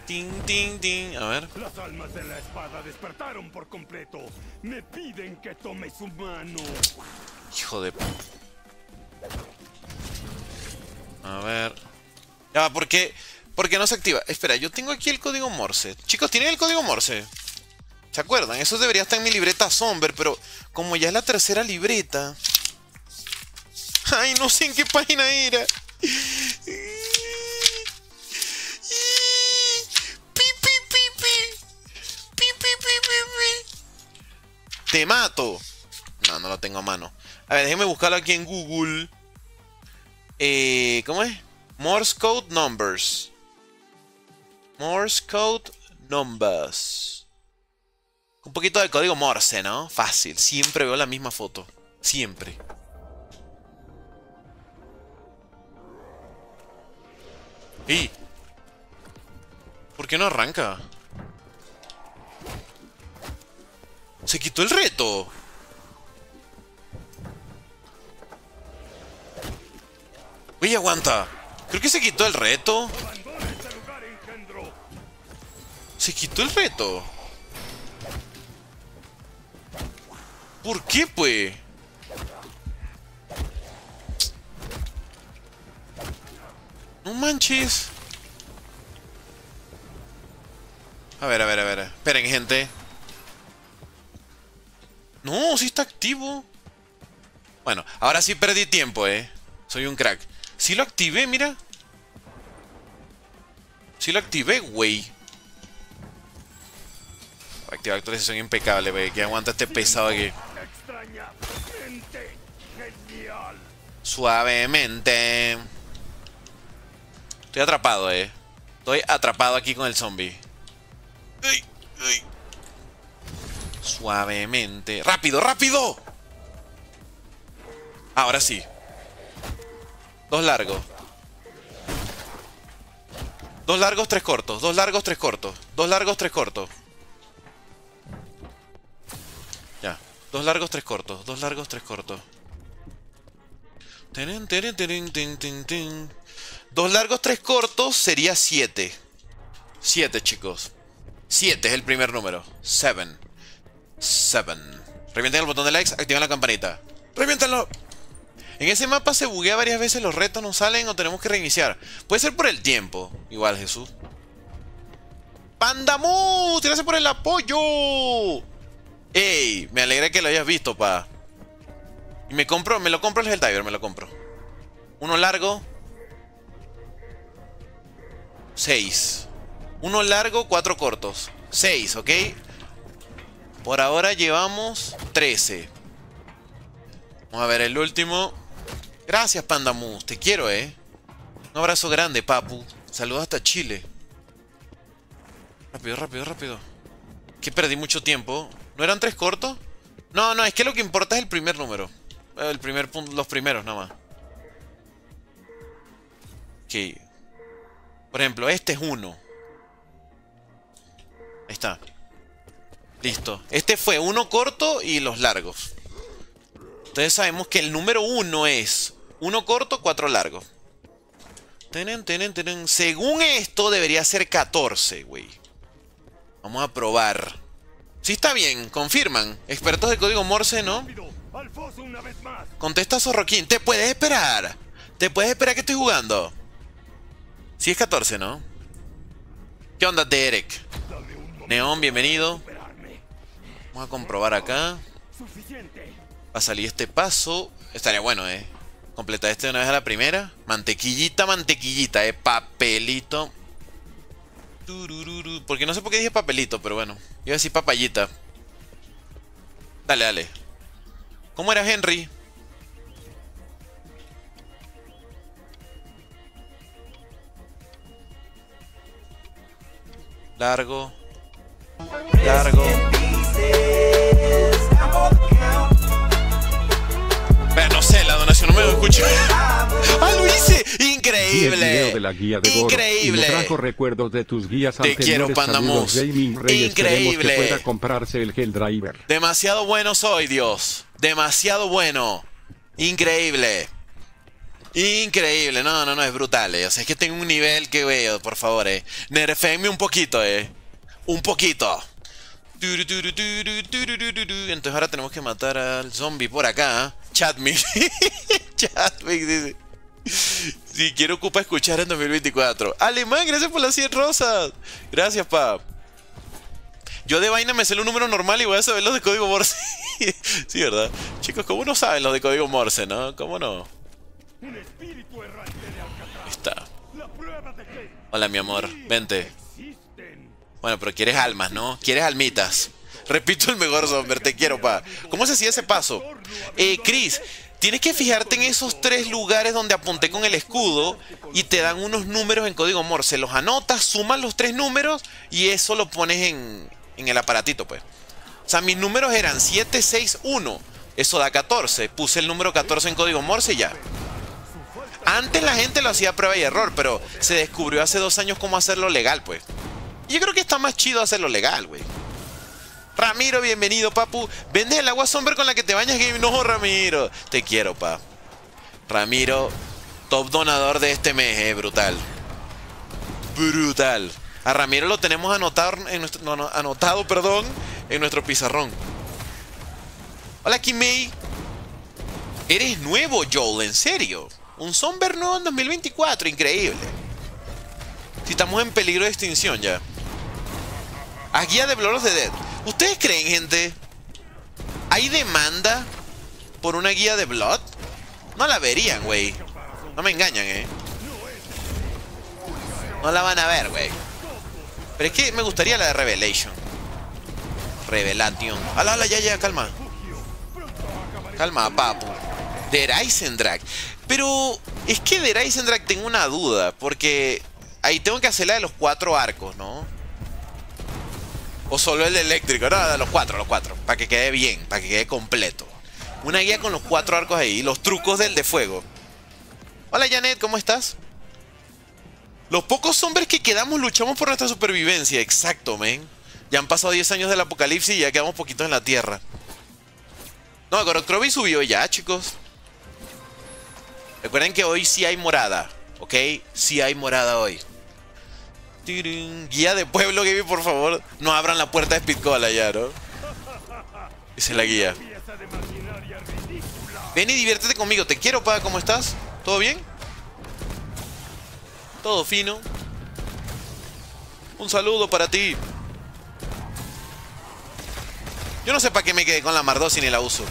Ting, ting, ting. A ver. Las almas de la espada despertaron por completo. Me piden que tome su mano. Hijo de... A ver. Ya va, ¿por qué? ¿Por qué no se activa? Espera, yo tengo aquí el código Morse. Chicos, ¿tienen el código Morse? ¿Se acuerdan? Eso debería estar en mi libreta Somber, pero como ya es la tercera libreta... Ay, no sé en qué página era. Te mato. No, no lo tengo a mano. A ver, déjenme buscarlo aquí en Google. Eh, ¿Cómo es? Morse Code Numbers. Morse Code Numbers. Un poquito de código Morse, ¿no? Fácil. Siempre veo la misma foto. Siempre. ¡Y! ¿Por qué no arranca? ¡Se quitó el reto! ¡Uy, aguanta! Creo que se quitó el reto. ¡Se quitó el reto! ¿Por qué, pues? ¡No manches! A ver, a ver, a ver. Esperen, gente. No, sí está activo. Bueno, ahora sí perdí tiempo, eh. Soy un crack. Sí lo activé, mira. Sí lo activé, güey. Activa actualización impecable, güey. Que aguanta este pesado aquí. Suavemente. Estoy atrapado, eh. Estoy atrapado aquí con el zombie. ¡Ay! ¡Ay! Suavemente. ¡Rápido, rápido! Ahora sí. Dos largos. Dos largos, tres cortos. Dos largos, tres cortos. Dos largos, tres cortos. Ya. Dos largos, tres cortos. Dos largos, tres cortos. Tenen, tenen, tenen, tenen, tenen, tenen. Dos largos, tres cortos sería siete. siete, chicos. siete es el primer número. siete. siete. Revienten el botón de likes, activen la campanita. ¡Reviéntenlo! En ese mapa se buguea varias veces, los retos no salen o tenemos que reiniciar. Puede ser por el tiempo. Igual, Jesús. ¡Pandamu! ¡Gracias por el apoyo! ¡Ey! Me alegra que lo hayas visto, pa. Y me compro, me lo compro el Helldiver, me lo compro. Uno largo. seis. Uno largo, cuatro cortos. seis, ¿ok? Por ahora llevamos trece. Vamos a ver el último. Gracias, Pandamus. Te quiero, ¿eh? Un abrazo grande, papu. Saludos hasta Chile. Rápido, rápido, rápido. Que perdí mucho tiempo. ¿No eran tres cortos? No, no, es que lo que importa es el primer número. El primer punto, los primeros, nada más. que, por ejemplo, este es uno. Ahí está. Listo. Este fue uno corto y los largos. Entonces sabemos que el número uno es uno corto, cuatro largos. Tenen, tenen, tenen. Según esto debería ser catorce, güey. Vamos a probar. Sí está bien, confirman. Expertos de código Morse, ¿no? Contesta Zorroquín. Te puedes esperar. Te puedes esperar que estoy jugando. Sí es catorce, ¿no? ¿Qué onda, Derek? Neón, bienvenido. Vamos a comprobar acá. Va a salir este paso. Estaría bueno, ¿eh? Completa este de una vez a la primera. Mantequillita, mantequillita, ¿eh? Papelito. Porque no sé por qué dije papelito, pero bueno. Iba a decir papayita. Dale, dale. ¿Cómo era Henry? Largo. Largo. Pero no sé, la donación no me lo escuché. ¡Ah, lo hice! ¡Increíble! De la guía de ¡Increíble! Goro, trajo recuerdos de tus guías Te quiero, Pandamos. ¡Increíble! Que pueda comprarse el gel driver. Demasiado bueno soy, Dios. Demasiado bueno. Increíble. Increíble. No, no, no, es brutal, eh. O sea, es que tengo un nivel que veo, por favor, eh. Nerfenme un poquito, eh. Un poquito. Entonces ahora tenemos que matar al zombie por acá. Chatmic. Chatmic dice: si quiero ocupa escuchar en dos mil veinticuatro. Alemán, gracias por las cien rosas. Gracias, pap. Yo de vaina me sé un número normal y voy a saber los de código Morse. Sí, ¿verdad? Chicos, ¿cómo no saben los de código Morse, no? ¿Cómo no? Ahí está. Hola, mi amor. Vente. Bueno, pero quieres almas, ¿no? Quieres almitas. Repito el mejor somber. Te quiero, pa. ¿Cómo se hacía ese paso? Eh, Chris, tienes que fijarte en esos tres lugares donde apunté con el escudo y te dan unos números en código Morse. Los anotas, sumas los tres números y eso lo pones en... en el aparatito, pues. O sea, mis números eran siete, seis, uno. Eso da catorce. Puse el número catorce en código Morse y ya. Antes la gente lo hacía a prueba y error, pero se descubrió hace dos años cómo hacerlo legal, pues. Y yo creo que está más chido hacerlo legal, güey. Ramiro, bienvenido, papu. ¿Vendes el agua sombra con la que te bañas, Game? No, Ramiro. Te quiero, pa. Ramiro, top donador de este mes, eh. Brutal. Brutal. A Ramiro lo tenemos anotado en nuestro, no, no, anotado, perdón, en nuestro pizarrón. Hola, Kimei. Eres nuevo, Joel, en serio. Un Somber nuevo en dos mil veinticuatro, increíble. Si estamos en peligro de extinción ya. A guía de Blood of the Dead. ¿Ustedes creen, gente? ¿Hay demanda por una guía de Blood? No la verían, güey. No me engañan, eh. No la van a ver, güey. Pero es que me gustaría la de Revelation. Revelation. Ala, ala, ya, ya, calma. Calma, papu. Der Eisendrache. Pero es que Der Eisendrache tengo una duda. Porque ahí tengo que hacer la de los cuatro arcos, ¿no? O solo el eléctrico. No, los cuatro, los cuatro. Para que quede bien, para que quede completo. Una guía con los cuatro arcos ahí. Y los trucos del de fuego. Hola, Janet, ¿cómo estás? Los pocos hombres que quedamos luchamos por nuestra supervivencia. Exacto, men. Ya han pasado diez años del apocalipsis y ya quedamos poquitos en la tierra. No, Gorod Krovi subió ya, chicos. Recuerden que hoy sí hay morada. ¿Ok? Sí hay morada hoy. ¡Tirín! Guía de Pueblo, Gaby, por favor. No abran la puerta de Spitcola ya, ¿no? Esa es la guía. Ven y diviértete conmigo. Te quiero, pa. ¿Cómo estás? ¿Todo bien? Todo fino. Un saludo para ti. Yo no sé para qué me quedé con la Mardosi si ni la uso.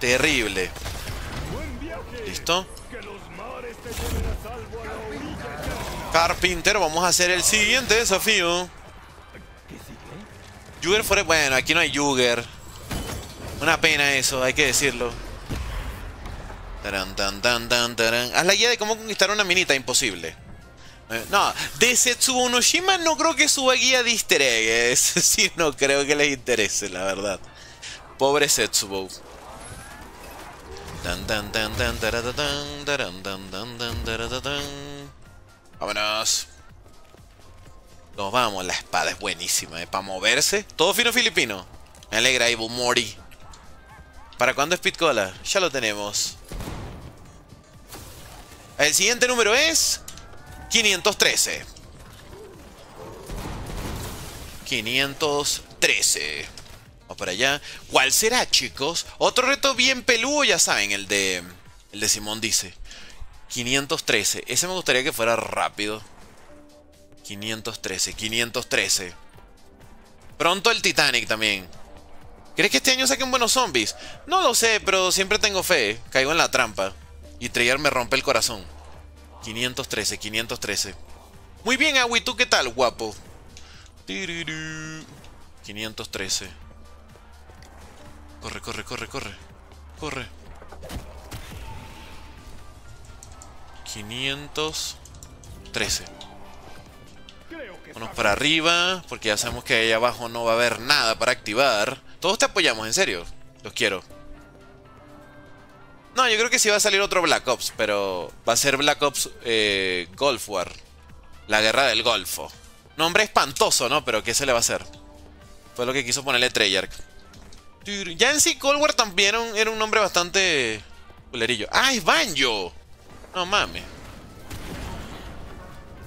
Terrible. Listo. Carpintero, vamos a hacer el siguiente desafío. Jugger Forest. Bueno, aquí no hay Jugger. Una pena eso, hay que decirlo. Taran, tan, tan, tan, taran. Haz la guía de cómo conquistar una minita, imposible. Eh, no, de Setsubō no Shima no creo que suba guía de easter egg. Eso sí, no creo que les interese, la verdad. Pobre Setsubō. Tan tan tan tan taratán, taran, tan tan tan taratán. Vámonos. Nos vamos, la espada es buenísima, ¿eh? Para moverse. Todo fino filipino. Me alegra, Ibu Mori. ¿Para cuándo es Pitcola? Ya lo tenemos. El siguiente número es... quinientos trece. quinientos trece. Vamos para allá. ¿Cuál será, chicos? Otro reto bien peludo, ya saben, el de... El de Simón dice. quinientos trece. Ese me gustaría que fuera rápido. quinientos trece. Pronto el Titanic también. ¿Crees que este año saquen buenos zombies? No lo sé, pero siempre tengo fe. Caigo en la trampa. Y Treyarch me rompe el corazón. quinientos trece. Muy bien, Agui, ¿tú qué tal, guapo? quinientos trece. Corre, corre, corre, corre. Corre. quinientos trece. Vámonos para arriba, porque ya sabemos que ahí abajo no va a haber nada para activar. Todos te apoyamos, en serio. Los quiero. No, yo creo que sí va a salir otro Black Ops, pero va a ser Black Ops eh, Gulf War. La guerra del Golfo. Nombre espantoso, ¿no? Pero ¿qué se le va a hacer? Fue lo que quiso ponerle Treyarch. Ya en sí, Cold War también era un, era un nombre bastante culerillo. ¡Ah, es Banjo! No mames.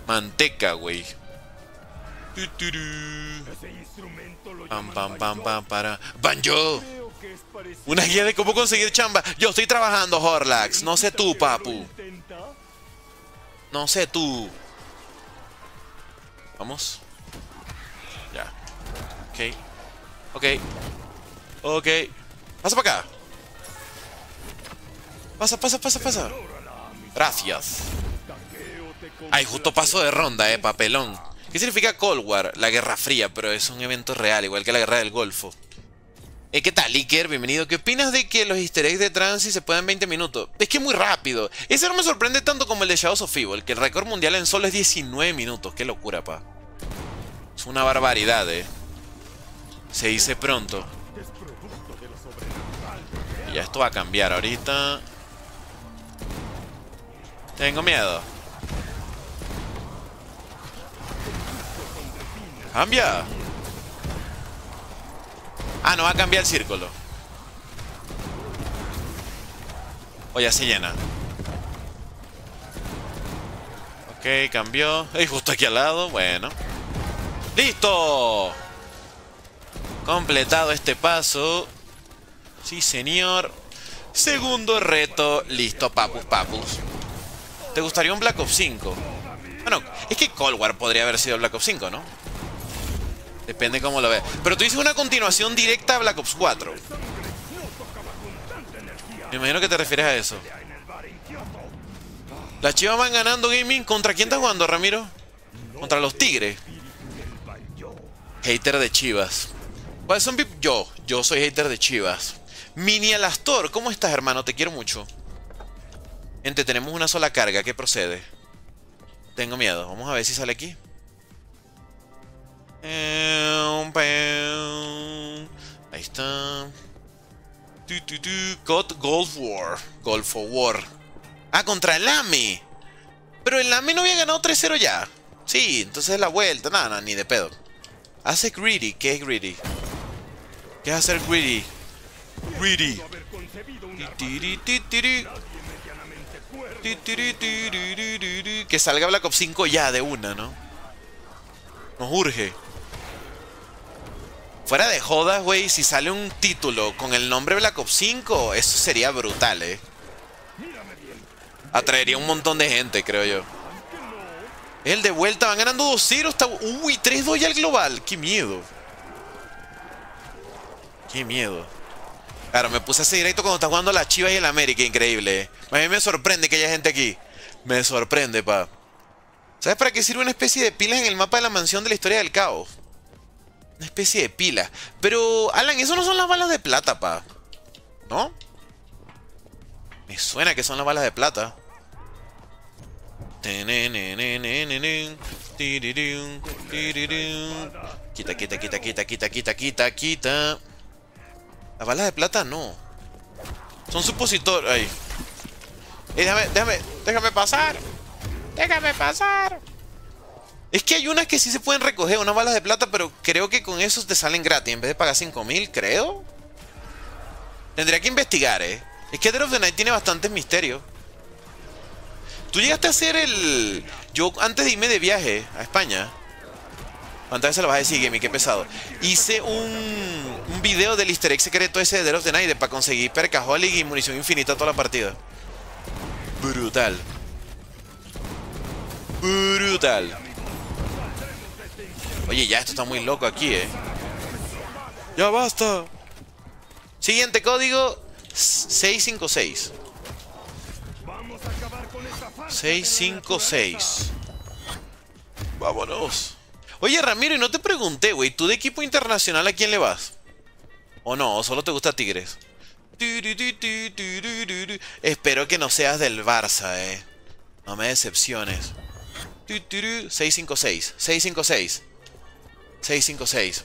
Manteca, güey. Pam, pam, pam, pam, para... ¡Banjo! Una guía de cómo conseguir chamba. Yo estoy trabajando, Horlax. No sé tú, papu. No sé tú. Vamos. Ya. Ok. Ok. Ok. Pasa para acá. Pasa, pasa, pasa, pasa. Gracias. Ay, justo paso de ronda, eh, papelón. ¿Qué significa Cold War? La Guerra Fría, pero es un evento real, igual que la Guerra del Golfo. Eh, ¿qué tal, Iker? Bienvenido. ¿Qué opinas de que los easter eggs de Transi se puedan en veinte minutos? Es que es muy rápido. Ese no me sorprende tanto como el de Shadows of Evil, que el récord mundial en solo es diecinueve minutos. Qué locura, pa. Es una barbaridad, eh. Se dice pronto. Y ya esto va a cambiar ahorita. Tengo miedo. Cambia. Ah, no va a cambiar el círculo. O ya se llena. Ok, cambió. Y justo aquí al lado, bueno. ¡Listo! Completado este paso. Sí, señor. Segundo reto. Listo, papus, papus. ¿Te gustaría un Black Ops cinco? Bueno, es que Cold War podría haber sido Black Ops cinco, ¿no? Depende cómo lo veas. Pero tú dices una continuación directa a Black Ops cuatro. Me imagino que te refieres a eso. Las chivas van ganando, gaming. ¿Contra quién estás jugando, Ramiro? Contra los tigres. Hater de chivas. ¿Cuáles son? Yo. Yo soy hater de chivas. Mini Alastor. ¿Cómo estás, hermano? Te quiero mucho. Gente, tenemos una sola carga. ¿Qué procede? Tengo miedo. Vamos a ver si sale aquí. Ahí está. C O D Golf War. Golf War. Ah, contra el A M I. Pero el A M I no había ganado tres cero ya. Sí, entonces la vuelta. Nada, nah, ni de pedo. Hace greedy. ¿Qué es greedy? ¿Qué es hacer greedy? Greedy. Que salga Black Ops cinco ya de una, ¿no? Nos urge. Fuera de jodas, güey, si sale un título con el nombre Black Ops cinco, eso sería brutal, eh. Atraería un montón de gente, creo yo. El de vuelta, van ganando dos cero hasta... Uy, tres dos ya el global. Qué miedo. Qué miedo. Claro, me puse ese directo cuando está jugando las Chivas y el América, increíble, eh. A mí me sorprende que haya gente aquí. Me sorprende, pa. ¿Sabes para qué sirve una especie de pilas en el mapa de la mansión de la historia del caos? Una especie de pila. Pero, Alan, eso no son las balas de plata, pa. ¿No? Me suena que son las balas de plata. Quita, quita, quita, quita, quita, quita, quita, quita. Las balas de plata no. Son supositorios. Ahí. Eh, déjame, déjame, déjame pasar. Déjame pasar. Es que hay unas que sí se pueden recoger, unas balas de plata, pero creo que con eso te salen gratis. En vez de pagar cinco mil, creo. Tendría que investigar, eh. Es que Dead of the Night tiene bastantes misterios. Tú llegaste a hacer el... Yo antes de irme de viaje a España. ¿Cuántas veces lo vas a decir, Gamey? Qué pesado. Hice un, un video del easter egg secreto ese de Dead of the Night para conseguir Percaholic y munición infinita toda la partida. Brutal. Brutal. Oye, ya esto está muy loco aquí, eh. Ya basta. Siguiente código seis cinco seis. seis cinco seis. Vámonos. Oye, Ramiro, y no te pregunté, güey. ¿Tú de equipo internacional a quién le vas? ¿O no? ¿O solo te gusta Tigres? Espero que no seas del Barça, eh. No me decepciones. seis cinco seis. seis cinco seis. seis cinco seis.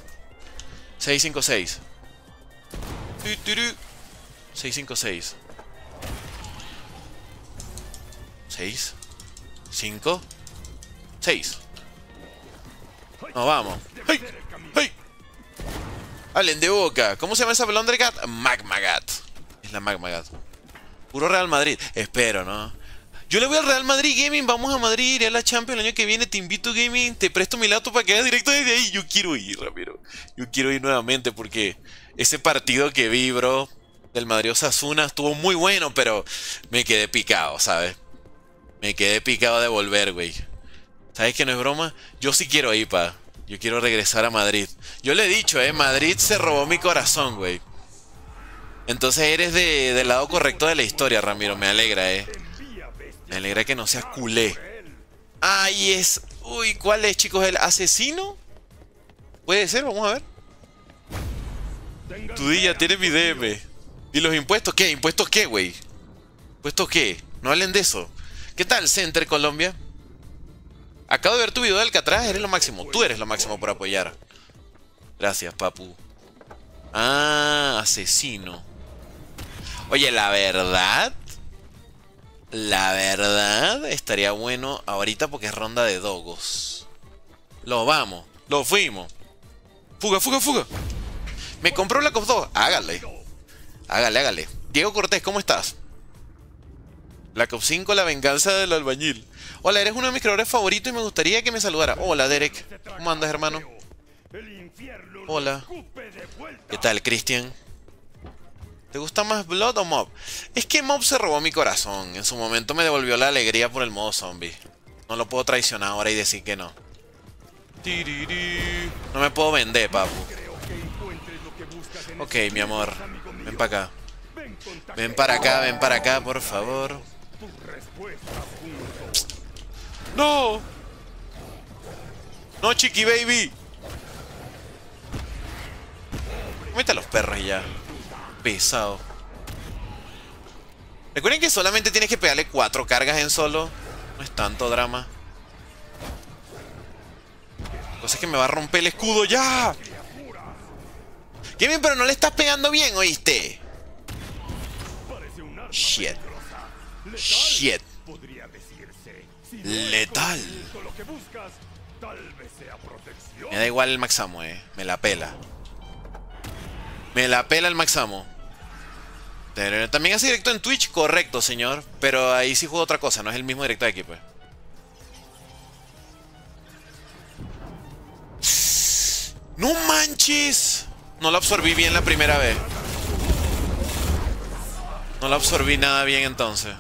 seis cinco seis. seis cinco seis. seis cinco seis. Nos vamos. ¡Hey! ¡Hey! Hablen de boca. ¿Cómo se llama esa Blundergat? Magmagat. Es la Magmagat. Puro Real Madrid. Espero, ¿no? Yo le voy al Real Madrid, Gaming. Vamos a Madrid. Iré a la Champions el año que viene. Te invito, Gaming. Te presto mi laptop para que hagas directo desde ahí. Yo quiero ir, Ramiro. Yo quiero ir nuevamente porque ese partido que vi, bro, del Madrid-Osasuna estuvo muy bueno, pero me quedé picado, ¿sabes? Me quedé picado de volver, güey. ¿Sabes que no es broma? Yo sí quiero ir, pa. Yo quiero regresar a Madrid. Yo le he dicho, eh. Madrid se robó mi corazón, güey. Entonces eres de, del lado correcto de la historia, Ramiro. Me alegra, eh. Me alegra que no seas culé. Ay, ah, es... Uy, ¿cuál es, chicos? ¿El asesino? Puede ser, vamos a ver. Tu día tiene mi D M. ¿Y los impuestos qué? ¿Impuestos qué, güey? ¿Impuestos qué? No hablen de eso. ¿Qué tal, Center Colombia? Acabo de ver tu video de Alcatraz, eres lo máximo. Tú eres lo máximo por apoyar. Gracias, papu. Ah, asesino. Oye, la verdad... La verdad, estaría bueno ahorita porque es ronda de dogos. Lo vamos, lo fuimos. Fuga, fuga, fuga. Me compró Black Ops dos. Hágale. Hágale, hágale. Diego Cortés, ¿cómo estás? Black Ops cinco, la venganza del albañil. Hola, eres uno de mis creadores favoritos y me gustaría que me saludara. Hola, Derek. ¿Cómo andas, hermano? Hola. ¿Qué tal, Cristian? ¿Te gusta más Blood o Mob? Es que Mob se robó mi corazón. En su momento me devolvió la alegría por el modo zombie. No lo puedo traicionar ahora y decir que no. No me puedo vender, papu. Ok, mi amor. Ven para acá. Ven para acá, ven para acá, por favor. ¡No! ¡No, chiqui baby! Mete a los perros ya. Pesado. Recuerden que solamente tienes que pegarle cuatro cargas en solo. No es tanto drama. La cosa es que me va a romper el escudo ya. Gaming, pero no le estás pegando bien, ¿oíste? Shit. Shit. Letal. Me da igual el Maxamo, eh. Me la pela. Me la pela el Maxamo. También hace directo en Twitch, correcto, señor. Pero ahí sí juego otra cosa, no es el mismo directo de aquí, pues. ¡No manches! No lo absorbí bien la primera vez. No lo absorbí nada bien entonces.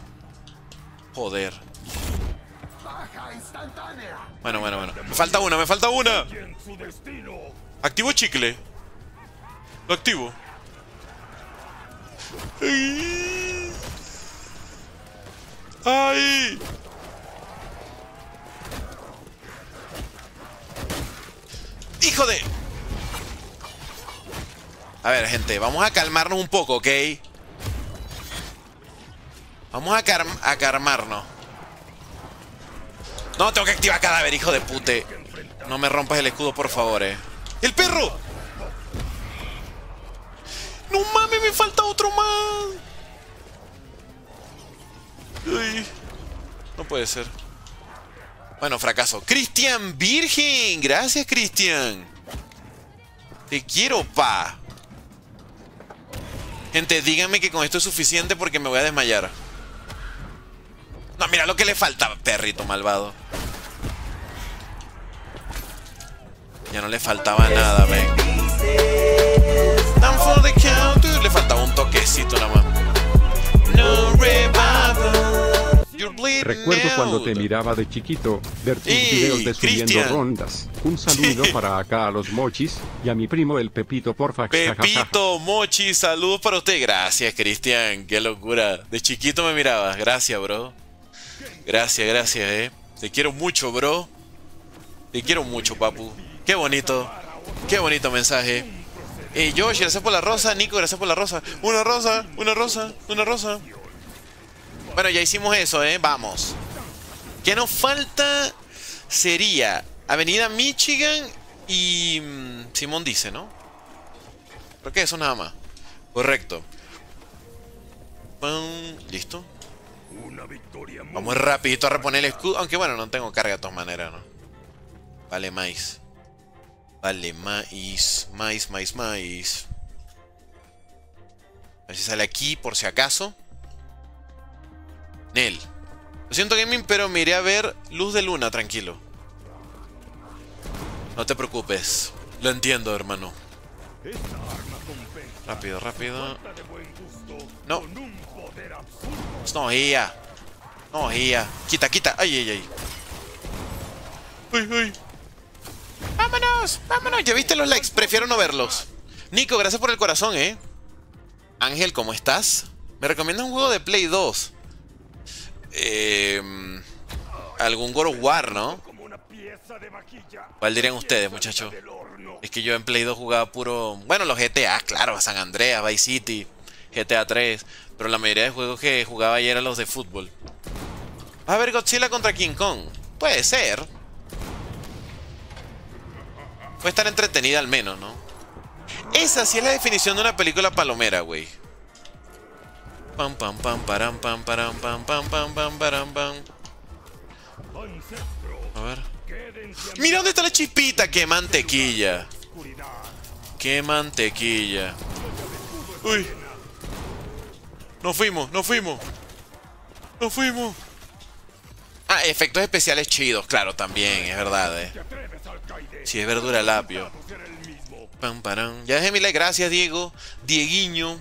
Joder. Bueno, bueno, bueno. Me falta una, me falta una. Activo chicle. Lo activo. ¡Ay! ¡Ay! ¡Hijo de! A ver, gente, vamos a calmarnos un poco, ¿ok? Vamos a, car a calmarnos. No, tengo que activar cadáver, hijo de pute. No me rompas el escudo, por favor, eh. ¡El perro! ¡No mames, me falta otro más! Uy, no puede ser. Bueno, fracaso. Cristian Virgen. Gracias, Cristian. Te quiero, pa. Gente, díganme que con esto es suficiente porque me voy a desmayar. No, mira lo que le falta, perrito malvado. Ya no le faltaba nada, ven. Le faltaba un toquecito nada más. Recuerdo cuando te miraba de chiquito, ver tus videos de subiendo rondas. Un saludo para acá a los mochis y a mi primo el Pepito, porfa. Pepito, mochi, saludos para usted. Gracias, Cristian, qué locura. De chiquito me mirabas, gracias, bro. Gracias, gracias, eh. Te quiero mucho, bro. Te quiero mucho, papu. Qué bonito. Qué bonito mensaje. Eh, Josh, gracias por la rosa. Nico, gracias por la rosa. Una rosa, una rosa, una rosa. Bueno, ya hicimos eso, eh. Vamos. ¿Qué nos falta? Sería Avenida Michigan y mmm, Simón dice, ¿no? Creo que eso nada más. Correcto. Pum, listo. Vamos rapidito a reponer el escudo. Aunque bueno, no tengo carga de todas maneras, ¿no? Vale, maíz. Vale, maíz. Maíz, maíz, maíz. A ver si sale aquí, por si acaso. Nel. Lo siento, gaming, pero me iré a ver Luz de Luna, tranquilo. No te preocupes. Lo entiendo, hermano. Rápido, rápido. No. No, ya. No, ya. Quita, quita. Ay, ay, ay. Uy, uy. Vámonos, vámonos. Ya viste los likes, prefiero no verlos. Nico, gracias por el corazón, eh. Ángel, ¿cómo estás? Me recomiendas un juego de Play dos. Eh, algún God of War, ¿no? ¿Cuál dirían ustedes, muchachos? Es que yo en Play dos jugaba puro... Bueno, los G T A, claro, San Andreas, Vice City, G T A tres. Pero la mayoría de juegos que jugaba ayer eran los de fútbol. ¿Vas a ver Godzilla contra King Kong? Puede ser. Puede estar entretenida al menos, ¿no? Esa sí es la definición de una película palomera, güey. Pam, pam, pam, param, pam, param, pam, pam, pam, pam, param, pam. A ver. ¡Mira dónde está la chispita! ¡Qué mantequilla! ¡Qué mantequilla! ¡Uy! ¡Nos fuimos! ¡Nos fuimos! ¡Nos fuimos! Ah, efectos especiales chidos, claro, también, es verdad, eh. Si es verdura lapio. Pam, param. Ya dejé mi like, gracias, Diego. Dieguiño.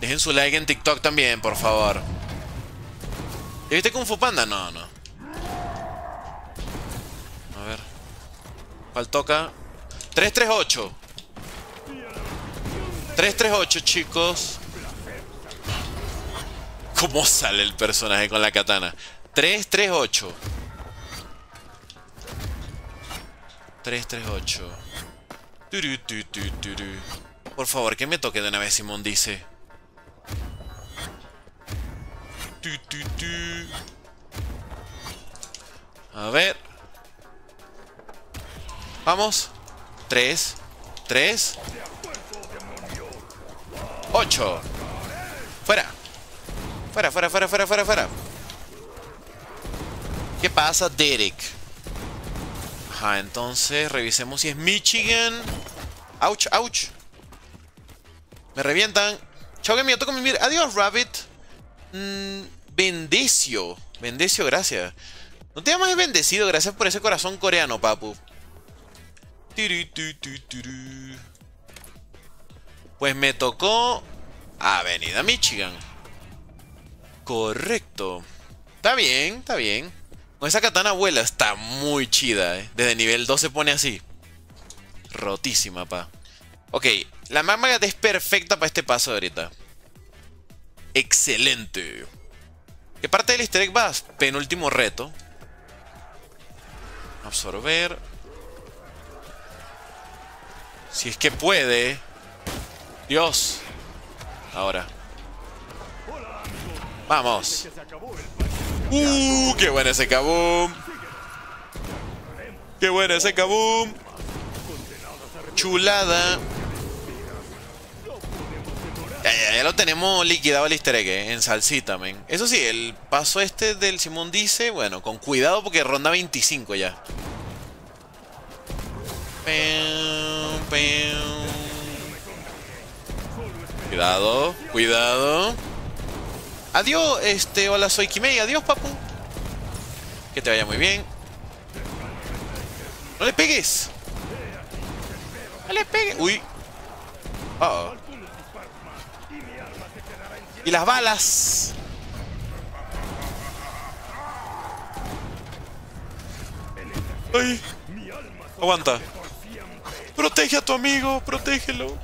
Dejen su like en TikTok también, por favor. ¿Ya viste Kung Fu Panda? No, no. A ver. ¿Cuál toca? tres tres ocho. tres tres ocho, chicos. ¿Cómo sale el personaje con la katana? tres tres ocho. tres tres ocho. Turu, turu, turu, turu. Por favor, que me toque de una vez, Simón dice. Tu, tu, tu. A ver. Vamos. tres, tres, ocho. Fuera. Fuera, fuera, fuera, fuera, fuera, fuera. ¿Qué pasa, Derek? Ajá, entonces revisemos si es Michigan. Ouch, ouch. Me revientan. Chao, que me toco mi mir. Adiós, Rabbit. Mm, bendecio. Bendecio, gracias. No te llamas bendecido. Gracias por ese corazón coreano, papu. Pues me tocó Avenida Michigan. Correcto. Está bien, está bien. Con esa katana abuela está muy chida, ¿eh? Desde nivel dos se pone así. Rotísima, pa. Ok, la magma es perfecta para este paso de ahorita. Excelente. ¿Qué parte del easter egg vas? Penúltimo reto. Absorber. Si es que puede. Dios. Ahora. Vamos. Uh, qué buena ese kaboom. Qué buena ese kaboom. Chulada. Ya, ya, ya lo tenemos liquidado el easter egg, ¿eh? En salsita, men. Eso sí, el paso este del Simón dice, bueno, con cuidado porque ronda veinticinco ya. Cuidado, cuidado. Adiós, este, hola, soy Kimei, adiós, papu. Que te vaya muy bien. ¡No le pegues! ¡No le pegues! ¡Uy! Oh. ¡Y las balas! ¡Ay! ¡Aguanta! ¡Protege a tu amigo! ¡Protégelo!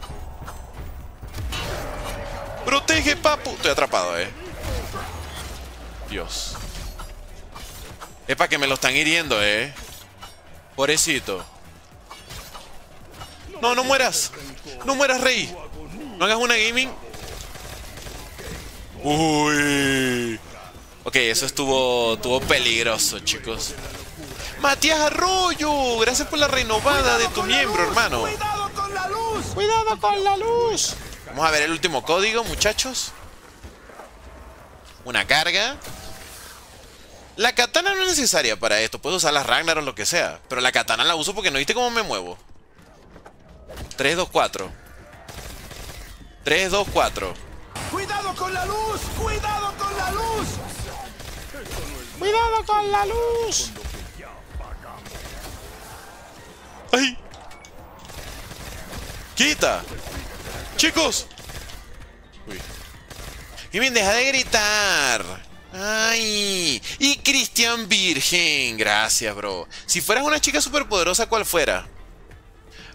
¡Protege, papu! Estoy atrapado, eh. Dios. Es para que me lo están hiriendo, eh. Pobrecito. No, no mueras. No mueras, rey. No hagas una gaming. Uy. Ok, eso estuvo estuvo peligroso, chicos. Matías Arroyo, gracias por la renovada de tu miembro, hermano. Cuidado con la luz. Cuidado con la luz. Vamos a ver el último código, muchachos. Una carga. La katana no es necesaria para esto. Puedo usar las Ragnar o lo que sea. Pero la katana la uso porque no viste cómo me muevo. tres, dos, cuatro. tres, dos, cuatro. ¡Cuidado con la luz! ¡Cuidado con la luz! ¡Cuidado con la luz! ¡Ay! ¡Quita! ¡Chicos! Uy. ¡Y bien, deja de gritar! Ay, y Cristian Virgen, gracias, bro. Si fueras una chica superpoderosa, ¿cuál fuera?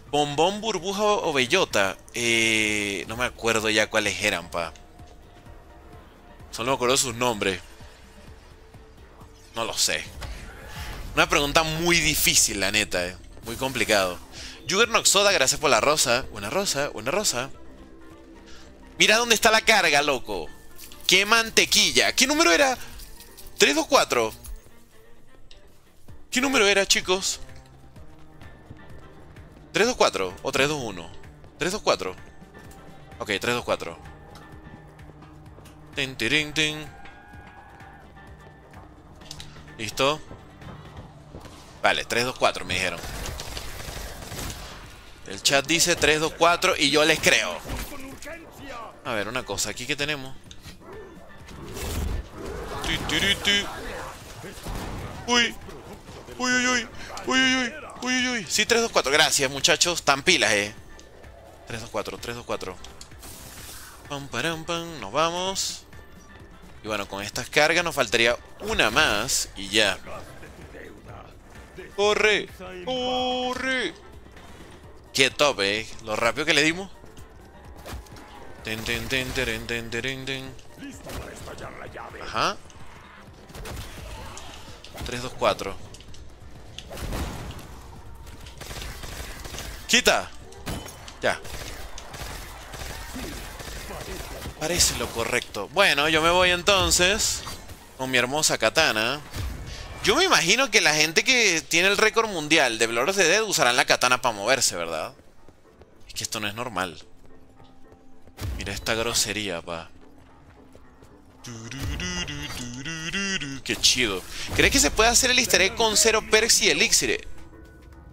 Bombón, burbuja o bellota. Eh, no me acuerdo ya cuáles eran, pa. Solo me acuerdo sus nombres. No lo sé. Una pregunta muy difícil, la neta, eh. Muy complicado. Juggernox Soda, gracias por la rosa. Una rosa, una rosa. Mira dónde está la carga, loco. ¡Qué mantequilla! ¿Qué número era? tres, dos, cuatro. ¿Qué número era, chicos? ¿tres, dos, cuatro? ¿O tres, dos, uno? ¿tres, dos, cuatro? Ok, tres, dos, cuatro. Tin, tirin, tin. Listo. Vale, tres, dos, cuatro me dijeron. El chat dice tres, dos, cuatro y yo les creo. A ver, una cosa. ¿Aquí qué tenemos? Uy, uy, uy, uy, uy, uy, uy, uy, sí, tres, dos, cuatro, gracias muchachos, tan pilas, eh. tres, dos, cuatro, tres, dos, cuatro. Pam, param, pam, nos vamos. Y bueno, con estas cargas nos faltaría una más y ya. Corre, corre. Qué top, eh, lo rápido que le dimos. Ten, ten, ten, ten, ten, ten, ten. Ajá. tres, dos, cuatro. ¡Quita! Ya. Parece lo correcto. Bueno, yo me voy entonces con mi hermosa katana. Yo me imagino que la gente que tiene el récord mundial de Blood of the Dead usarán la katana para moverse, ¿verdad? Es que esto no es normal. Mira esta grosería, pa. Qué chido. ¿Crees que se puede hacer el easter egg con cero perks y elixir?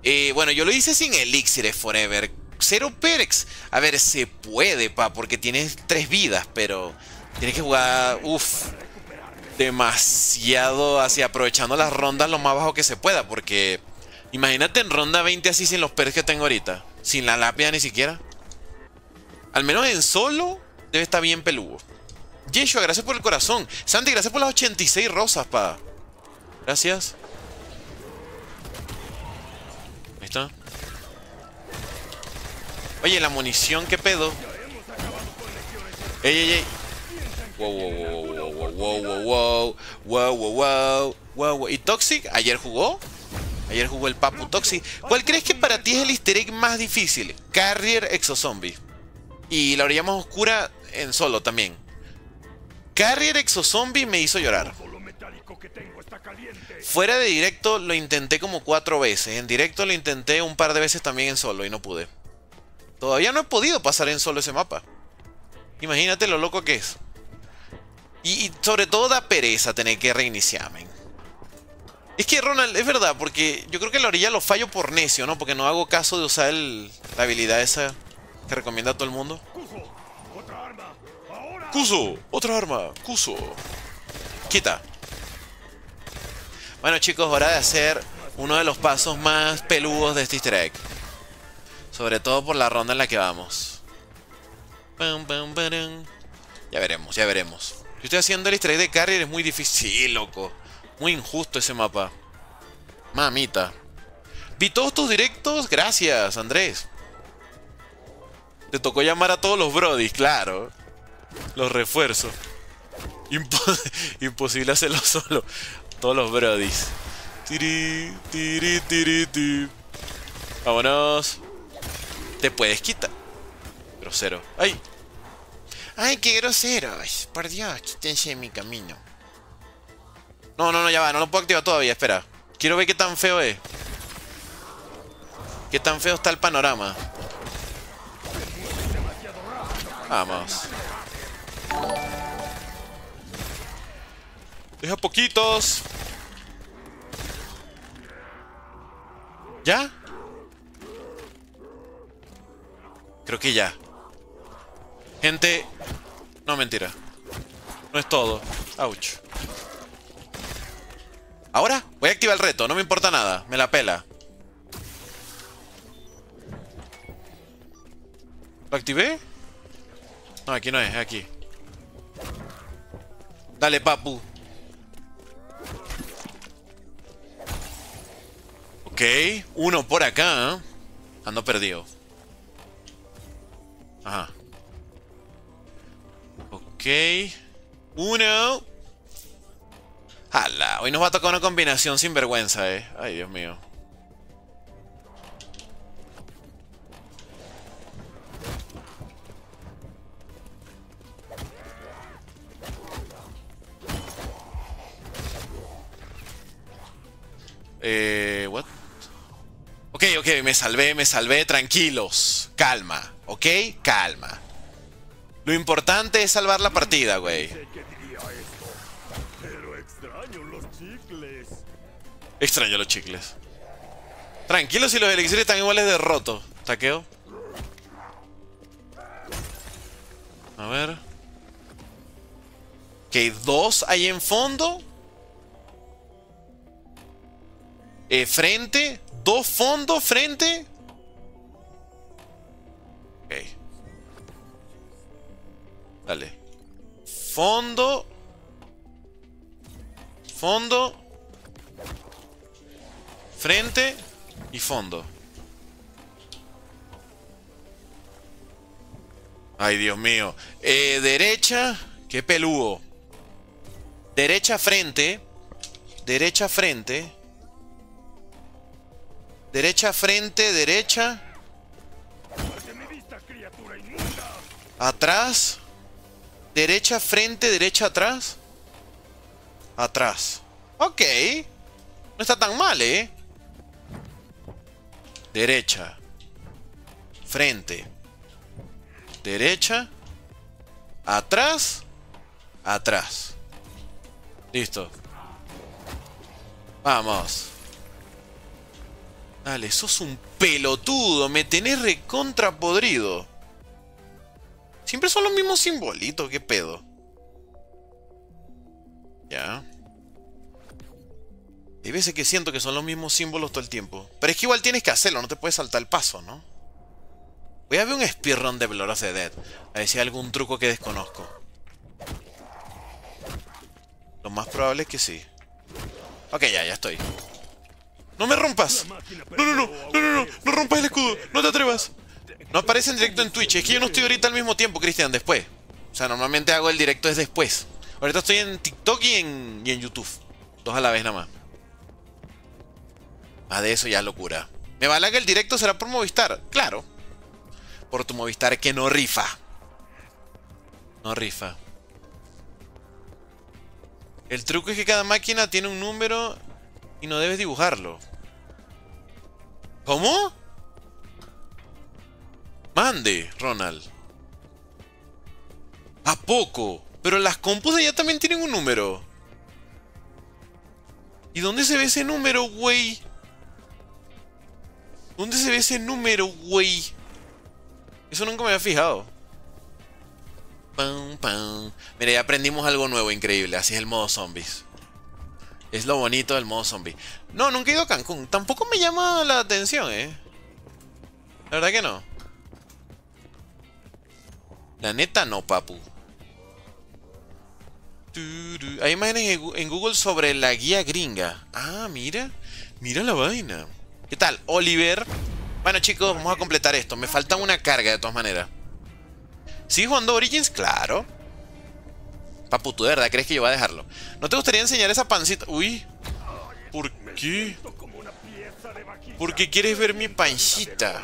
Eh, bueno, yo lo hice sin elixir forever. Cero perks. A ver, se puede, pa, porque tienes tres vidas, pero tienes que jugar, uff, demasiado así, aprovechando las rondas lo más bajo que se pueda, porque imagínate en ronda veinte así sin los perks que tengo ahorita. Sin la lápida ni siquiera. Al menos en solo debe estar bien peludo. Yeshua, gracias por el corazón. Santi, gracias por las ochenta y seis rosas, pa. Gracias. Ahí está. Oye, la munición, ¿qué pedo? Ey, ey, ey. Wow, wow, wow, wow, wow, wow, wow, wow, wow, wow, wow, wow. ¿Y Toxic? ¿Ayer jugó? Ayer jugó el Papu Toxic. ¿Cuál crees que para ti es el easter egg más difícil? Carrier Exozombie. Y la orilla más oscura en solo también. Carrier Exozombie me hizo llorar. Fuera de directo lo intenté como cuatro veces. En directo lo intenté un par de veces también en solo y no pude. Todavía no he podido pasar en solo ese mapa. Imagínate lo loco que es. Y, y sobre todo da pereza tener que reiniciarme. Es que, Ronald, es verdad, porque yo creo que en la orilla lo fallo por necio, ¿no? Porque no hago caso de usar el, la habilidad esa que recomienda a todo el mundo. ¡Kuso! ¡Otra arma! ¡Kuso! ¡Quita! Bueno, chicos, hora de hacer uno de los pasos más peludos de este easter egg. Sobre todo por la ronda en la que vamos. Ya veremos, ya veremos. Yo estoy haciendo el easter egg de Carrier, es muy difícil. Sí, loco. Muy injusto ese mapa. Mamita. Vi todos tus directos. Gracias, Andrés. Te tocó llamar a todos los brodis, claro. Los refuerzos. Impos Imposible hacerlo solo. Todos los brodis. Tiri, tiri, tiri, tiri. Vámonos. Te puedes quitar. Grosero. ¡Ay! ¡Ay, qué grosero! Por Dios, quítense de mi camino. No, no, no, ya va, no lo puedo activar todavía, espera. Quiero ver qué tan feo es. Qué tan feo está el panorama. Vamos. Deja poquitos. ¿Ya? Creo que ya. Gente... No, mentira. No es todo. Ouch. Ahora voy a activar el reto, no me importa nada, me la pela. ¿Lo activé? No, aquí no es, es aquí. Dale, papu. Ok, uno por acá, ¿eh? Ando perdido. Ajá. Ok. Uno. ¡Hala! Hoy nos va a tocar una combinación sin vergüenza, eh. Ay, Dios mío. Eh... ¿What? Ok, ok, me salvé, me salvé. Tranquilos. Calma, ¿ok? Calma. Lo importante es salvar la partida, güey. Extraño los chicles. Tranquilos si los elixires están iguales de roto. Taqueo. A ver. Que dos ahí en fondo. Eh, frente. Dos fondos, frente. Ok. Dale. Fondo. Fondo. Frente y fondo. Ay, Dios mío. Eh, derecha. Qué peludo. Derecha frente. Derecha frente. Derecha frente, derecha. Atrás. Derecha frente, derecha atrás. Atrás. Ok. No está tan mal, eh. Derecha. Frente. Derecha. Atrás. Atrás. Listo. Vamos. Dale, sos un pelotudo. Me tenés recontra podrido. Siempre son los mismos simbolitos. ¿Qué pedo? Ya. Hay veces que siento que son los mismos símbolos todo el tiempo. Pero es que igual tienes que hacerlo, no te puedes saltar el paso, ¿no? Voy a ver un speedrun de Blood of the Dead. A ver si hay algún truco que desconozco. Lo más probable es que sí. Ok, ya, ya estoy. ¡No me rompas! ¡No, no, no! ¡No, no, no! ¡No rompas el escudo! ¡No te atrevas! No aparece en directo en Twitch. Es que yo no estoy ahorita al mismo tiempo, Cristian, después. O sea, normalmente hago el directo desde después. Ahorita estoy en TikTok y en, y en YouTube. Dos a la vez nada más. Ah, de eso ya es locura. ¿Me bala que el directo será por Movistar? Claro. Por tu Movistar que no rifa. No rifa. El truco es que cada máquina tiene un número y no debes dibujarlo. ¿Cómo? Mande, Ronald. ¿A poco? Pero las compus de allá también tienen un número. ¿Y dónde se ve ese número, güey? ¿Dónde se ve ese número, güey? Eso nunca me había fijado. Pam, pam. Mira, ya aprendimos algo nuevo, increíble. Así es el modo zombies. Es lo bonito del modo zombie. No, nunca he ido a Cancún. Tampoco me llama la atención, eh. La verdad que no. La neta no, papu. Hay imágenes en Google sobre la guía gringa. Ah, mira. Mira la vaina. ¿Qué tal, Oliver? Bueno, chicos, vamos a completar esto. Me falta una carga, de todas maneras. ¿Sigues jugando Origins? Claro. Papu, ¿tú de verdad crees que yo voy a dejarlo? ¿No te gustaría enseñar esa pancita? Uy. ¿Por qué? ¿Por qué quieres ver mi pancita?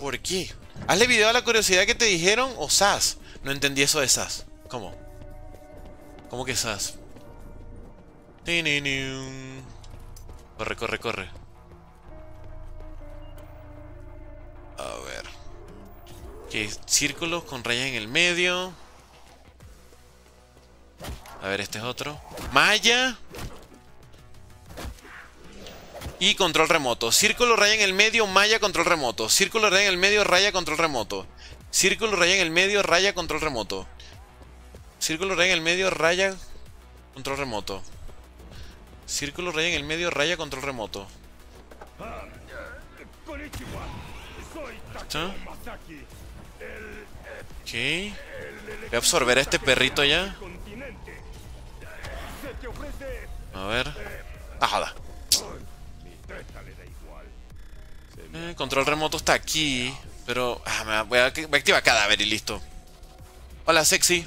¿Por qué? Hazle video a la curiosidad que te dijeron o S A S. No entendí eso de S A S. ¿Cómo? ¿Cómo que S A S? Corre, corre, corre. A ver. Que círculos con rayas en el medio. A ver, este es otro. Malla. Y control remoto. Círculo, raya en el medio, malla, control remoto. Círculo, raya en el medio, raya, control remoto. Círculo, raya en el medio, raya, control remoto. Círculo, raya en el medio, raya, control remoto. Círculo, raya en el medio, raya, control remoto. ¿Está? Ok. Voy a absorber a este perrito ya. A ver. Ah, joda. Eh, control remoto está aquí. Pero. Ah, me voy, a, voy a activar cadáver y listo. Hola, sexy.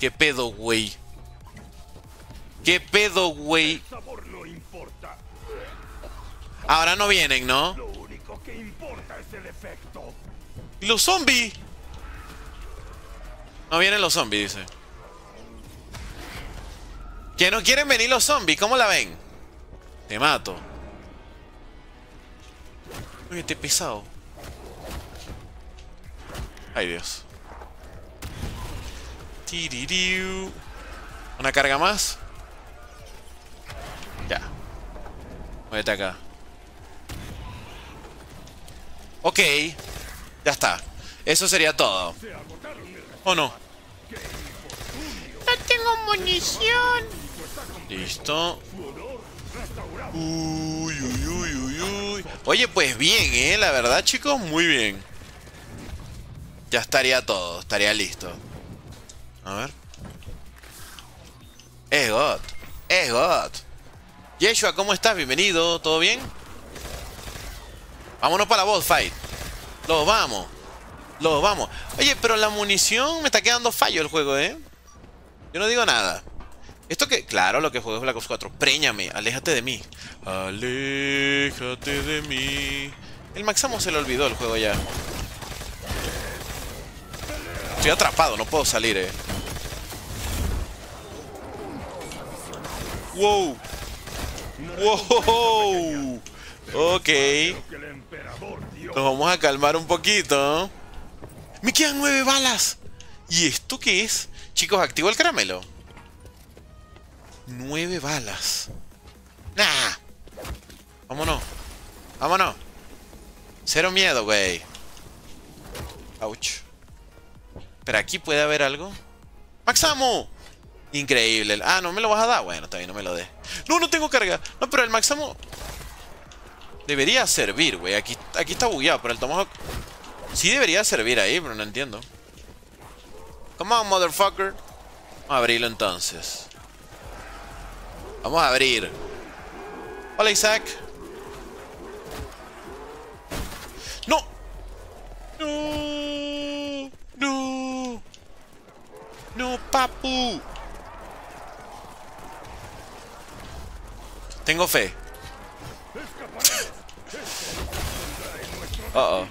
¿Qué pedo, güey? ¿Qué pedo, güey? Ahora no vienen, ¿no? ¡Los zombies! No vienen los zombies, dice. Que no quieren venir los zombies, ¿cómo la ven? Te mato. Uy, este pesado. Ay, Dios. Tiririu. Una carga más. Ya. Muévete acá. Ok. Ya está. Eso sería todo. ¿O no? No tengo munición. Listo. Uy, uy, uy, uy, uy. Oye, pues bien, eh, la verdad, chicos, muy bien. Ya estaría todo, estaría listo. A ver. Es God, es God. Yeshua, ¿cómo estás? Bienvenido, ¿todo bien? Vámonos para la boss fight. Los vamos, los vamos. Oye, pero la munición me está quedando fallo el juego, eh. Yo no digo nada. Esto que, claro, lo que juego es Black Ops cuatro. Préñame, aléjate de mí. Aléjate de mí. El Maxamo se le olvidó el juego ya. Estoy atrapado, no puedo salir, eh. Wow. Wow. Ok. Nos vamos a calmar un poquito. Me quedan nueve balas. ¿Y esto qué es? Chicos, activo el caramelo. Nueve balas. Nah. Vámonos. Vámonos. Cero miedo, güey. Ouch. Pero aquí puede haber algo. ¡Maxamo! Increíble. Ah, ¿no me lo vas a dar? Bueno, todavía no me lo dé. No, no tengo carga. No, pero el Maxamo debería servir, güey. Aquí, aquí está bugueado, pero el Tomahawk sí debería servir ahí, pero no entiendo. Come on, motherfucker. Vamos a abrirlo entonces. Vamos a abrir. Hola, Isaac. No. No. No. No, papu. Tengo fe. Uh-oh.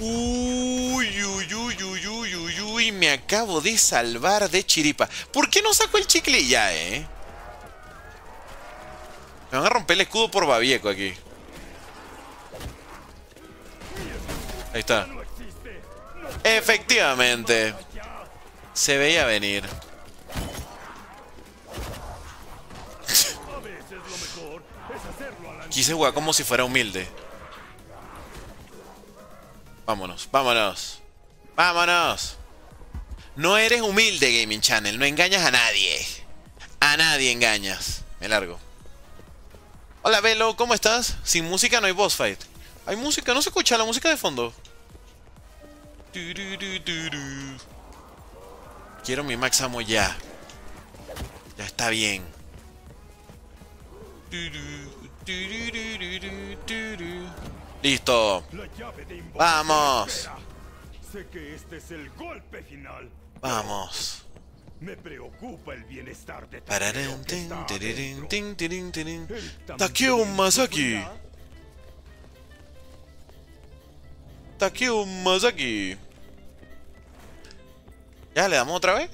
Uy, uy, uy, uy, uy, uy, uy. Me acabo de salvar de chiripa. ¿Por qué no saco el chicle ya, eh? Me van a romper el escudo por babieco aquí. Ahí está. Efectivamente. Se veía venir. Quise jugar como si fuera humilde. Vámonos, vámonos. Vámonos. No eres humilde, Gaming Channel. No engañas a nadie. A nadie engañas. Me largo. Hola, Velo, ¿cómo estás? Sin música no hay boss fight. Hay música, no se escucha la música de fondo. Quiero mi Max Ammo ya. Ya está bien. Listo. Vamos. Sé que este es el golpe final. Vamos. Me preocupa el bienestar de Takeo Masaki. Takeo Masaki. Ya, le damos otra vez.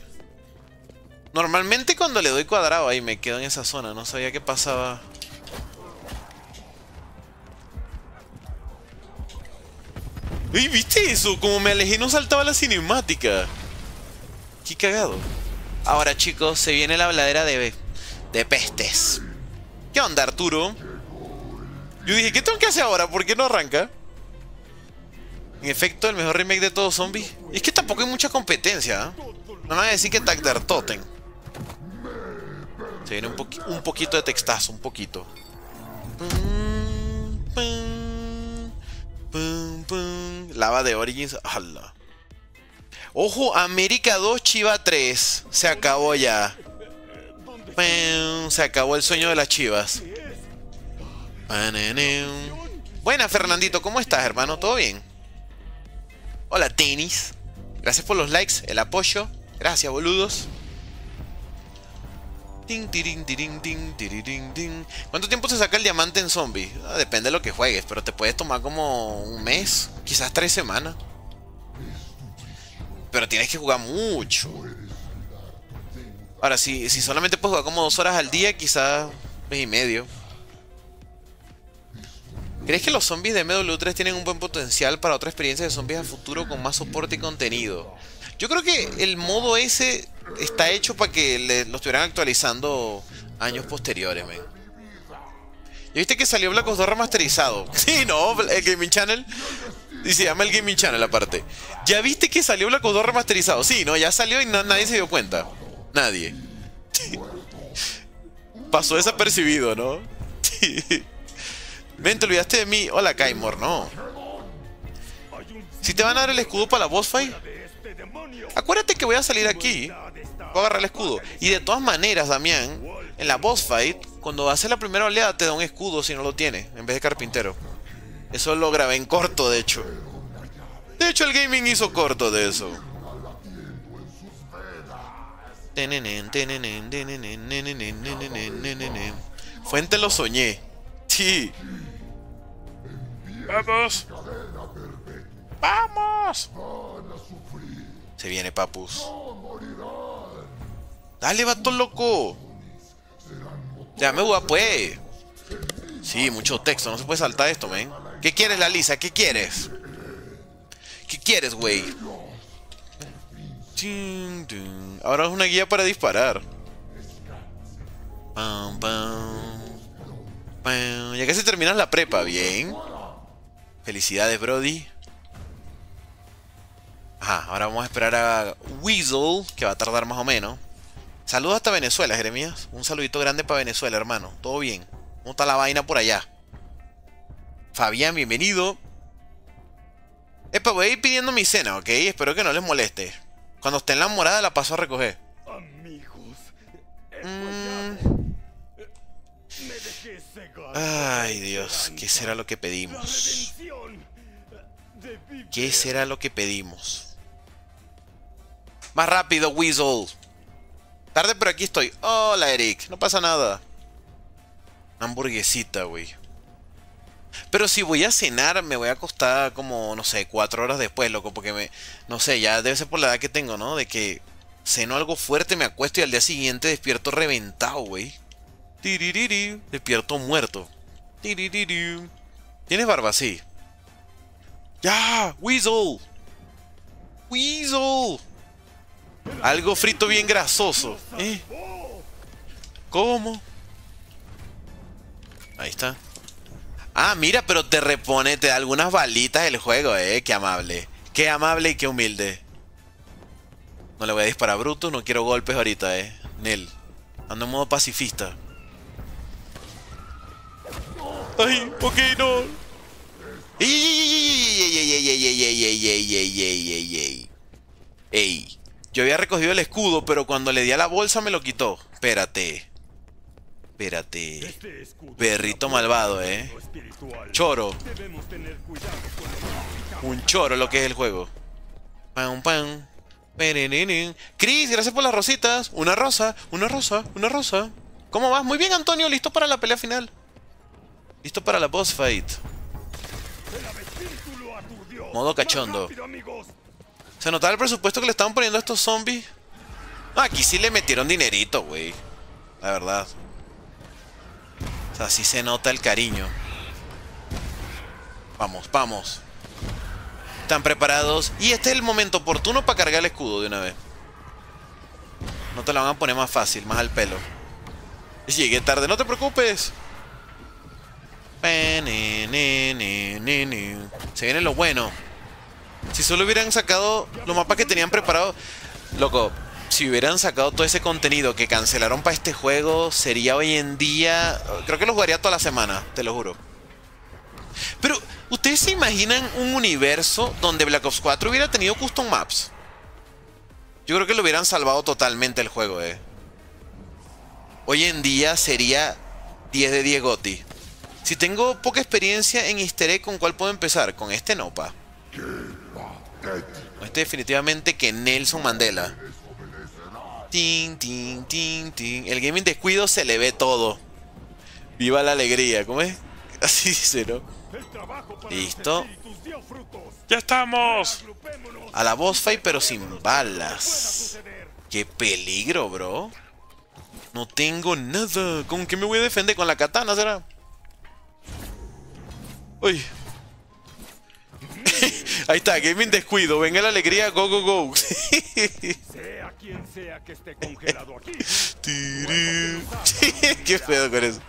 Normalmente cuando le doy cuadrado ahí me quedo en esa zona. No sabía qué pasaba. ¡Ey! ¿Viste eso? Como me alejé no saltaba la cinemática. ¡Qué cagado! Ahora, chicos, se viene la habladera de, de pestes. ¿Qué onda, Arturo? Yo dije, ¿qué tengo que hacer ahora? ¿Por qué no arranca? En efecto, el mejor remake de todos zombies. Y es que tampoco hay mucha competencia, ¿eh? No me van a decir que Tagdar Totem. Se viene un, po un poquito de textazo, un poquito. Lava de Origins. ¡Hala! Ojo, América dos, Chiva tres. Se acabó ya. Se acabó el sueño de las chivas. Buena, Fernandito. ¿Cómo estás, hermano? ¿Todo bien? Hola, Tenis. Gracias por los likes, el apoyo. Gracias, boludos. ¿Cuánto tiempo se saca el diamante en zombie? Ah, depende de lo que juegues, pero te puedes tomar como un mes, quizás tres semanas. Pero tienes que jugar mucho. Ahora, si, si solamente puedes jugar como dos horas al día, quizás mes y medio. ¿Crees que los zombies de M W tres tienen un buen potencial para otra experiencia de zombies a futuro con más soporte y contenido? Yo creo que el modo ese está hecho para que le, lo estuvieran actualizando años posteriores, man. ¿Y viste que salió Black Ops dos remasterizado? Sí, no, el Gaming Channel... Y se llama el Gaming Channel aparte. ¿Ya viste que salió Black Ops dos remasterizado? Sí, no, ya salió y no, nadie se dio cuenta. Nadie. Pasó desapercibido, ¿no? Ven, te olvidaste de mí. Hola, Kaimor, no. Si te van a dar el escudo para la boss fight, acuérdate que voy a salir aquí. Voy a agarrar el escudo. Y de todas maneras, Damián, en la boss fight, cuando haces la primera oleada te da un escudo si no lo tienes, en vez de carpintero. Eso lo grabé en corto, de hecho. De hecho, el gaming hizo corto de eso. Fuente lo soñé. Sí. Vamos. Vamos. Se viene, papus. Dale, vato loco. Ya me voy a pues. Sí, mucho texto. No se puede saltar esto, men. ¿Qué quieres, la Lisa? ¿Qué quieres? ¿Qué quieres, güey? Ahora es una guía para disparar. Pam, pam. Pam. Ya casi terminas la prepa, bien. Felicidades, Brody. Ajá, ahora vamos a esperar a Weasel, que va a tardar más o menos. Saludos hasta Venezuela, Jeremías. Un saludito grande para Venezuela, hermano. Todo bien. ¿Cómo está la vaina por allá? Fabián, bienvenido. Epa, voy a ir pidiendo mi cena, ¿ok? Espero que no les moleste. Cuando esté en la morada la paso a recoger. Amigos, mm. Ay, Dios, ¿qué será lo que pedimos? ¿Qué será lo que pedimos? Más rápido, Weasel. Tarde, pero aquí estoy. Hola, Eric. No pasa nada. Una hamburguesita, güey. Pero si voy a cenar, me voy a acostar como, no sé, cuatro horas después, loco. Porque me, no sé, ya debe ser por la edad que tengo, ¿no? De que ceno algo fuerte, me acuesto y al día siguiente despierto reventado, güey. Despierto muerto. ¿Tienes barba? Sí. ¡Ya! ¡Weasel! Weasel. Algo frito bien grasoso. ¿Eh? ¿Cómo? Ahí está. Ah, mira, pero te repone, te da algunas balitas el juego, eh. Qué amable. Qué amable y qué humilde. No le voy a disparar a Brutus, no quiero golpes ahorita, eh. Nel. Ando en modo pacifista. Ay, ok, no. Ey, yo había recogido el escudo, pero cuando le di a la bolsa me lo quitó. Espérate. Espérate. Perrito malvado, eh. Choro. Un choro lo que es el juego. Pam, pam. Chris, gracias por las rositas. Una rosa, una rosa, una rosa. ¿Cómo vas? Muy bien, Antonio. Listo para la pelea final. Listo para la boss fight. Modo cachondo. Se notaba el presupuesto que le estaban poniendo a estos zombies. Ah, aquí sí le metieron dinerito, güey. La verdad. O sea, sí se nota el cariño. Vamos, vamos. Están preparados. Y este es el momento oportuno para cargar el escudo de una vez. No te lo van a poner más fácil, más al pelo. Llegué tarde, no te preocupes. Se viene lo bueno. Si solo hubieran sacado los mapas que tenían preparados. Loco, si hubieran sacado todo ese contenido que cancelaron para este juego, sería hoy en día... Creo que lo jugaría toda la semana, te lo juro. Pero, ¿ustedes se imaginan un universo donde Black Ops cuatro hubiera tenido custom maps? Yo creo que lo hubieran salvado totalmente el juego, eh. Hoy en día sería diez de diez goti. Si tengo poca experiencia en easter egg, ¿con cuál puedo empezar? Con este no, pa. Este definitivamente que Nelson Mandela. Tin, tin, tin, tin. El gaming descuido se le ve todo. Viva la alegría, ¿cómo es? Así dice, ¿no? Listo. ¡Ya estamos! A la boss fight, pero sin balas. ¡Qué peligro, bro! No tengo nada. ¿Con qué me voy a defender? ¿Con la katana, será? ¡Uy! Ahí está, gaming descuido. Venga la alegría, go, go, go. Sea quien sea que esté congelado aquí. Qué pedo con eso.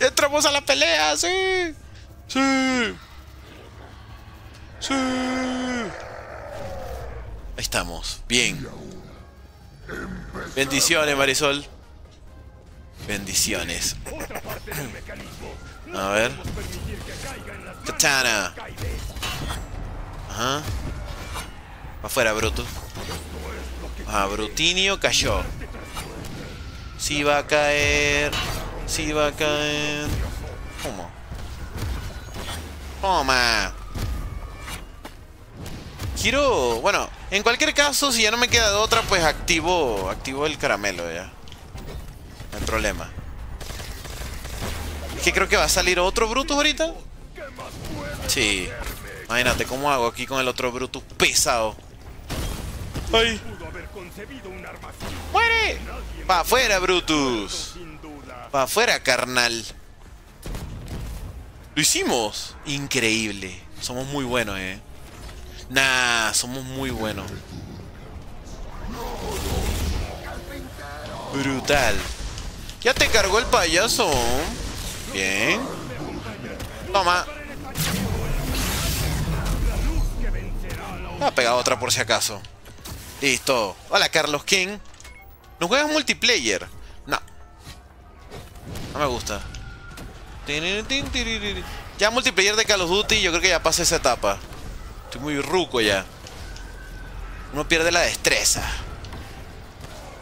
Entramos a la pelea, sí. Sí. Sí. Ahí estamos, bien. Bendiciones, Marisol. Bendiciones. A ver. Katana. Ajá. Afuera, Brutus. Ah, Brutinio cayó. Sí va a caer. Sí va a caer. ¿Cómo? Toma. Quiero... Bueno, en cualquier caso, si ya no me queda de otra, pues activo... Activo el caramelo ya. No hay problema. Es que creo que va a salir otro Brutus ahorita. Sí. Imagínate cómo hago aquí con el otro Brutus pesado. ¡Ay! ¡Muere! ¡Pa' afuera, Brutus! ¡Pa' afuera, carnal! ¡Lo hicimos! Increíble. Somos muy buenos, eh. Nah, somos muy buenos. Brutal. Ya te cargó el payaso. Bien. Toma. Me ha pegado otra por si acaso. Listo. Hola, Carlos King. ¿No juegas multiplayer? No. No me gusta. Ya multiplayer de Call of Duty, yo creo que ya pasé esa etapa. Estoy muy ruco ya. Uno pierde la destreza.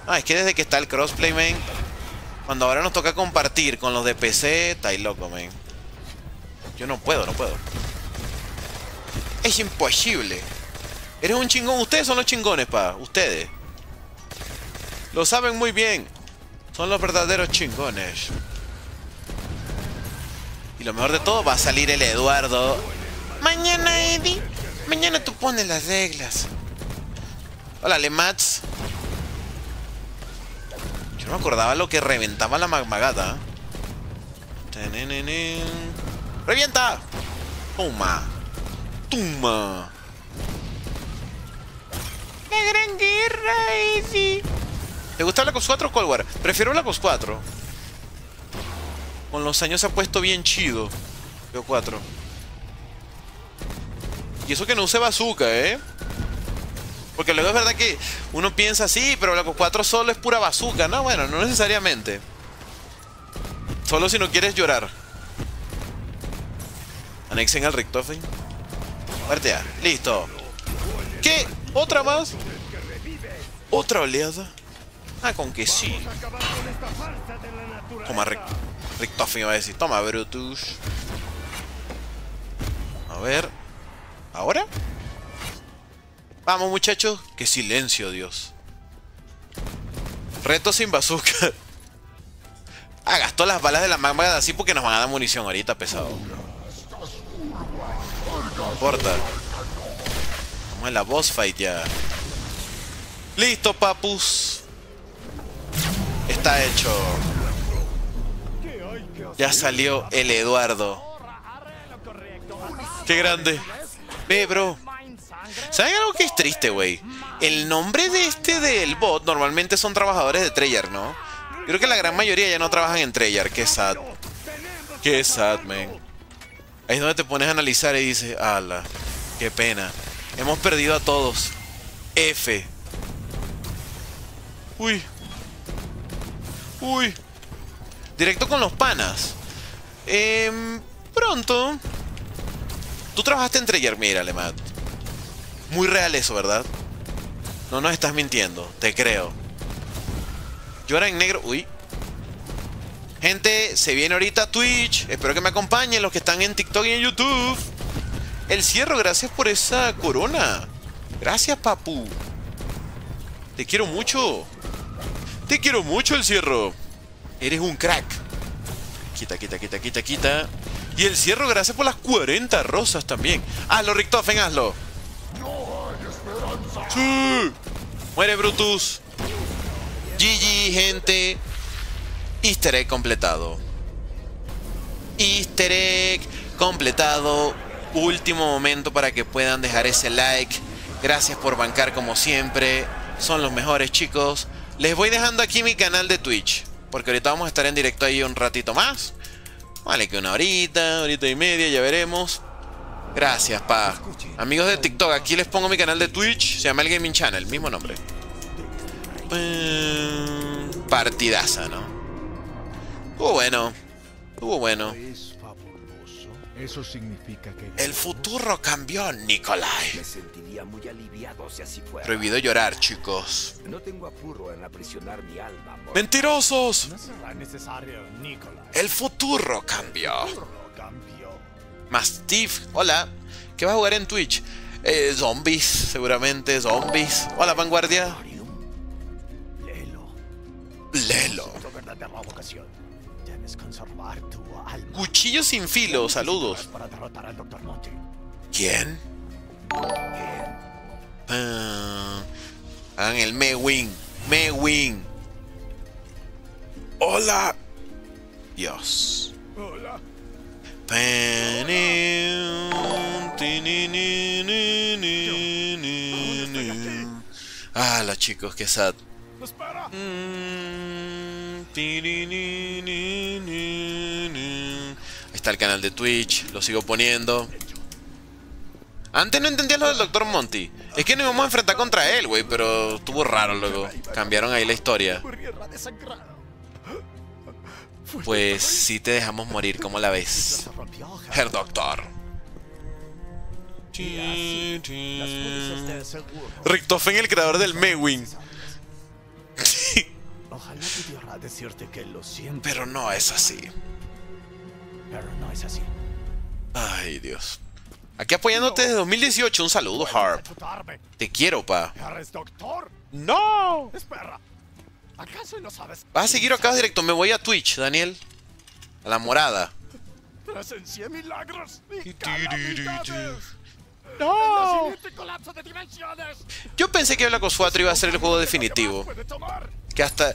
Ah, es que desde que está el crossplay, man. Cuando ahora nos toca compartir con los de P C, está ahí loco, man. Yo no puedo, no puedo. Es imposible. Eres un chingón. Ustedes son los chingones, pa. Ustedes. Lo saben muy bien. Son los verdaderos chingones. Y lo mejor de todo, va a salir el Eduardo. Mañana, Eddie. Mañana tú pones las reglas. Hola, Lemats. No me acordaba lo que reventaba la magmagata. ¡Revienta! Toma. Toma. La gran guerra, Easy. ¿Te gusta Black Ops cuatro o Cold War? Prefiero Black Ops cuatro. Con los años se ha puesto bien chido. Veo cuatro. Y eso que no use bazooka, ¿eh? Porque luego es verdad que uno piensa así, pero Black Ops cuatro solo es pura bazooka. No, bueno, no necesariamente. Solo si no quieres llorar. Anexen al Richtofen. Partea. Listo. ¿Qué? ¿Otra más? ¿Otra oleada? Ah, con que sí. Toma, Rick. Richtofen iba a decir. Toma, Brutus. A ver. ¿Ahora? Vamos, muchachos. ¡Qué silencio, Dios! Reto sin bazooka. Ah, gastó las balas de la magma así porque nos van a dar munición ahorita, pesado. No importa. Vamos a la boss fight ya. ¡Listo, papus! Está hecho. Ya salió el Eduardo. ¡Qué grande! Ve, bro. ¿Saben algo que es triste, güey? El nombre de este del bot normalmente son trabajadores de Treyarch, ¿no? Creo que la gran mayoría ya no trabajan en Treyarch. Qué sad. Qué sad, man. Ahí es donde te pones a analizar y dices, ala, qué pena. Hemos perdido a todos. F. Uy. Uy. Directo con los panas. Eh, pronto. Tú trabajaste en Treyarch, mira, Lemat. Muy real eso, ¿verdad? No nos estás mintiendo, te creo. Yo era en negro. Uy. Gente, se viene ahorita Twitch. Espero que me acompañen los que están en TikTok y en YouTube. El cierro, gracias por esa corona. Gracias, papu. Te quiero mucho. Te quiero mucho, el cierro. Eres un crack. Quita, quita, quita, quita, quita. Y el cierro, gracias por las cuarenta rosas también. Hazlo, Richtofen, hazlo. ¡Sí! Muere Brutus. G G, gente. Easter egg completado. Easter egg completado. Último momento para que puedan dejar ese like. Gracias por bancar como siempre. Son los mejores, chicos. Les voy dejando aquí mi canal de Twitch, porque ahorita vamos a estar en directo ahí un ratito más. Vale, que una horita, horita y media, ya veremos. Gracias, pa. Amigos de TikTok, aquí les pongo mi canal de Twitch. Se llama El Gaming Channel, mismo nombre. Partidaza, ¿no? Estuvo bueno. Estuvo bueno. El futuro cambió, Nikolai. Prohibido llorar, chicos. ¡Mentirosos! El futuro cambió. Mastiff, hola. ¿Qué vas a jugar en Twitch? Eh, zombies, seguramente, zombies. Hola, Vanguardia. Lelo. Lelo. Cuchillo sin filo, saludos. ¿Quién? Ah, hagan el Mewin. Mewin. Hola. Dios. Hola. Ah, la chicos, qué sad. Ahí está el canal de Twitch, lo sigo poniendo. Antes no entendía lo del Doctor Monty. Es que nos íbamos a enfrentar contra él, güey, pero estuvo raro luego. Cambiaron ahí la historia. Pues sí te dejamos morir, ¿cómo la ves? Herr Doctor. Richtofen, el creador del Mewin. Ojalá pudiera decirte que lo siento. Pero no es así. Pero no es así. Ay, Dios. Aquí apoyándote desde dos mil dieciocho. Un saludo, Harp. Te quiero, pa. ¿Eres doctor? ¡No! Espera. ¿Acaso no sabes? ¿Vas a seguir o acabas directo? Me voy a Twitch, Daniel. A la morada. Presencié milagros. ¡No! Yo pensé que Black Ops cuatro iba a ser el juego definitivo. Que hasta...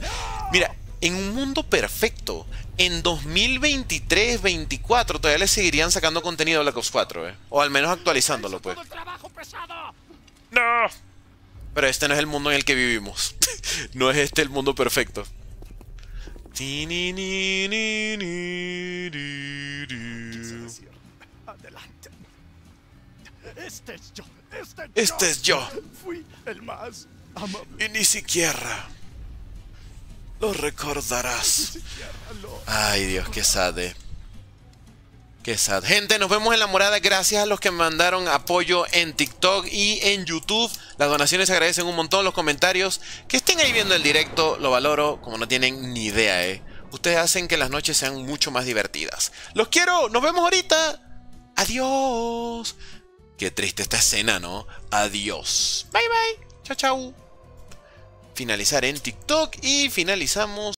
Mira, en un mundo perfecto, en dos mil veintitrés, veinticuatro, todavía le seguirían sacando contenido a Black Ops cuatro, eh. O al menos actualizándolo, pues. ¡No! Pero este no es el mundo en el que vivimos. No es este el mundo perfecto. Adelante. Este es yo. Este, este yo. es yo. Fui el más amable. Y ni siquiera lo recordarás. Lo... Ay, Dios, qué sade. Qué sad. Gente, nos vemos en la morada. Gracias a los que me mandaron apoyo en TikTok y en YouTube. Las donaciones se agradecen un montón. Los comentarios que estén ahí viendo el directo, lo valoro como no tienen ni idea, eh. Ustedes hacen que las noches sean mucho más divertidas. Los quiero. Nos vemos ahorita. Adiós. Qué triste esta escena, ¿no? Adiós. Bye, bye. Chau, chau. Finalizar en TikTok y finalizamos.